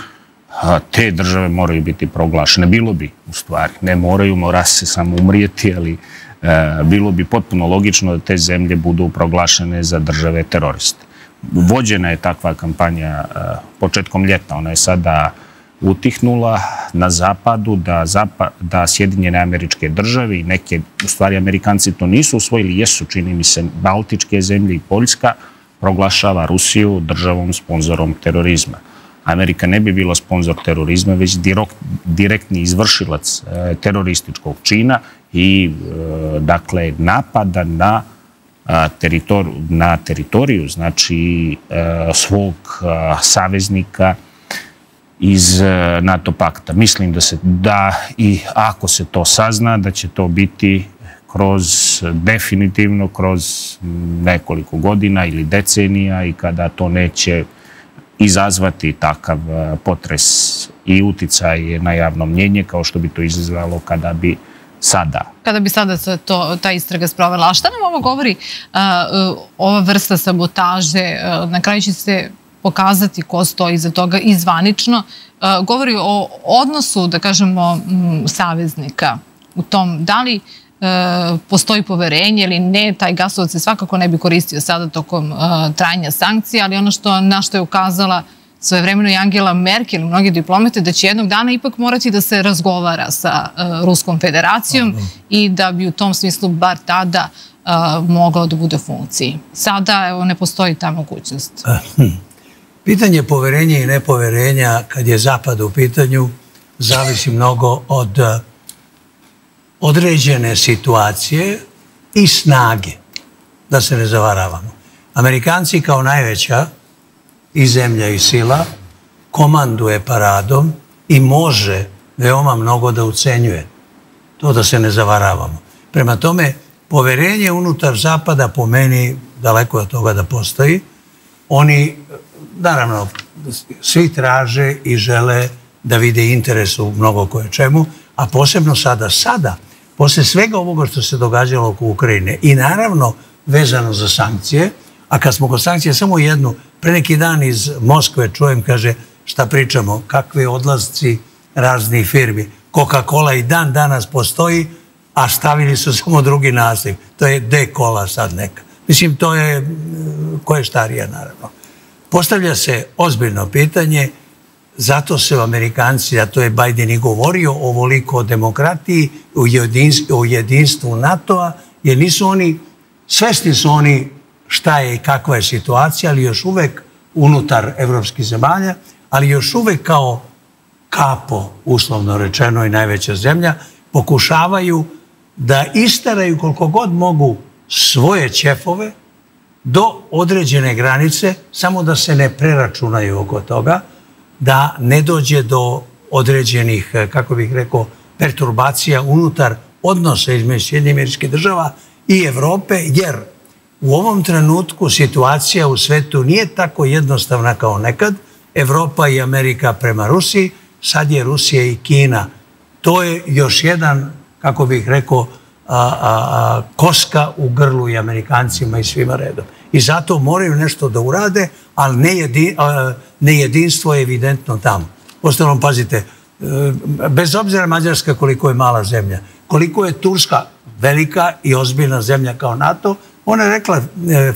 te države moraju biti proglašene. Bilo bi, u stvari, ne moraju, mora se samo umrijeti, ali bilo bi potpuno logično da te zemlje budu proglašene za države teroriste. Vođena je takva kampanja početkom ljeta, ona je sada utihnula na zapadu da Sjedinjene američke države i neke, u stvari, Amerikanci to nisu usvojili, jesu, čini mi se, Baltičke zemlje i Poljska, proglašava Rusiju državom sponzorom terorizma. Amerika ne bi bila sponzor terorizma, već direktni izvršilac terorističkog čina i dakle napada na teritoriju, znači svog saveznika iz NATO pakta. Mislim da se da i ako se to sazna, da će to biti kroz definitivno kroz nekoliko godina ili decenija i kada to neće izazvati takav potres i uticaj na javno mnjenje kao što bi to izazvalo kada bi sada. Kada bi sada ta istraga sprovela. A šta nam ovo govori, ova vrsta sabotaže, na kraju će se pokazati ko stoji iza toga i zvanično, govori o odnosu, da kažemo, saveznika u tom, da li postoji poverenje ili ne, taj gasovac se svakako ne bi koristio sada tokom trajanja sankcija, ali ono na što je ukazala svojevremeno i Angela Merkel i mnogi diplomate, da će jednog dana ipak morati da se razgovara sa Ruskom federacijom i da bi u tom smislu bar tada mogao da bude u funkciji. Sada ne postoji ta mogućnost. Pitanje poverenja i nepoverenja kad je Zapad u pitanju zavisi mnogo od određene situacije i snage, da se ne zavaravamo. Amerikanci kao najveća i zemlja i sila komanduje paradom i može veoma mnogo da ucenjuje. To da se ne zavaravamo. Prema tome, poverenje unutar Zapada po meni daleko od toga da postoji. Oni, naravno, svi traže i žele da vide interes u mnogo koje čemu, a posebno sada, sada, posle svega ovoga što se događalo oko Ukrajine i naravno vezano za sankcije, a kad smo kod sankcije samo jednu, pre neki dan iz Moskve čujem, kaže, šta pričamo, kakve odlasci raznih firmi. Coca-Cola i dan danas postoji, a stavili su samo drugi naziv. To je de-kola sad neka. Mislim, to je koje starija, naravno. Postavlja se ozbiljno pitanje, zato se Amerikanci, zato je Biden i govorio ovoliko o demokratiji, o jedinstvu NATO-a, jer nisu oni, svesni su oni šta je i kakva je situacija, ali još uvek unutar evropskih zemalja, ali još uvek kao kapo, uslovno rečeno, i najveća zemlja, pokušavaju da isteraju koliko god mogu svoje ćefove do određene granice, samo da se ne preračunaju oko toga, da ne dođe do određenih, kako bih rekao, perturbacija unutar odnosa između Sjedinjenih Američkih Država i Evrope, jer u ovom trenutku situacija u svetu nije tako jednostavna kao nekad. Evropa i Amerika prema Rusiji, sad je Rusija i Kina. To je još jedan, kako bih rekao, A, a, koska u grlu i Amerikancima i svima redom. I zato moraju nešto da urade, ali nejedin, a, nejedinstvo je evidentno tamo. Ostalom, pazite, bez obzira Mađarska koliko je mala zemlja, koliko je Turska velika i ozbiljna zemlja kao NATO, ona je rekla e,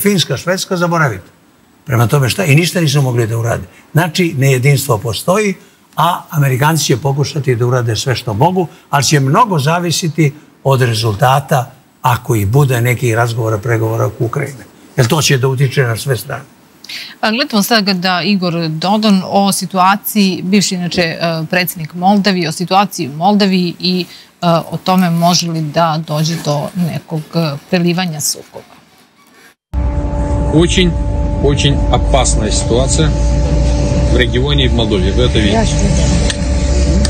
Finska, Švedska, zaboravite. Prema tome šta? I ništa nisu mogli da urade. Znači, nejedinstvo postoji, a Amerikanci će pokušati da urade sve što mogu, ali će mnogo zavisiti od rezultata, ako i bude nekih razgovora, pregovora oko Ukrajine. Jer to će da utiče na sve strane. Gledamo sada da Igor Dodon o situaciji, bivši inače predsjednik Moldavije, o situaciji u Moldaviji i o tome može li da dođe do nekog prelivanja sukoba. Очень, очень опасная ситуация в регионе и в Молдовии. Вы это видите.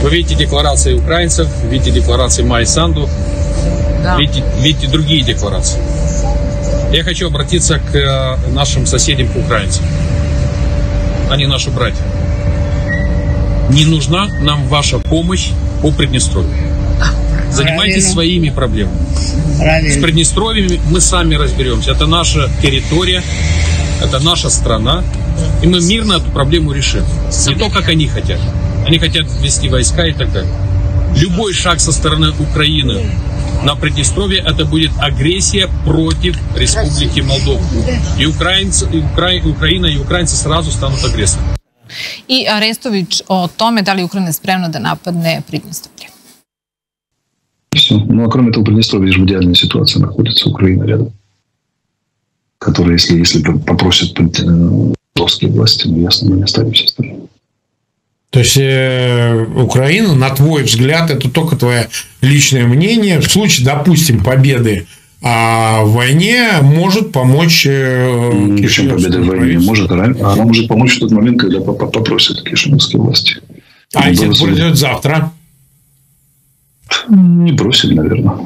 Вы видите декларации украинцев, видите декларации Майи Санду, Видите, видите другие декларации. Я хочу обратиться к нашим соседям, к украинцам. Они наши братья. Не нужна нам ваша помощь по Приднестровью. Занимайтесь Правильно. Своими проблемами. Правильно. С Приднестровьем мы сами разберемся. Это наша территория, это наша страна. И мы мирно эту проблему решим. Не то, как они хотят. Они хотят ввести войска и так далее. Любой шаг со стороны Украины на Приднестровье это будет агрессия против Республики Молдова. И, украинцы, и укра... Украина и украинцы сразу станут агрессорами. И Арестович о том, да ли Украина спрямна да нападне Приднестровье. Все. Ну а кроме того, Приднестровье же в идеальной ситуации находится, Украина рядом. Которая, если, если попросят молдавские власти, ну ясно, мы не оставимся остальными. То есть э, Украина, на твой взгляд, это только твое личное мнение, в случае, допустим, победы а в войне может помочь э, Кишиневскому правительству. Победа в войне может, она может помочь в тот момент, когда попросят кишиневские власти. А если это произойдет завтра? Не просили, наверное.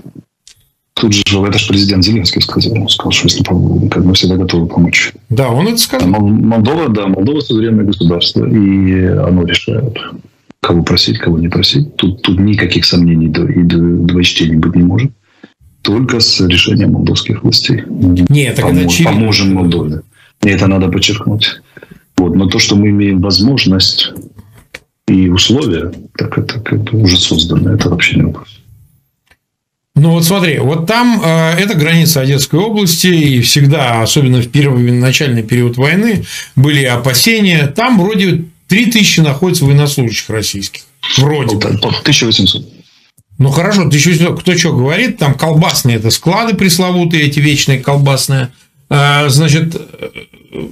Тут же, это же президент Зеленский сказал, он сказал, что если как мы всегда готовы помочь. Да, он это сказал. Молдова, да, Молдова суверенное государство, и оно решает, кого просить, кого не просить. Тут, тут никаких сомнений и двоечтений быть не может. Только с решением молдовских властей. Нет, так Помо, это поможем Молдове. И это надо подчеркнуть. Вот, но то, что мы имеем возможность и условия, так это, это уже создано, это вообще не вопрос. Ну вот смотри, вот там э, это граница Одесской области, и всегда, особенно в первый начальный период войны, были опасения. Там вроде три тысячи находится военнослужащих российских. Вроде. тысяча восемьсот. Ну хорошо, тысяча восемьсот. Кто что говорит, там колбасные, это склады пресловутые, эти вечные колбасные. Э, значит, э,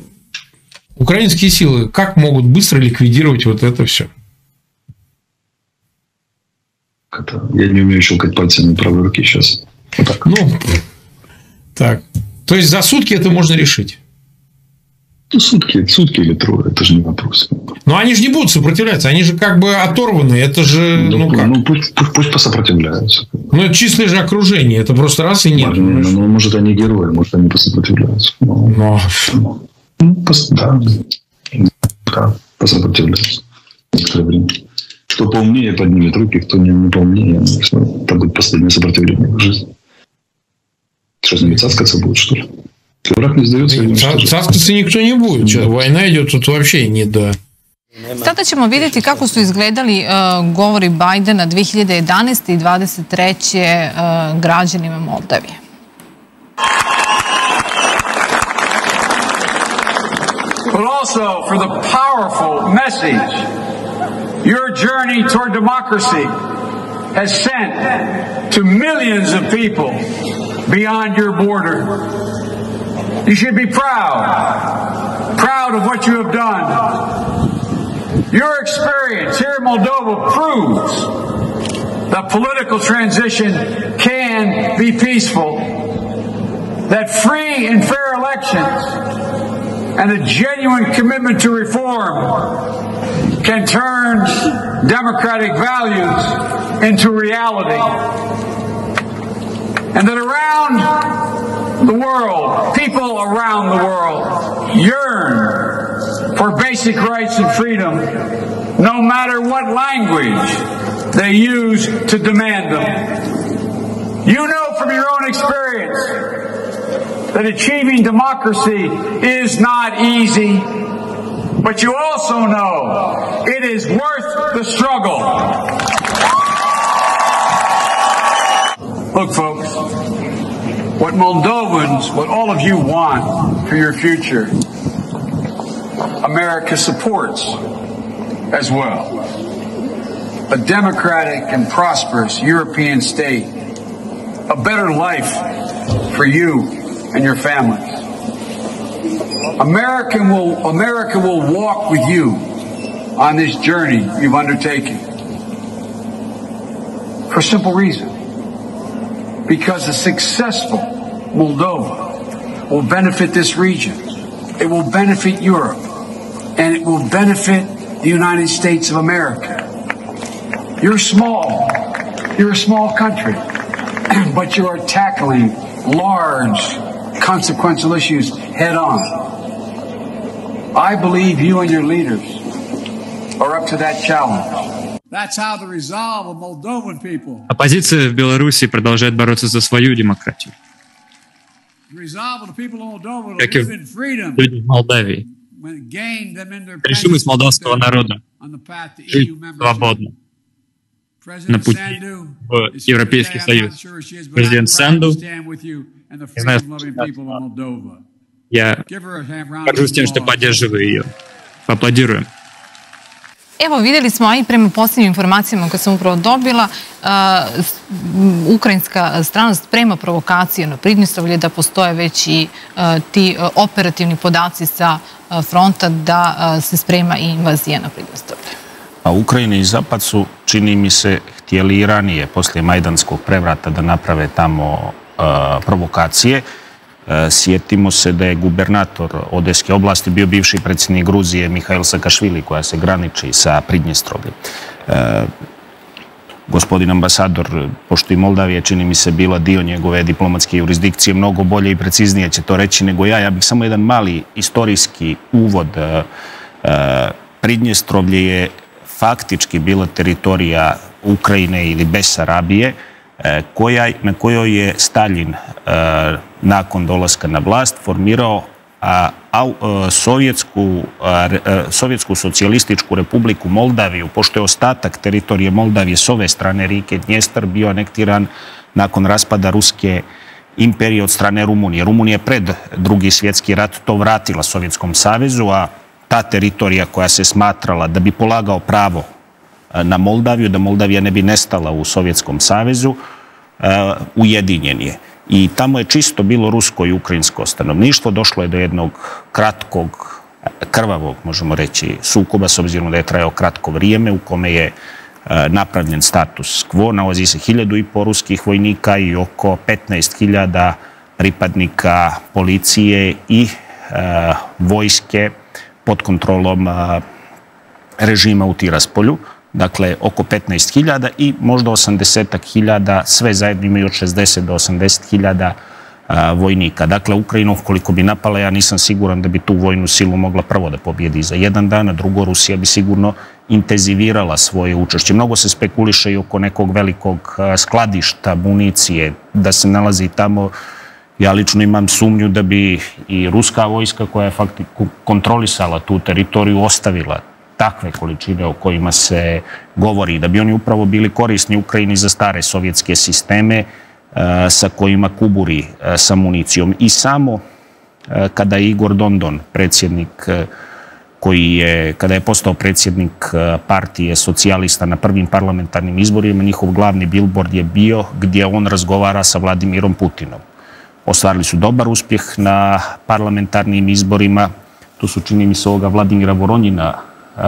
украинские силы как могут быстро ликвидировать вот это все? Это, я не умею щелкать пальцами правой руки сейчас. Вот так. Ну, так. То есть за сутки это можно решить? Ну, сутки, сутки или трое, это же не вопрос. Но они же не будут сопротивляться, они же как бы оторваны, это же... Ну, ну, как? ну пусть, пусть, пусть посопротивляются. Ну, это чистое же окружение, это просто раз и нет. Ну, ну, может, они герои, может, они посопротивляются. Но... Но... Но... Ну, пос... да. да, посопротивляются. Некоторое время. Кто поумнее поднимет руки, кто не, не поумнее, это будет последнее сопротивление в жизни. Что, с ними цаскаться будет, что ли? Если враг не сдается, не цаскаться никто не будет. Че, война идет тут вообще не до... Sada ćemo vidjeti kako su izgledali uh, govori Bidena dve hiljade jedanaeste. i dvadeset treće. Uh, građanima Moldavije. But also for the powerful message your journey toward democracy has sent to millions of people beyond your border. You should be proud, proud of what you have done. Your experience here in Moldova proves that political transition can be peaceful, that free and fair elections and a genuine commitment to reform can turn democratic values into reality. And that around the world, people around the world yearn for basic rights and freedom, no matter what language they use to demand them. You know from your own experience that achieving democracy is not easy, but you also know it is worth the struggle. Look, folks, what Moldovans, what all of you want for your future, America supports as well. A democratic and prosperous European state, a better life for you and your families. America will, America will walk with you on this journey you've undertaken for a simple reason. Because a successful Moldova will benefit this region, it will benefit Europe, and it will benefit the United States of America. You're small, you're a small country, but you are tackling large, consequential issues head on. I believe you and your leaders are up to that challenge. Оппозиция в Беларуси продолжает бороться за свою демократию, как и люди в Молдавии. Решимость молдавского народа жить свободно на пути в Европейский Союз. Президент Санду, не знаю, я горжусь тем, что поддерживаю ее. Поаплодируем. Evo, vidjeli smo, a i prema posljednjim informacijama koje sam upravo dobila, ukrajinska strana sprema provokacije na Pridnjestrovlje, da postoje već i ti operativni podaci sa fronta da se sprema i invazija na Pridnjestrovlje. A Ukrajina i Zapad su, čini mi se, htjeli i ranije, poslije Majdanskog prevrata, da naprave tamo provokacije. Sjetimo se da je gubernator Odeske oblasti bio bivši predsjednik Gruzije Mihajl Sakašvili, koja se graniči sa Pridnjestrovljem. Gospodin ambasador, pošto i Moldavija, čini mi se, bila dio njegove diplomatske jurisdikcije, mnogo bolje i preciznije će to reći nego ja. Ja bih samo jedan mali istorijski uvod. Pridnjestrovlje je faktički bila teritorija Ukrajine ili Besarabije, na kojoj je Stalin nakon dolaska na vlast formirao Sovjetsku socijalističku republiku Moldaviju, pošto je ostatak teritorije Moldavije s ove strane reke Dnjestar bio anektiran nakon raspada Ruske imperije od strane Rumunije. Rumunija pred Drugi svjetski rat to vratila Sovjetskom savezu, a ta teritorija koja se smatrala da bi polagao pravo na Moldaviju, da Moldavija ne bi nestala u Sovjetskom savezu, ujedinjen je. I tamo je čisto bilo rusko i ukrajinsko stanovništvo. Došlo je do jednog kratkog, krvavog, možemo reći, sukoba, s obzirom da je trajao kratko vrijeme, u kome je napravljen status quo. Nalazi se hiljadu i po ruskih vojnika i oko petnaest hiljada pripadnika policije i vojske pod kontrolom režima u Tiraspolju. Dakle, oko petnaest hiljada i možda osamdeset hiljada, sve zajedno imaju od šezdeset do osamdeset hiljada vojnika. Dakle, Ukrajina, koliko bi napala, ja nisam siguran da bi tu vojnu silu mogla prvo da pobjedi za jedan dan, a drugo, Rusija bi sigurno intenzivirala svoje učešće. Mnogo se spekuliše i oko nekog velikog skladišta municije da se nalazi tamo. Ja lično imam sumnju da bi i ruska vojska, koja je faktički kontrolisala tu teritoriju, ostavila takve količine o kojima se govori, da bi oni upravo bili korisni Ukrajini za stare sovjetske sisteme sa kojima kuburi sa municijom. I samo kada je Igor Dondon, predsjednik koji je, kada je postao predsjednik partije socijalista na prvim parlamentarnim izborima, njihov glavni bilbord je bio gdje on razgovara sa Vladimirom Putinom. Ostvarili su dobar uspjeh na parlamentarnim izborima. Tu su, čini mi se, ovoga Vladimira Voronjina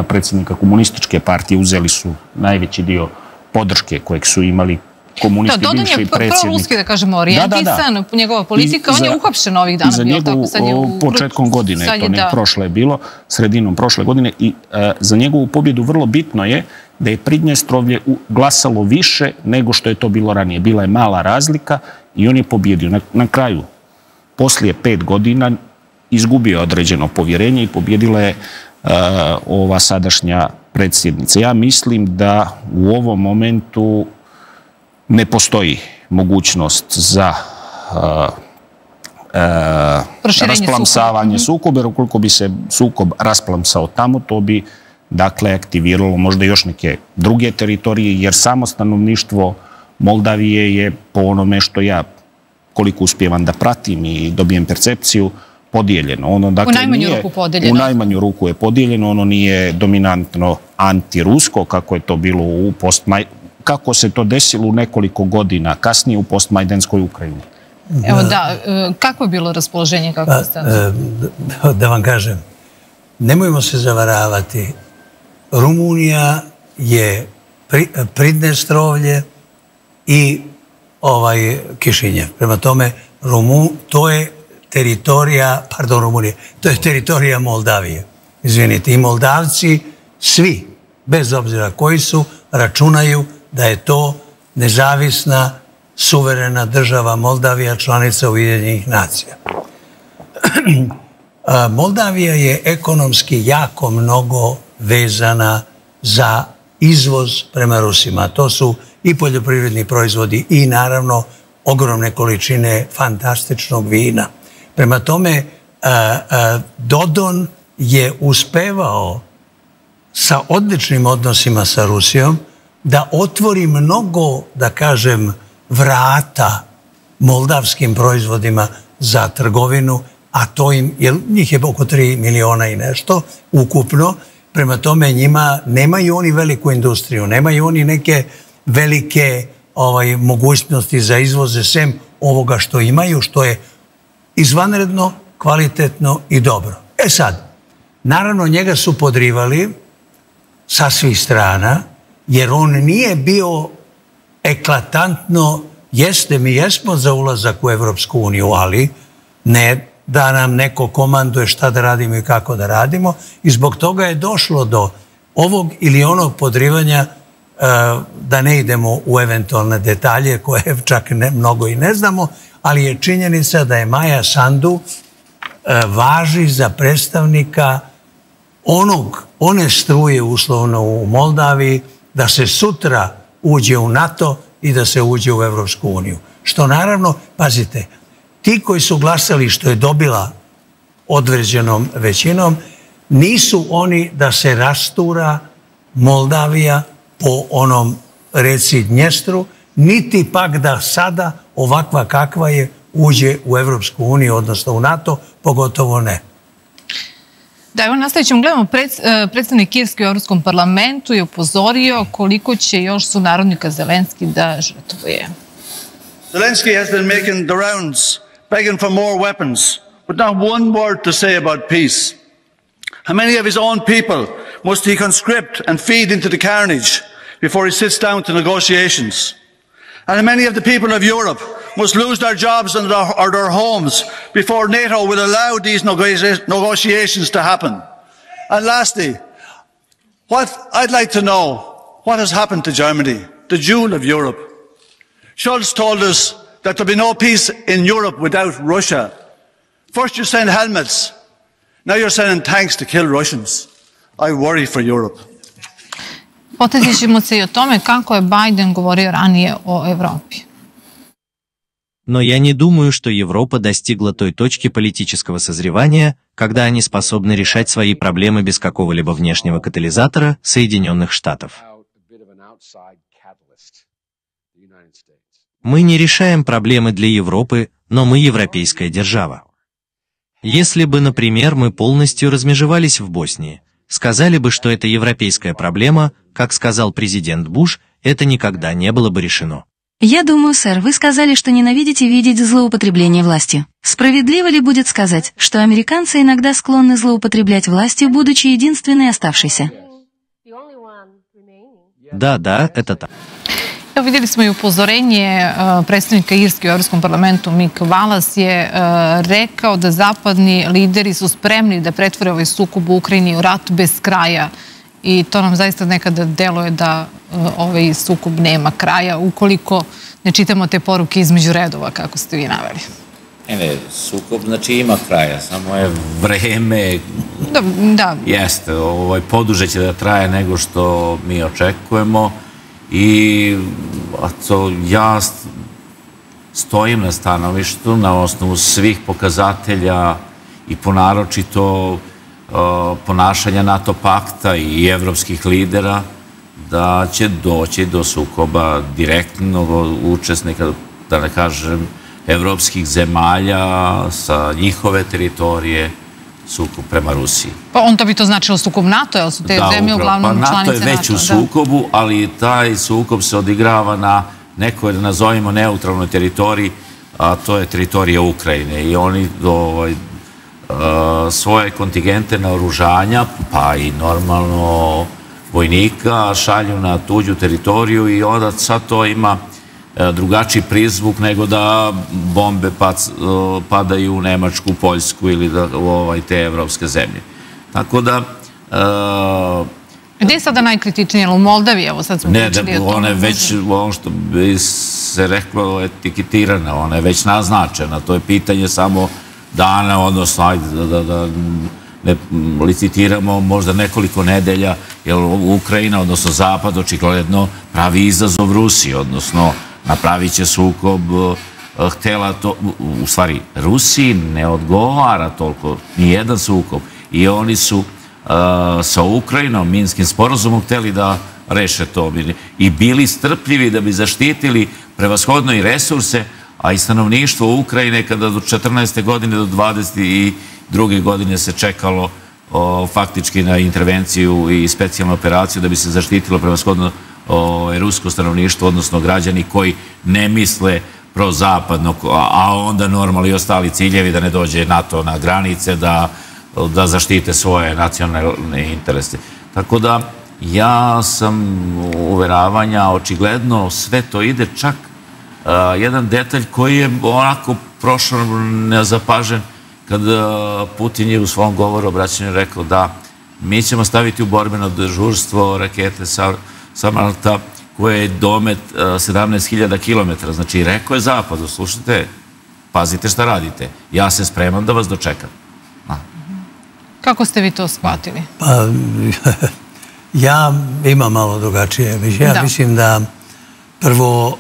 predsjednika komunističke partije, uzeli su najveći dio podrške kojeg su imali komunisti, bivši predsjednik. Da, Dodon je proruski, da kažemo, orijentisan, njegova politika, on je uhapšen ovih dana. I za njegovu, početkom godine, to ne prošle je bilo, sredinom prošle godine, i za njegovu pobjedu vrlo bitno je da je Pridnjestrovlje glasalo više nego što je to bilo ranije. Bila je mala razlika i on je pobjedio. Na kraju, poslije pet godina, izgubio je određeno povjerenje i pobjedila je ova sadašnja predsjednica. Ja mislim da u ovom momentu ne postoji mogućnost za rasplamsavanje sukoba, jer ukoliko bi se sukob rasplamsao tamo, to bi dakle aktiviralo možda još neke druge teritorije, jer samo stanovništvo Moldavije je, po onome što ja koliko uspijevam da pratim i dobijem percepciju, podijeljeno. U najmanju ruku podijeljeno. U najmanju ruku je podijeljeno, ono nije dominantno antirusko, kako je to bilo u postmajdanskoj, kako se to desilo u nekoliko godina kasnije u postmajdanskoj Ukrajini. Evo da, kako je bilo raspoloženje? Da vam kažem, nemojmo se zavaravati. Rumunija je Pridnjestrovlje i Kišinjev. Prema tome, to je teritorija, pardon, Rumunije, to je teritorija Moldavije. Izvinite, i Moldavci, svi, bez obzira koji su, računaju da je to nezavisna, suverena država Moldavija, članica Ujedinjenih nacija. Moldavija je ekonomski jako mnogo vezana za izvoz prema Rusima. To su i poljoprivredni proizvodi i naravno ogromne količine fantastičnog vina. Prema tome, Dodon je uspevao sa odličnim odnosima sa Rusijom da otvori mnogo, da kažem, vrata moldavskim proizvodima za trgovinu, a to im, jer njih je oko tri miliona i nešto ukupno, prema tome njima nemaju oni veliku industriju, nemaju oni neke velike mogućnosti za izvoze sem ovoga što imaju, što je izvanredno, kvalitetno i dobro. E sad, naravno njega su podrivali sa svih strana, jer on nije bio eklatantno, jeste, mi jesmo za ulazak u Evropsku uniju, ali ne da nam neko komanduje šta da radimo i kako da radimo, i zbog toga je došlo do ovog ili onog podrivanja, da ne idemo u eventualne detalje koje čak mnogo i ne znamo, ali je činjenica da je Maja Sandu važi za predstavnika onog, one struje uslovno u Moldaviji, da se sutra uđe u NATO i da se uđe u Evropsku uniju. Što naravno, pazite, ti koji su glasali, što je dobila određenom većinom, nisu oni da se rastura Moldavija po onom reci Dnjestru, niti pak da sada ovakva kakva je uđe u Evropsku uniju, odnosno u NATO, pogotovo ne. Da, evo nastavit ćemo. Gledamo, predstavnik Kirske u Evropskom parlamentu je upozorio koliko će još sunarodnika Zelenski da žrtvuje. Zelenski has been making the rounds, begging for more weapons, but not one word to say about peace. How many of his own people must he conscript and feed into the carnage before he sits down to negotiations? And how many of the people of Europe must lose their jobs and their, or their homes before NATO will allow these negotiations to happen? And lastly, what I'd like to know, what has happened to Germany, the jewel of Europe? Scholz told us that there'll be no peace in Europe without Russia. First you send helmets, now you're sending tanks to kill Russians. I worry for Europe. Potezit ćemo se i o tome kako je Biden govorio ranije o Evropi. Но я не думаю, что Европа достигла той точки политического созревания, когда они способны решать свои проблемы без какого-либо внешнего катализатора Соединенных Штатов. Мы не решаем проблемы для Европы, но мы европейская держава. Если бы, например, мы полностью размежевались в Боснии, сказали бы, что это европейская проблема, как сказал президент Буш, это никогда не было бы решено. Я думаю, сэр, вы сказали, что ненавидите видеть злоупотребление властью. Справедливо ли будет сказать, что американцы иногда склонны злоупотреблять властью, будучи единственной оставшейся? Da, da, eto tako. Evo vidjeli smo i upozorenje predstavnika Irske u Evropskom parlamentu. Mik Valas je rekao da zapadni lideri su spremni da pretvore ovaj sukob u Ukrajini u rat bez kraja. I to nam zaista nekada deluje da ovaj sukob nema kraja ukoliko ne čitamo te poruke između redova kako ste vi naveli. Ne, ne, sukob znači ima kraja, samo je vreme, da, da. Jeste, ovaj, poduže će da traje nego što mi očekujemo i to, ja stojim na stanovištu na osnovu svih pokazatelja i ponaročito uh, ponašanja NATO pakta i evropskih lidera da će doći do sukoba direktnog učesnika, da ne kažem, evropskih zemalja sa njihove teritorije sukob prema Rusiji. Pa onda bi to značilo sukob NATO, jer su te da, zemlje uglavnom članice NATO. Pa NATO je već NATO, u sukobu, da. Ali taj sukob se odigrava na nekoj, nazovimo, neutralnoj teritoriji, a to je teritorija Ukrajine. I oni do, a, svoje kontingente naoružanja, pa i normalno vojnika, šalju na tuđu teritoriju i onda sad to ima drugačiji prizvuk nego da bombe padaju u Nemačku, Poljsku ili u te evropske zemlje. Tako da... Gde je sada najkritičnije? U Moldaviji? Ne, ona je već, ono što bi se reklo, etiketirana, ona je već naznačena. To je pitanje samo dana, odnosno da ne licitiramo možda nekoliko nedelja, jer Ukrajina, odnosno Zapad, očigledno pravi izazov Rusiji, odnosno napravit će sukob, htjela to, u stvari, Rusiji ne odgovara toliko, nijedan sukob. I oni su uh, sa Ukrajinom, Minskim sporazumom, htjeli da reše to. I bili strpljivi da bi zaštitili prevashodno i resurse, a i stanovništvo Ukrajine kada do četrnaeste godine do dvadeset druge godine se čekalo o, faktički na intervenciju i specijalnu operaciju da bi se zaštitilo prevashodno o, rusko stanovništvo, odnosno građani koji ne misle prozapadno, a, a onda normalno i ostali ciljevi da ne dođe NATO na granice, da, da zaštite svoje nacionalne interese. Tako da ja sam uveravanja, očigledno sve to ide, čak a, jedan detalj koji je onako prošao nezapažen, kad Putin je u svom govoru obraćanju rekao da mi ćemo staviti u borbeno dežurstvo rakete Samarta koje je domet sedamnaest hiljada kilometara. Znači, rekao je Zapadu, slušajte, pazite šta radite. Ja se spremam da vas dočekam. A. Kako ste vi to shvatili? Pa, ja imam malo drugačije. Ja da. Mislim da prvo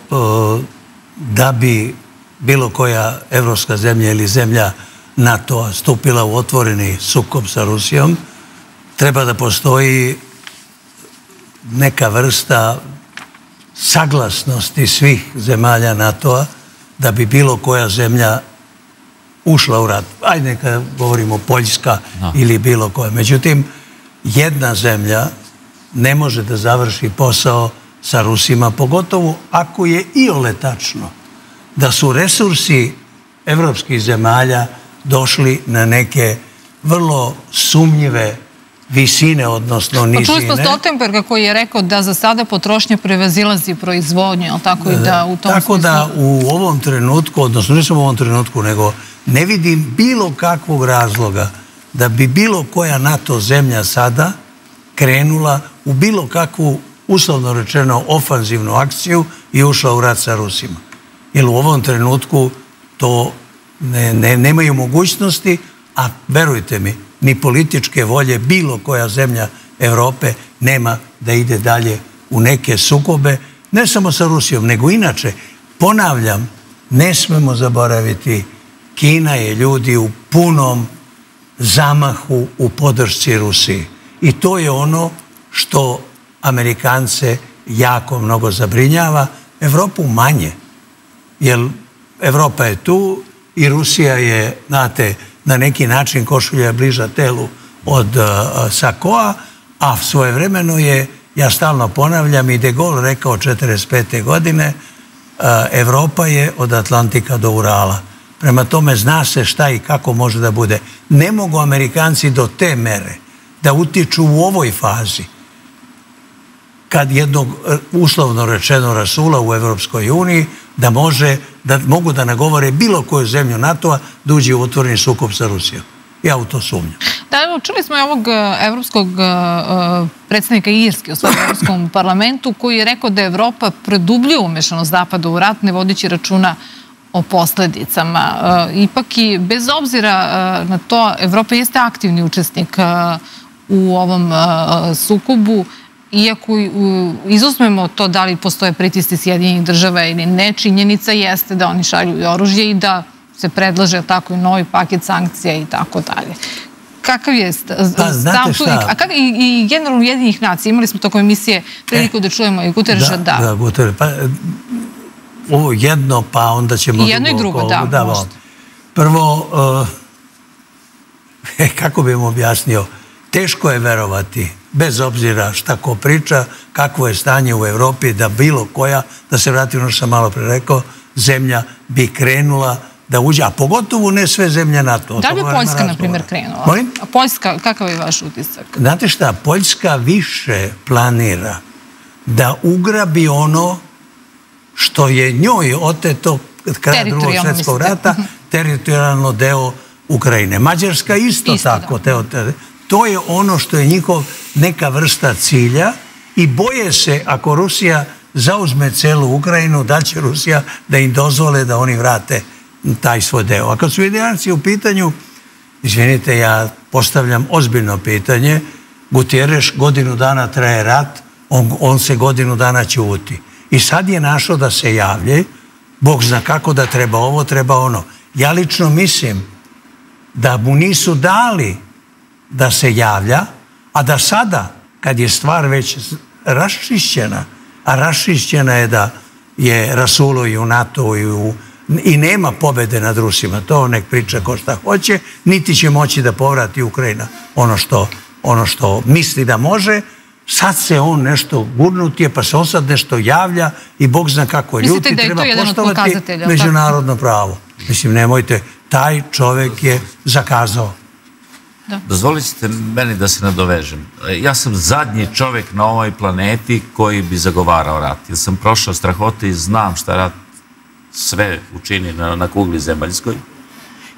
da bi bilo koja evropska zemlja ili zemlja NATO stupila u otvoreni sukob sa Rusijom, treba da postoji neka vrsta saglasnosti svih zemalja NATO-a da bi bilo koja zemlja ušla u rat. Ajde neka govorimo Poljska no. ili bilo koja. Međutim, jedna zemlja ne može da završi posao sa Rusima, pogotovo ako je iole tačno da su resursi evropskih zemalja došli na neke vrlo sumnjive visine, odnosno nizine. Čuli smo Stoltenberga koji je rekao da za sada potrošnja prevazilazi proizvodnje, ali tako i da u tom smislu... Tako da u ovom trenutku, odnosno ne samo u ovom trenutku, nego ne vidim bilo kakvog razloga da bi bilo koja NATO zemlja sada krenula u bilo kakvu, uslovno rečeno, ofanzivnu akciju i ušla u rat sa Rusima. Jer u ovom trenutku to... Ne, ne, nemaju mogućnosti, a verujte mi, ni političke volje bilo koja zemlja Evrope nema da ide dalje u neke sukobe, ne samo sa Rusijom, nego inače. Ponavljam, ne smemo zaboraviti, Kina je ljudi u punom zamahu u podršci Rusiji. I to je ono što Amerikance jako mnogo zabrinjava, Evropu manje, jer Evropa je tu, i Rusija je, znate, na neki način košulja je bliža telu od uh, sakoa, a svojevremeno je, ja stalno ponavljam, i De Gaulle rekao četrdeset pete godine, uh, Evropa je od Atlantika do Urala. Prema tome zna se šta i kako može da bude. Ne mogu Amerikanci do te mere da utiču u ovoj fazi kad jednog, uslovno rečeno, rasula u Evropskoj uniji, da može, da mogu da nagovore bilo koju zemlju NATO-a da uđe u otvoreni sukob sa Rusijom. Ja u to sumnjam. Da, evo, čuli smo i ovog evropskog uh, predstavnika Irske u svom Evropskom parlamentu, koji je rekao da Evropa produbljuje umešanost Zapada u rat, ne vodeći računa o posledicama. Uh, ipak i bez obzira uh, na to, Evropa jeste aktivni učesnik uh, u ovom uh, sukobu, iako uh, izuzmemo to da li postoje pritisci Sjedinjenih država ili ne, činjenica jeste da oni šalju oružje i da se predlaže tako i novi paket sankcija i tako dalje. Kakav je stav tu? I generalno Ujedinjenih nacija, imali smo tokom emisije priliku da čujemo i Guterresa, da. Da, Guterres, pa ovo jedno, pa onda ćemo... I jedno i drugo, da, možda. Prvo, kako bih vam objasnio, teško je verovati, bez obzira šta ko priča, kakvo je stanje u Evropi, da bilo koja, da se vrati ono što sam malo pre rekao, zemlja bi krenula da uđe, a pogotovo ne sve zemlje NATO. Da li bi Poljska, na primjer, krenula? Molim? A Poljska, kakav je vaš utisak? Znate šta, Poljska više planira da ugrabi ono što je njoj oteto kraja Drugog svjetskog rata, teritorijalno deo Ukrajine. Mađarska isto tako. To je ono što je njihov neka vrsta cilja i boje se ako Rusija zauzme celu Ukrajinu, da će Rusija da im dozvole da oni vrate taj svoj deo. A kad su Ujedinjeni u pitanju, izvinite, ja postavljam ozbiljno pitanje, Guterres godinu dana traje rat, on, on se godinu dana ćuti. I sad je našao da se javlje, Bog zna kako, da treba ovo, treba ono. Ja lično mislim da mu nisu dali da se javlja, a da sada, kad je stvar već raščišćena, a raščišćena je da je rasulo i u NATO i u i nema pobede nad Rusima, to nek priča ko šta hoće, niti će moći da povrati Ukrajina ono što, ono što misli da može. Sad se on nešto gurnutije, pa se on sad nešto javlja i Bog zna kako je. Ljudi, treba poštovati međunarodno pravo. Mislim, nemojte, taj čovjek je zakazao. Dozvolite meni da se nadovežem. Ja sam zadnji čovjek na ovoj planeti koji bi zagovarao rat. Ja sam prošao strahote i znam šta rat sve učini na kugli zemaljskoj.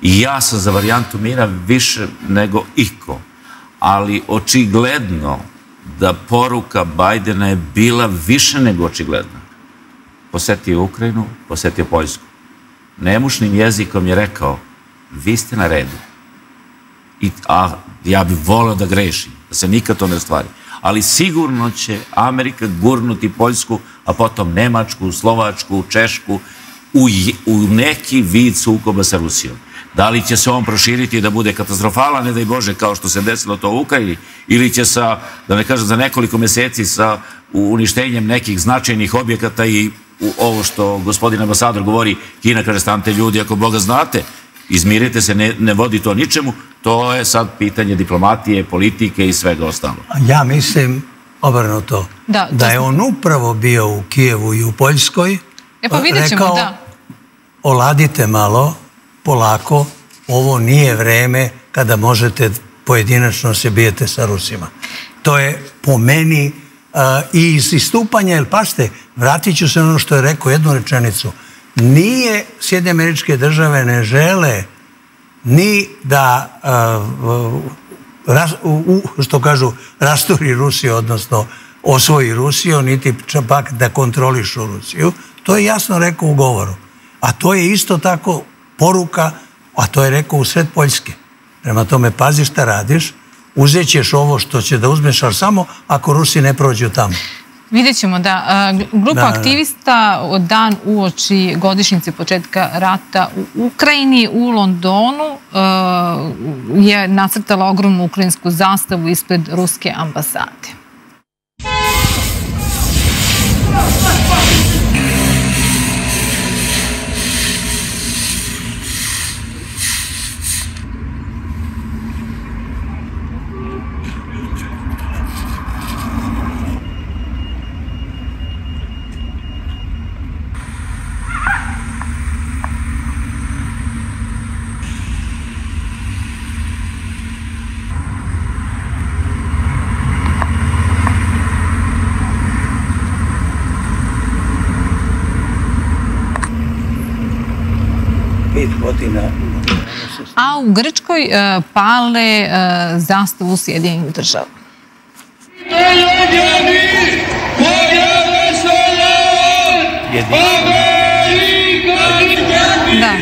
I ja sam za varijantu mira više nego iko. Ali očigledno da poruka Bajdena je bila više nego očigledna. Posetio Ukrajinu, posetio Poljsku. Nemušnim jezikom je rekao, vi ste na redu. A ja bih volao da grešim, da se nikad to ne stvari. Ali sigurno će Amerika gurnuti Poljsku, a potom Nemačku, Slovačku, Češku, u neki vid sukoba sa Rusijom. Da li će se on proširiti da bude katastrofalan, ne daj Bože, kao što se desilo to u Ukrajini, ili će sa, da ne kažem, za nekoliko meseci sa uništenjem nekih značajnih objekata i ovo što gospodin ambasador govori, Kina kaže, stanite ljudi, ako Boga znate, izmirite se, ne vodi to ničemu, to je sad pitanje diplomatije, politike i svega ostalo. Ja mislim, obrnuto, da je on upravo bio u Kijevu i u Poljskoj, rekao, oladite malo, polako, ovo nije vreme kada možete pojedinačno se bijete sa Rusima. To je po meni i iz istupanja, jer pašte, vratit ću se na ono što je rekao, jednu rečenicu, nije, Sjedinjene Američke Države ne žele ni da, što kažu, rasturi Rusiju, odnosno osvoji Rusiju, niti čak da kontrolišu Rusiju. To je jasno rekao u govoru. A to je isto tako poruka, a to je rekao u sred Poljske. Prema tome, pazi šta radiš, uzet ćeš ovo što će da uzmeš, ali samo ako Rusi ne prođu tamo. Vidjet ćemo da grupa aktivista od dan uoči godišnjice početka rata u Ukrajini u Londonu je nacrtala ogromnu ukrajinsku zastavu ispred ruske ambasade. godina. A u Grčkoj pale zastavu Sjedinjenih država. Da.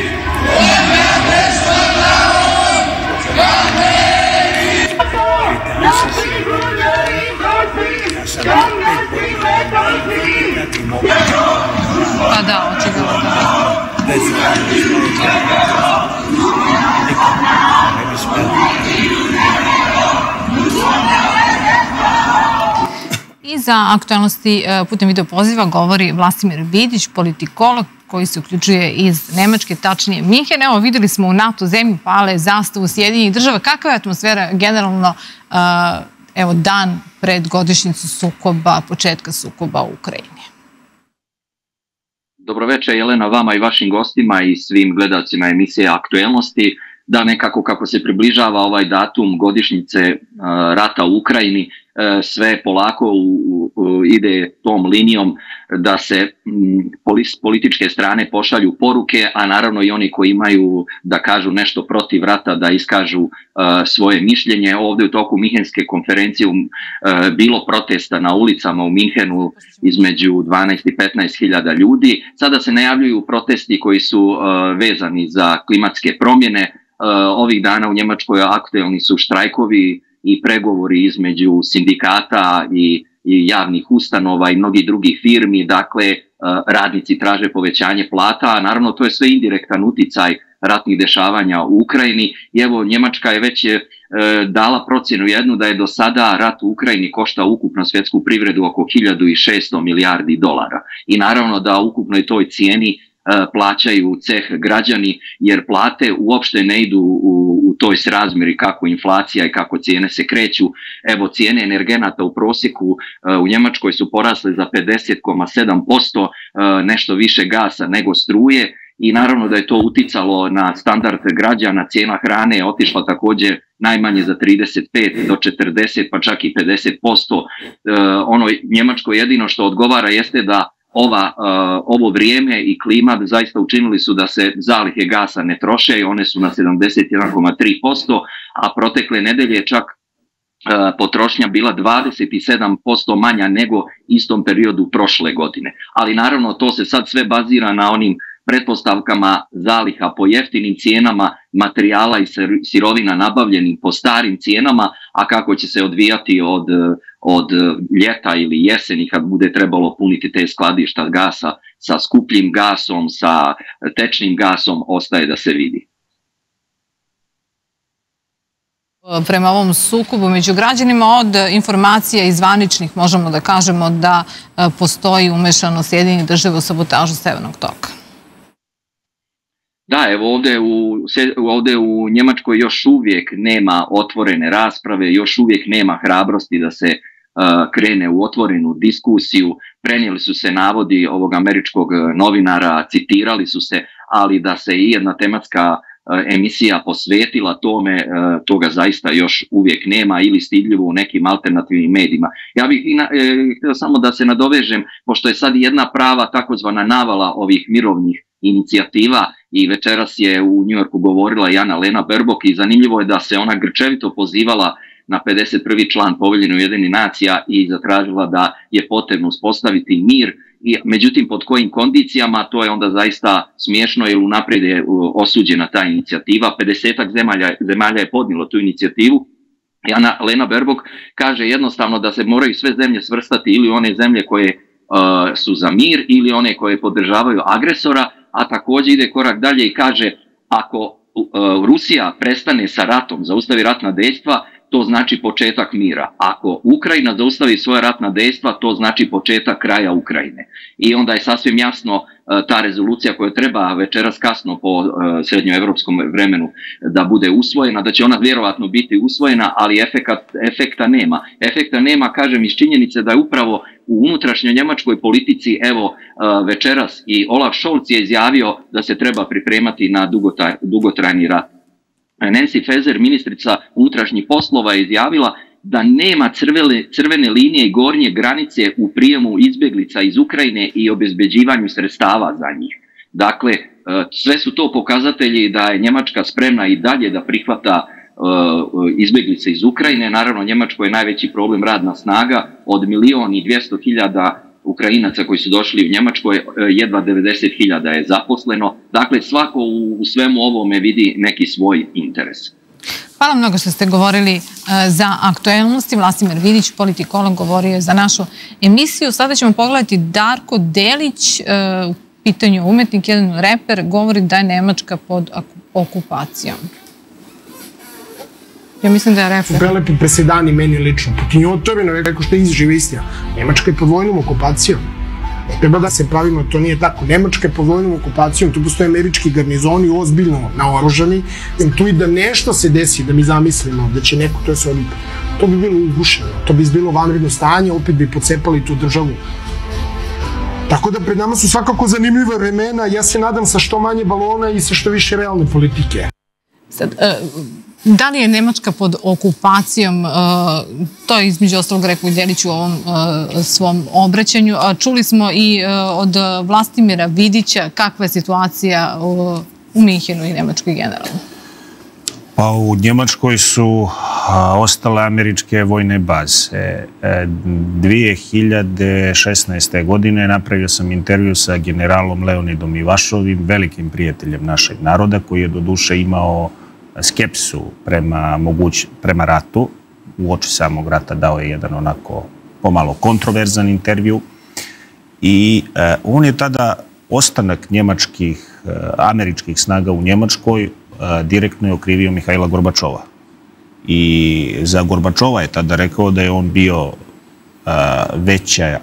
Pa da, očigledno da. I za aktualnosti putem videopoziva govori Vlastimir Vidić, politikolog koji se uključuje iz Nemačke, tačnije Minhena. Evo, vidjeli smo u NATO zemlji pale zastavu Sjedinjenih država. Kakva je atmosfera generalno, evo, dan pred godišnjicu sukoba, početka sukoba u Ukrajini? Dobroveče, Jelena, vama i vašim gostima i svim gledalcima emisije Aktuelnosti. Da, nekako kako se približava ovaj datum godišnjice rata u Ukrajini, sve polako ide tom linijom da se s političke strane pošalju poruke, a naravno i oni koji imaju da kažu nešto protiv rata, da iskažu svoje mišljenje. Ovdje u toku Minhenske konferencije bilo protesta na ulicama u Minhenu između dvanaest i petnaest hiljada ljudi. Sada se najavljuju protesti koji su vezani za klimatske promjene. Ovih dana u Njemačkoj aktuelni su štrajkovi i pregovori između sindikata i javnih ustanova i mnogih drugih firmi. Dakle, radnici traže povećanje plata, a naravno to je sve indirektan uticaj ratnih dešavanja u Ukrajini. I evo, Njemačka je već dala procjenu jednu da je do sada rat u Ukrajini košta ukupno svjetsku privredu oko hiljadu i šesto milijardi dolara. I naravno da ukupno i toj cijeni plaćaju ceh građani, jer plate uopšte ne idu u, u toj srazmjeri kako inflacija i kako cijene se kreću. Evo, cijene energenata u prosjeku u Njemačkoj su porasle za pedeset zarez sedam posto, nešto više gasa nego struje, i naravno da je to uticalo na standard građana. Cijena hrane je otišla također najmanje za trideset pet do četrdeset, pa čak i pedeset posto. Ono Njemačko jedino što odgovara jeste da Ova, uh, ovo vrijeme i klima zaista učinili su da se zalihe gasa ne troše i one su na sedamdeset jedan zarez tri posto, a protekle nedelje čak uh, potrošnja bila dvadeset sedam posto manja nego istom periodu prošle godine. Ali naravno to se sad sve bazira na onim pretpostavkama zaliha po jeftinim cijenama materijala i sirovina nabavljenim po starim cijenama, a kako će se odvijati od, od ljeta ili jeseni kad bude trebalo puniti te skladišta gasa sa skupljim gasom, sa tečnim gasom, ostaje da se vidi. Prema ovom sukobu među građanima, od informacija i zvaničnih možemo da kažemo da postoji umešano Sjedinjenih država u sabotažu Severnog toka. Da, evo ovdje u, ovdje u Njemačkoj još uvijek nema otvorene rasprave, još uvijek nema hrabrosti da se uh, krene u otvorenu diskusiju. Prenijeli su se navodi ovog američkog novinara, citirali su se, ali da se i jedna tematska uh, emisija posvetila tome, uh, toga zaista još uvijek nema, ili stidljivo u nekim alternativnim medijima. Ja bih ina, e, htio samo da se nadovežem, pošto je sad jedna prava takozvana navala ovih mirovnih inicijativa, i večeras je u Njujorku govorila i Ana-Lena Baerbock, i zanimljivo je da se ona grčevito pozivala na pedeset prvi član Povelje Ujedinjenih nacija i zatražila da je potrebno uspostaviti mir, i međutim pod kojim kondicijama, to je onda zaista smiješno, jer unaprijed je osuđena ta inicijativa. pedesetak zemalja, zemalja je podnijelo tu inicijativu. I Ana-Lena Baerbock kaže jednostavno da se moraju sve zemlje svrstati ili one zemlje koje uh, su za mir ili one koje podržavaju agresora, a također ide korak dalje i kaže ako Rusija prestane sa ratom, zaustavi ratna dejstva, to znači početak mira. Ako Ukrajina zaustavi svoje ratna dejstva, to znači početak kraja Ukrajine. I onda je sasvim jasno ta rezolucija koju treba večeras kasno po srednjoevropskom vremenu da bude usvojena, da će ona vjerovatno biti usvojena, ali efekat, efekta nema. Efekta nema, kažem, iz činjenice da je upravo u unutrašnjoj njemačkoj politici, evo večeras i Olaf Scholz je izjavio da se treba pripremati na dugotraj, dugotrajni rat. Nancy Faeser, ministrica unutrašnjih poslova, je izjavila da nema crvene, crvene linije i gornje granice u prijemu izbjeglica iz Ukrajine i obezbeđivanju sredstava za njih. Dakle, sve su to pokazatelji da je Njemačka spremna i dalje da prihvata izbjeglice iz Ukrajine. Naravno, Njemačko je najveći problem radna snaga. Od milijon i dvjesto hiljada Ukrajinaca koji su došli u Njemačkoj, jedva devedeset hiljada je zaposleno. Dakle, svako u svemu ovome vidi neki svoj interes. Hvala mnogo što ste govorili za aktuelnosti. Vlastimir Vidić, politikolog, govorio je za našu emisiju. Sada ćemo pogledati Darko Delić, u pitanju umetnik, jedan reper, govori da je Nemačka pod okupacijom. Ja mislim da je reper. Prelepi presedani meni lično. Putin je otvoreno rekao što je izživa istina. Nemačka je pod vojnom okupacijom. Treba da se pravimo, to nije tako. Nemačka je pod vojnom okupacijom, tu postoje američki garnizoni ozbiljno naoružani. Tu i da nešto se desi, da mi zamislimo da će neko, to je sve lipo. To bi bilo ugušeno, to bi izbilo vanredno stanje, opet bi pocepali tu državu. Tako da pred nama su svakako zanimljiva vremena, ja se nadam sa što manje balona i sa što više realne politike. Sad, da li je Nemačka pod okupacijom, to je između ostalog rekao i Delić u ovom svom obraćanju. Čuli smo i od Vlastimira Vidića kakva je situacija u Minhenu i Nemačkoj generalno. Pa u Njemačkoj su ostale američke vojne baze. dve hiljade šesnaeste. godine napravio sam intervju sa generalom Leonidom Ivašovim, velikim prijateljem našeg naroda, koji je doduše imao skepsu prema, moguć, prema ratu. U oči samog rata dao je jedan onako pomalo kontroverzan intervju. I e, on je tada ostanak njemačkih, e, američkih snaga u Njemačkoj e, direktno je okrivio Mihajla Gorbačova. I za Gorbačova je tada rekao da je on bio e, veća, e,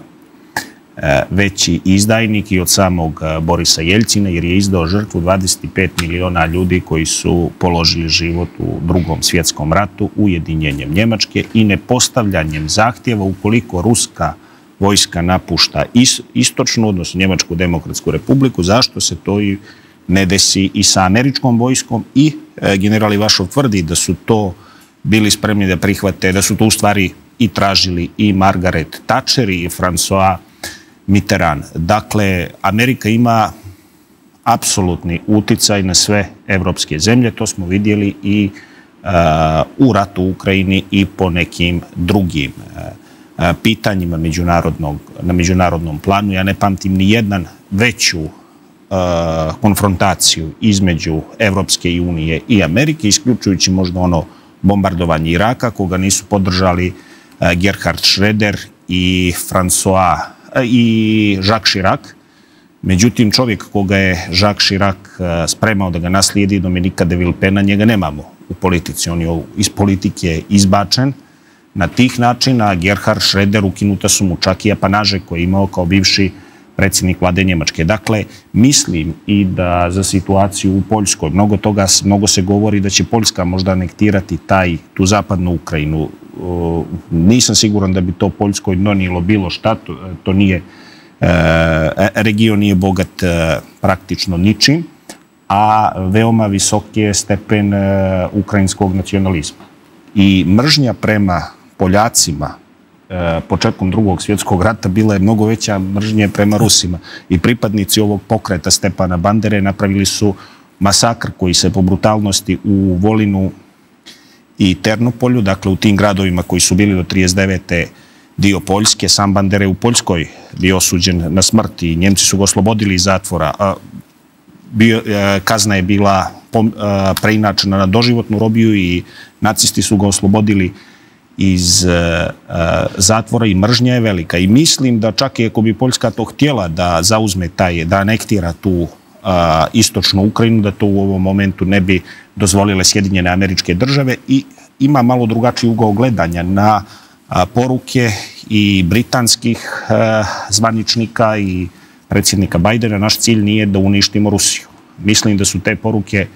veći izdajnik i od samog Borisa Jeljcina, jer je izdao žrtvu dvadeset pet miliona ljudi koji su položili život u Drugom svjetskom ratu ujedinjenjem Njemačke i nepostavljanjem zahtjeva ukoliko ruska vojska napušta istočnu, odnosno Njemačku demokratsku republiku, zašto se to i ne desi i sa američkom vojskom. I general Ivašov tvrdi da su to bili spremni da prihvate, da su to u stvari i tražili i Margaret Thatcher i François Mitterrand. Dakle, Amerika ima apsolutni uticaj na sve evropske zemlje, to smo vidjeli i u ratu u Ukrajini i po nekim drugim pitanjima na međunarodnom planu. Ja ne pamtim ni jedan veću konfrontaciju između Evropske unije i Amerike, isključujući možda ono bombardovanje Iraka, koga nisu podržali Gerhard Schroeder i Jacques Chirac. Međutim, čovjek koga je Jacques Chirac spremao da ga naslijedi, Dominika de Villepena, njega nemamo u politici. On je iz politike izbačen na tih načina. Gerhard Schroeder, ukinuta su mu čak i apanaže koje je imao kao bivši predsjednik vlade Njemačke. Dakle, mislim i da za situaciju u Poljskoj, mnogo toga, mnogo se govori da će Poljska možda anektirati taj, tu zapadnu Ukrajinu. Nisam siguran da bi to Poljskoj donijelo bilo šta, to nije, region nije bogat praktično ničim, a veoma visok je stepen ukrajinskog nacionalizma. I mržnja prema Poljacima početkom Drugog svjetskog rata bila je mnogo veća mržnje prema Rusima. I pripadnici ovog pokreta Stepana Bandere napravili su masakr koji se po brutalnosti u Volinu i Ternopolju, dakle u tim gradovima koji su bili do trideset devete dio Poljske, sam Bandere u Poljskoj bio osuđen na smrt i Njemci su ga oslobodili iz zatvora. Kazna je bila preinačena na doživotnu robiju i nacisti su ga oslobodili iz zatvora i mržnja je velika. I mislim da čak i ako bi Poljska to htjela da zauzme taj, da anektira tu istočnu Ukrajinu, da to u ovom momentu ne bi dozvolile Sjedinjene američke države i ima malo drugačiji ugao gledanja na poruke i britanskih zvaničnika i predsjednika Bajdena. Naš cilj nije da uništimo Rusiju. Mislim da su te poruke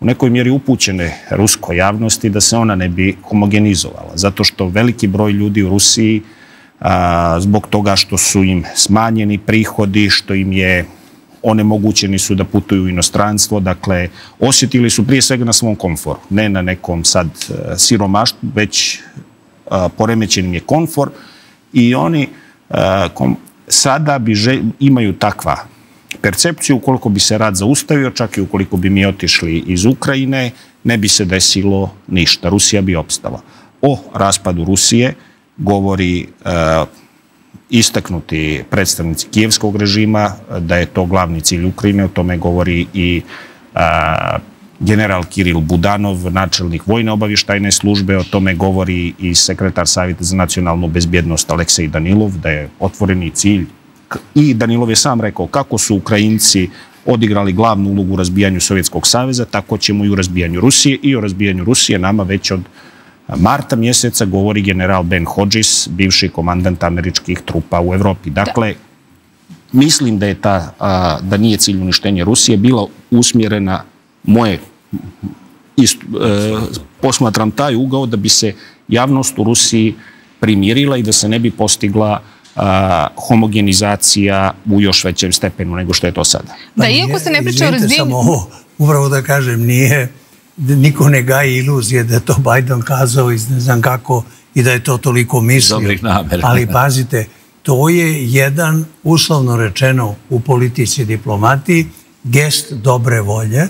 u nekoj mjeri upućene ruskoj javnosti da se ona ne bi homogenizovala. Zato što veliki broj ljudi u Rusiji, zbog toga što su im smanjeni prihodi, što im je onemogućeni su da putuju u inostranstvo, dakle, osjetili su prije svega na svom komforu, ne na nekom sad siromaštvu, već poremećen im je komfor i oni sada imaju takva percepciju, ukoliko bi se rat zaustavio, čak i ukoliko bi mi otišli iz Ukrajine, ne bi se desilo ništa. Rusija bi opstala. O raspadu Rusije govori istaknuti predstavnici kijevskog režima, da je to glavni cilj Ukrajine, o tome govori i general Kiril Budanov, načelnik vojne obavještajne službe, o tome govori i sekretar Savjeta za nacionalnu bezbjednost Aleksej Danilov, da je otvoreni cilj. I Danilov je sam rekao, kako su Ukrajinci odigrali glavnu ulogu u razbijanju Sovjetskog saveza, tako ćemo i u razbijanju Rusije. I o razbijanju Rusije nama već od marta mjeseca govori general Ben Hodges, bivši komandant američkih trupa u Evropi. Dakle, mislim da je ta, da nije cilj uništenje Rusije, bila usmjerena, moje, posmatram taj ugao, da bi se javnost u Rusiji primirila i da se ne bi postigla homogenizacija u još većem stepenu nego što je to sada. Da, iako se ne priča o razbijanju... Upravo da kažem, nije... Niko ne gaji iluzije da je to Biden kazao iz ne znam kako i da je to toliko mislio. Ali pazite, to je jedan, uslovno rečeno u politici i diplomatiji, gest dobre volje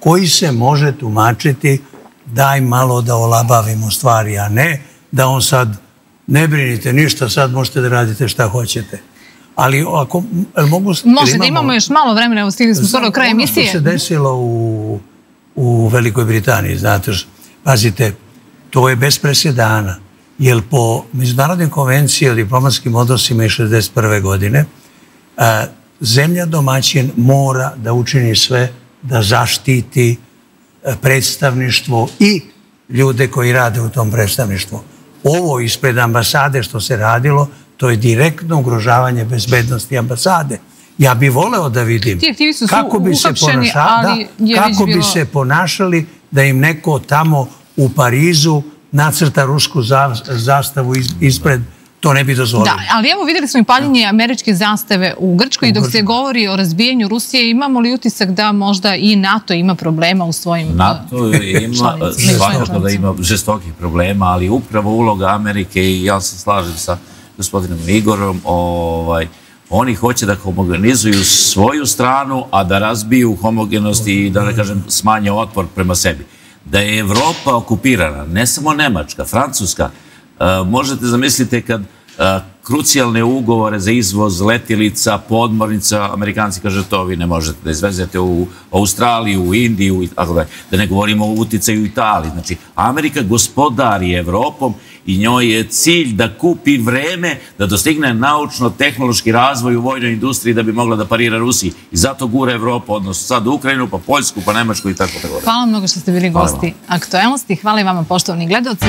koji se može tumačiti daj malo da olabavimo stvari, a ne da on sad ne brinite ništa, sad možete da radite šta hoćete. Ali ako... Može da imamo još malo vremena, evo stigli smo skoro do kraja emisije. Ono što se desilo u... u Velikoj Britaniji, znate, pazite, to je bez presedana, jer po Međunarodnoj konvenciji o diplomatskim odnosima iz šezdeset prve godine zemlja domaćin mora da učini sve da zaštiti predstavništvo i ljude koji rade u tom predstavništvu. Ovo ispred ambasade što se radilo, to je direktno ugrožavanje bezbednosti ambasade. Ja bih voleo da vidim kako bi se ponašali da im neko tamo u Parizu nacrta rusku zastavu ispred, to ne bi dozvolilo. Da, ali evo vidjeli smo i paljenje američke zastave u Grčkoj i dok se govori o razbijanju Rusije, imamo li utisak da možda i NATO ima problema u svojim... NATO ima, svakako da ima žestokih problema, ali upravo uloga Amerike, i ja se slažem sa gospodinom Igorom, ovaj... Oni hoće da homogenizuju svoju stranu, a da razbiju homogenost i da, ne kažem, smanje otpor prema sebi. Da je Evropa okupirana, ne samo Nemačka, Francuska. Možete zamisliti kad krucijalne ugovore za izvoz letilica, podmornica, Amerikanci kaže to vi ne možete da izvezete u Australiju, u Indiju, da ne govorimo o uticaju Italiji. Znači, Amerika gospodari Evropom i njoj je cilj da kupi vreme, da dostigne naučno-tehnološki razvoj u vojnoj industriji da bi mogla da parira Rusiji. I zato gura Evropa, odnosno sad Ukrajinu, pa Poljsku, pa Nemačku i tako tako. Hvala mnogo što ste bili gosti Aktuelnosti. Hvala i vama, poštovani gledaoci.